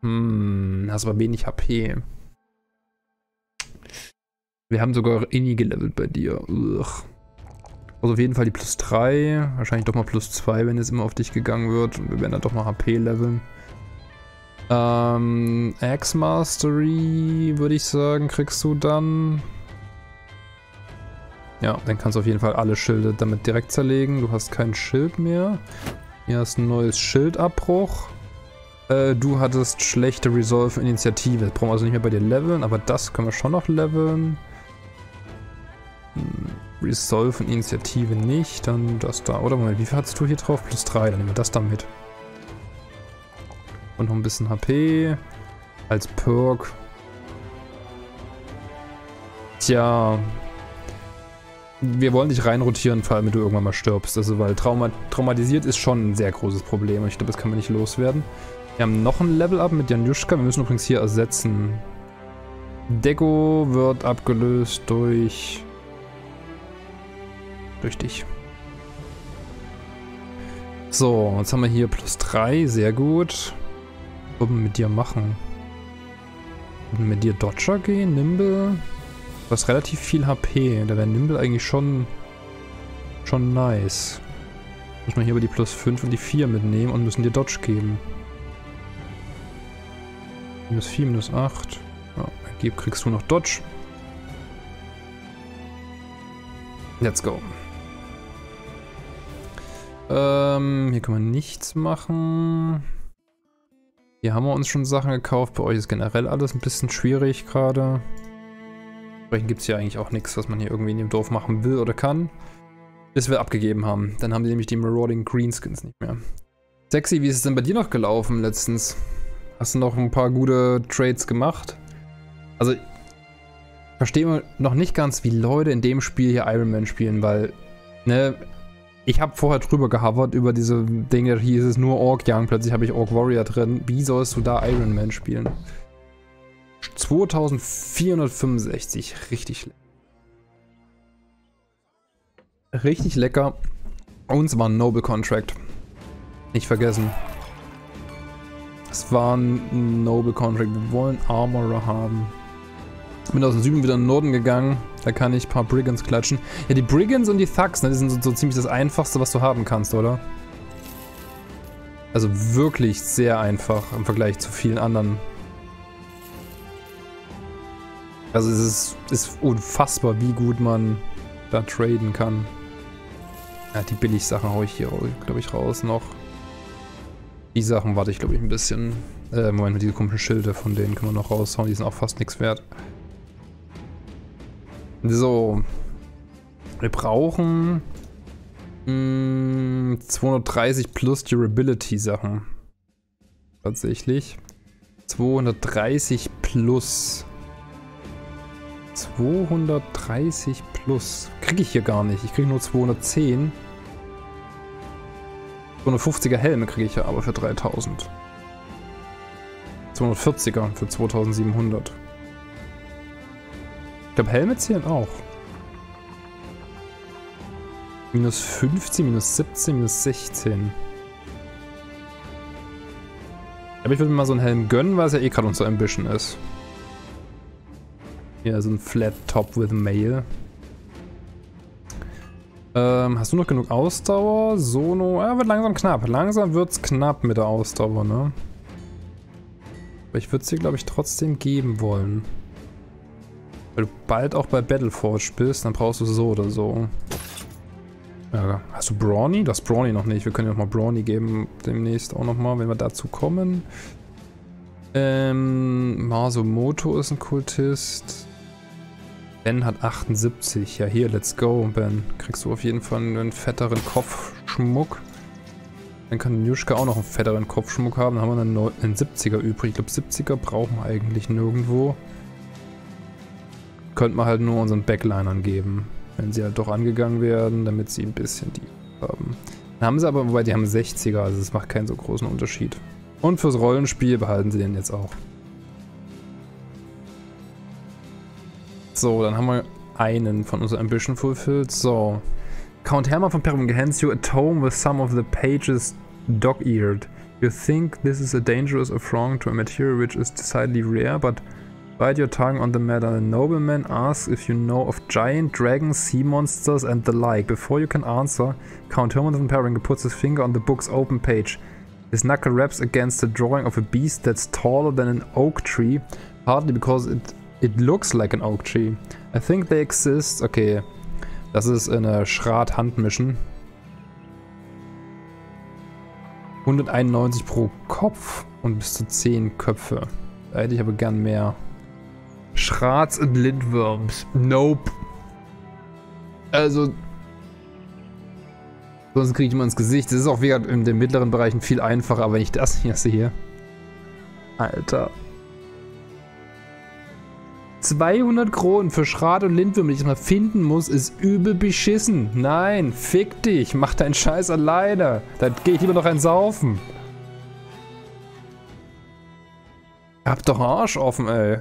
Hm, hast aber wenig H P. Wir haben sogar Ini gelevelt bei dir. Ugh. Also auf jeden Fall die plus drei, wahrscheinlich doch mal plus zwei, wenn es immer auf dich gegangen wird. Und wir werden dann doch mal H P leveln. Ähm, Axe Mastery, würde ich sagen, kriegst du dann. Ja, dann kannst du auf jeden Fall alle Schilde damit direkt zerlegen. Du hast kein Schild mehr. Hier hast ein neues Schildabbruch. Äh, du hattest schlechte Resolve-Initiative. Brauchen wir also nicht mehr bei dir leveln, aber das können wir schon noch leveln. Hm. Resolve und Initiative nicht, dann das da. Oder Moment, wie viel hattest du hier drauf? plus drei, dann nehmen wir das da mit. Und noch ein bisschen H P. Als Perk. Tja. Wir wollen dich reinrotieren, vor allem, wenn du irgendwann mal stirbst. Also, weil Trauma traumatisiert ist schon ein sehr großes Problem. Und ich glaube, das kann man nicht loswerden. Wir haben noch ein Level-Up mit Danyushka. Wir müssen übrigens hier ersetzen. Deko wird abgelöst durch... durch dich. So, jetzt haben wir hier plus drei, sehr gut. Was wollen wir mit dir machen? Wollen wir mit dir Dodger gehen, Nimble? Du hast relativ viel H P, da wäre Nimble eigentlich schon schon nice. Muss man hier aber die plus fünf und die vier mitnehmen und müssen dir Dodge geben. minus vier, minus acht. Ja, gib, kriegst du noch Dodge. Let's go. Ähm, hier können wir nichts machen. Hier haben wir uns schon Sachen gekauft. Bei euch ist generell alles ein bisschen schwierig gerade. Entsprechend gibt es hier eigentlich auch nichts, was man hier irgendwie in dem Dorf machen will oder kann. Bis wir abgegeben haben. Dann haben die nämlich die Marauding Greenskins nicht mehr. Sexy, wie ist es denn bei dir noch gelaufen letztens? Hast du noch ein paar gute Trades gemacht? Also, ich verstehe noch nicht ganz, wie Leute in dem Spiel hier Iron Man spielen, weil, ne... Ich habe vorher drüber gehovert, über diese Dinge, hier ist es nur Orc-Young, plötzlich habe ich Orc-Warrior drin. Wie sollst du da Iron Man spielen? zweitausendvierhundertfünfundsechzig, richtig lecker. Richtig lecker. Und es war ein Noble Contract. Nicht vergessen. Es war ein Noble Contract. Wir wollen Armorer haben. Ich bin aus dem Süden wieder in den Norden gegangen. Da kann ich ein paar Brigands klatschen. Ja, die Brigands und die Thugs, ne, die sind so, so ziemlich das Einfachste, was du haben kannst, oder? Also wirklich sehr einfach im Vergleich zu vielen anderen. Also es ist, ist unfassbar, wie gut man da traden kann. Ja, die Billigsachen haue ich hier, glaube ich, raus noch. Die Sachen warte ich, glaube ich, ein bisschen. Äh, Moment, diese komischen Schilde von denen können wir noch raushauen. Die sind auch fast nichts wert. So, wir brauchen mh, zweihundertdreißig plus Durability Sachen. Tatsächlich. zweihundertdreißig plus. zweihundertdreißig plus. Kriege ich hier gar nicht. Ich kriege nur zweihundertzehn. zweihundertfünfziger Helme kriege ich ja aber für dreitausend. zweihundertvierziger für zweitausendsiebenhundert. Ich glaube, Helme zählen auch. minus fünfzehn, minus siebzehn, minus sechzehn. Aber ich würde mir mal so einen Helm gönnen, weil es ja eh gerade unser Ambition ist. Hier, so ein Flat Top with Mail. Ähm, hast du noch genug Ausdauer? Sono. Ah, wird langsam knapp. Langsam wird's knapp mit der Ausdauer, ne? Aber ich würde es dir, glaube ich, trotzdem geben wollen. Weil du bald auch bei Battleforge bist, dann brauchst du so oder so. Ja, hast du Brawny? Das Brawny noch nicht. Wir können ja nochmal Brawny geben, demnächst auch nochmal, wenn wir dazu kommen. Ähm, Masumoto ist ein Kultist. Ben hat achtundsiebzig. Ja, hier, let's go, Ben. Kriegst du auf jeden Fall einen fetteren Kopfschmuck. Dann kann Danyushka auch noch einen fetteren Kopfschmuck haben. Dann haben wir einen, neun, einen siebziger übrig. Ich glaube, siebziger brauchen wir eigentlich nirgendwo. Könnten wir halt nur unseren Backlinern geben, wenn sie halt doch angegangen werden, damit sie ein bisschen die haben. Dann haben sie aber, wobei die haben sechziger, also es macht keinen so großen Unterschied. Und fürs Rollenspiel behalten sie den jetzt auch. So, dann haben wir einen von unseren Ambition fulfilled. So. Count Hammer von Perum hands you a tome with some of the pages dog-eared. You think this is a dangerous affront to a material which is decidedly rare, but bite your tongue on the matter. The nobleman asks if you know of giant dragons, sea monsters and the like. Before you can answer, Count Hermann von Perringen puts his finger on the book's open page. His knuckle raps against the drawing of a beast that's taller than an oak tree, partly because it, it looks like an oak tree. I think they exist. Okay, das ist eine Schrat-Handmission. hunderteinundneunzig pro Kopf und bis zu zehn Köpfe. Da hätte ich aber gern mehr. Schrats und Lindwurms. Nope. Also. Sonst kriege ich immer ins Gesicht. Das ist auch wieder in den mittleren Bereichen viel einfacher, aber wenn ich das hier sehe. Alter. zweihundert Kronen für Schrat und Lindwurm, die ich mal finden muss, ist übel beschissen. Nein, fick dich, mach deinen Scheiß alleine. Dann gehe ich lieber noch ein Saufen. Hab doch einen Arsch offen, ey.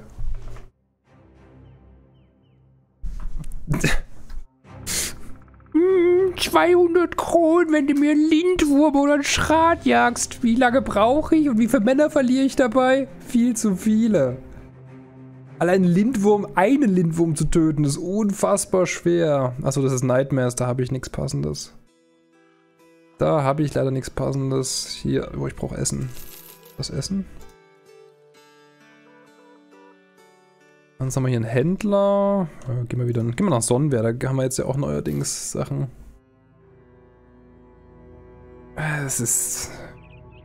zweihundert Kronen, wenn du mir einen Lindwurm oder einen Schrat jagst. Wie lange brauche ich und wie viele Männer verliere ich dabei? Viel zu viele. Allein Lindwurm, einen Lindwurm zu töten, ist unfassbar schwer. Achso, das ist Nightmares, da habe ich nichts Passendes. Da habe ich leider nichts Passendes. Hier, wo ich brauche Essen. Was Essen? Sonst haben wir hier einen Händler. Äh, gehen wir wieder gehen wir nach Sonnenwehr, da haben wir jetzt ja auch neuerdings Sachen. Es ist...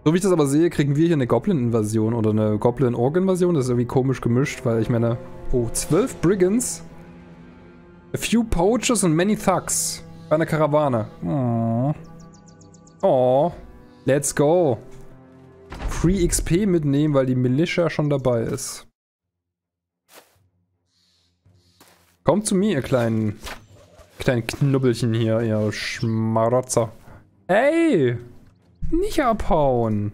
So wie ich das aber sehe, kriegen wir hier eine Goblin-Invasion oder eine Goblin-Org-Invasion. Das ist irgendwie komisch gemischt, weil ich meine... Oh, zwölf Brigands. A few poachers and many thugs. Bei einer Karawane. Oh. Oh. Let's go. Free X P mitnehmen, weil die Militia schon dabei ist. Kommt zu mir, ihr kleinen... kleinen Knubbelchen hier, ihr Schmarotzer. Ey! Nicht abhauen.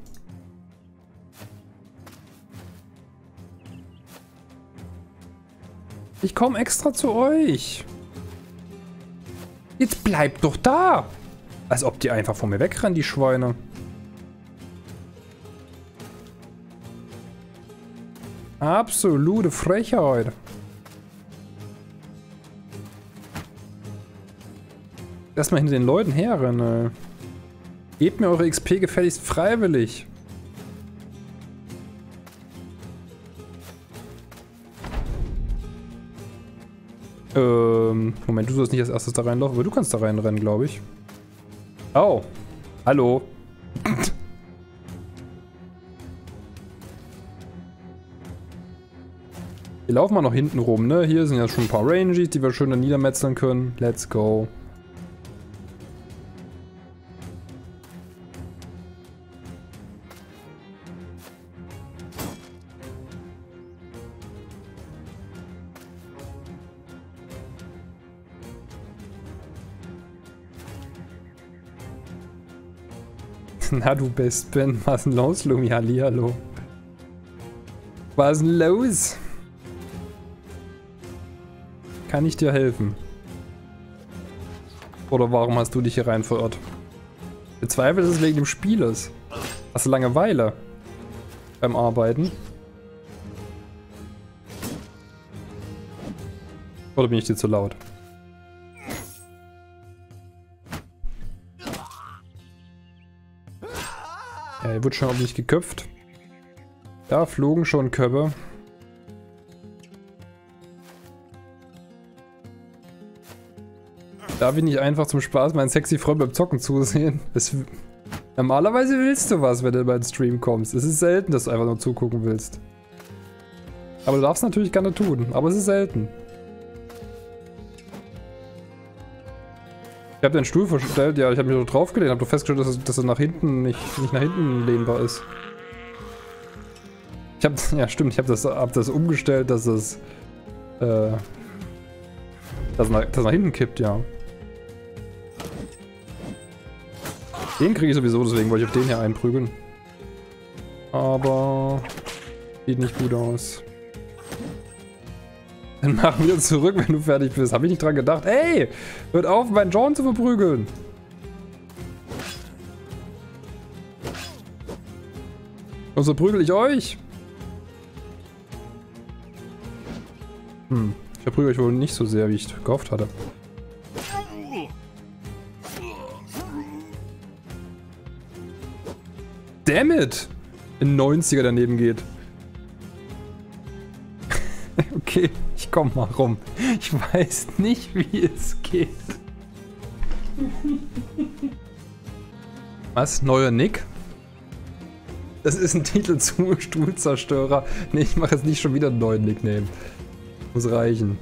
Ich komme extra zu euch. Jetzt bleibt doch da. Als ob die einfach von mir wegrennen, die Schweine. Absolute Frechheit. Erstmal hinter den Leuten herrennen. Gebt mir eure X P gefälligst freiwillig. Ähm, Moment, du sollst nicht als erstes da reinlaufen, aber du kannst da reinrennen, glaube ich. Oh. Hallo. Wir laufen mal noch hinten rum, ne? Hier sind ja schon ein paar Ranges, die wir schön dann niedermetzeln können. Let's go. Na du Bestben, was denn los, Lumi? Hallihallo. Was denn los? Kann ich dir helfen? Oder warum hast du dich hier rein verirrt? Bezweifelt ist es wegen dem Spieles. Hast du Langeweile beim Arbeiten? Oder bin ich dir zu laut? Er wird schon ordentlich geköpft. Da flogen schon Köpfe. Darf ich nicht einfach zum Spaß meinen sexy Freund beim Zocken zusehen? Das, normalerweise willst du was, wenn du in meinen Stream kommst. Es ist selten, dass du einfach nur zugucken willst. Aber du darfst natürlich gerne tun. Aber es ist selten. Ich habe den Stuhl verstellt, ja, ich habe mich doch draufgelehnt, habe doch festgestellt, dass, dass er nach hinten nicht, nicht nach hinten lehnbar ist. Ich habe, ja stimmt, ich habe das, hab das umgestellt, dass es, äh, dass nach, dass nach hinten kippt, ja. Den kriege ich sowieso, deswegen wollte ich auf den hier einprügeln. Aber sieht nicht gut aus. Dann machen wir uns zurück, wenn du fertig bist. Hab ich nicht dran gedacht. Ey, hört auf, meinen Jean zu verprügeln. Und so prügel ich euch. Hm, ich verprügel euch wohl nicht so sehr, wie ich gehofft hatte. Damn it! Ein neunziger daneben geht. Okay, ich komm mal rum. Ich weiß nicht, wie es geht. Was? Neuer Nick? Das ist ein Titel zu Stuhlzerstörer. Ne, ich mache jetzt nicht schon wieder einen neuen Nickname. Muss reichen.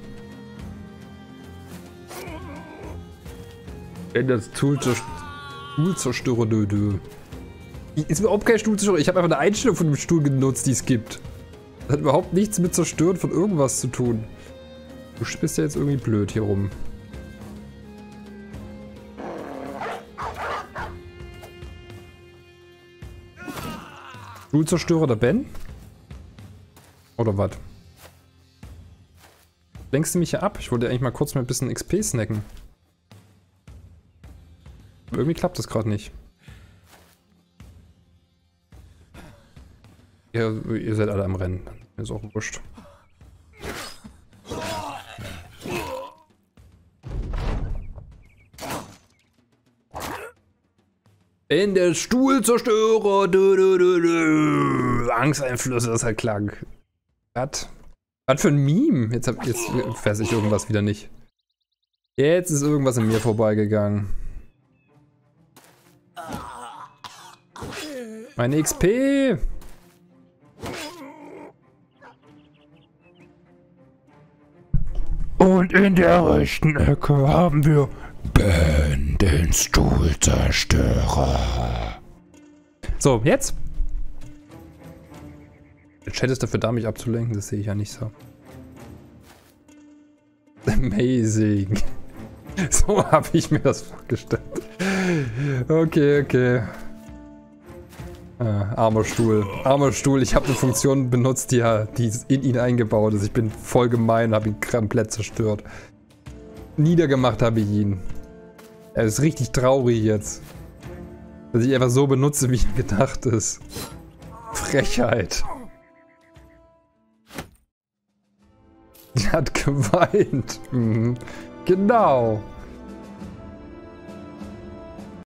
Wenn das Stuhlzerstörer, dö, dö. Ist überhaupt kein Stuhlzerstörer. Ich habe einfach eine Einstellung von dem Stuhl genutzt, die es gibt. Das hat überhaupt nichts mit Zerstören von irgendwas zu tun. Du bist ja jetzt irgendwie blöd hier rum. Stuhlzerstörer der Ben? Oder was? Lenkst du mich hier ab? Ich wollte eigentlich mal kurz mal ein bisschen X P snacken. Aber irgendwie klappt das gerade nicht. Ja, ihr seid alle am Rennen. Ist auch wurscht. In der Stuhlzerstörer. Dö, dö, dö, dö. Angsteinflüsse, das ist halt klang. Was? Was für ein Meme? Jetzt, hab, jetzt fass ich irgendwas wieder nicht. Jetzt ist irgendwas an mir vorbeigegangen. Meine X P! Und in der rechten Ecke haben wir Ben, den Stuhlzerstörer. So, jetzt? Der Chat ist dafür da, mich abzulenken, das sehe ich ja nicht so. Amazing. So habe ich mir das vorgestellt. Okay, okay. Ah, armer Stuhl. Armer Stuhl. Ich habe eine Funktion benutzt, die, die in ihn eingebaut ist. Ich bin voll gemein, habe ihn komplett zerstört. Niedergemacht habe ich ihn. Er ist richtig traurig jetzt. Dass ich einfach so benutze, wie er gedacht ist. Frechheit. Er hat geweint. Mhm. Genau.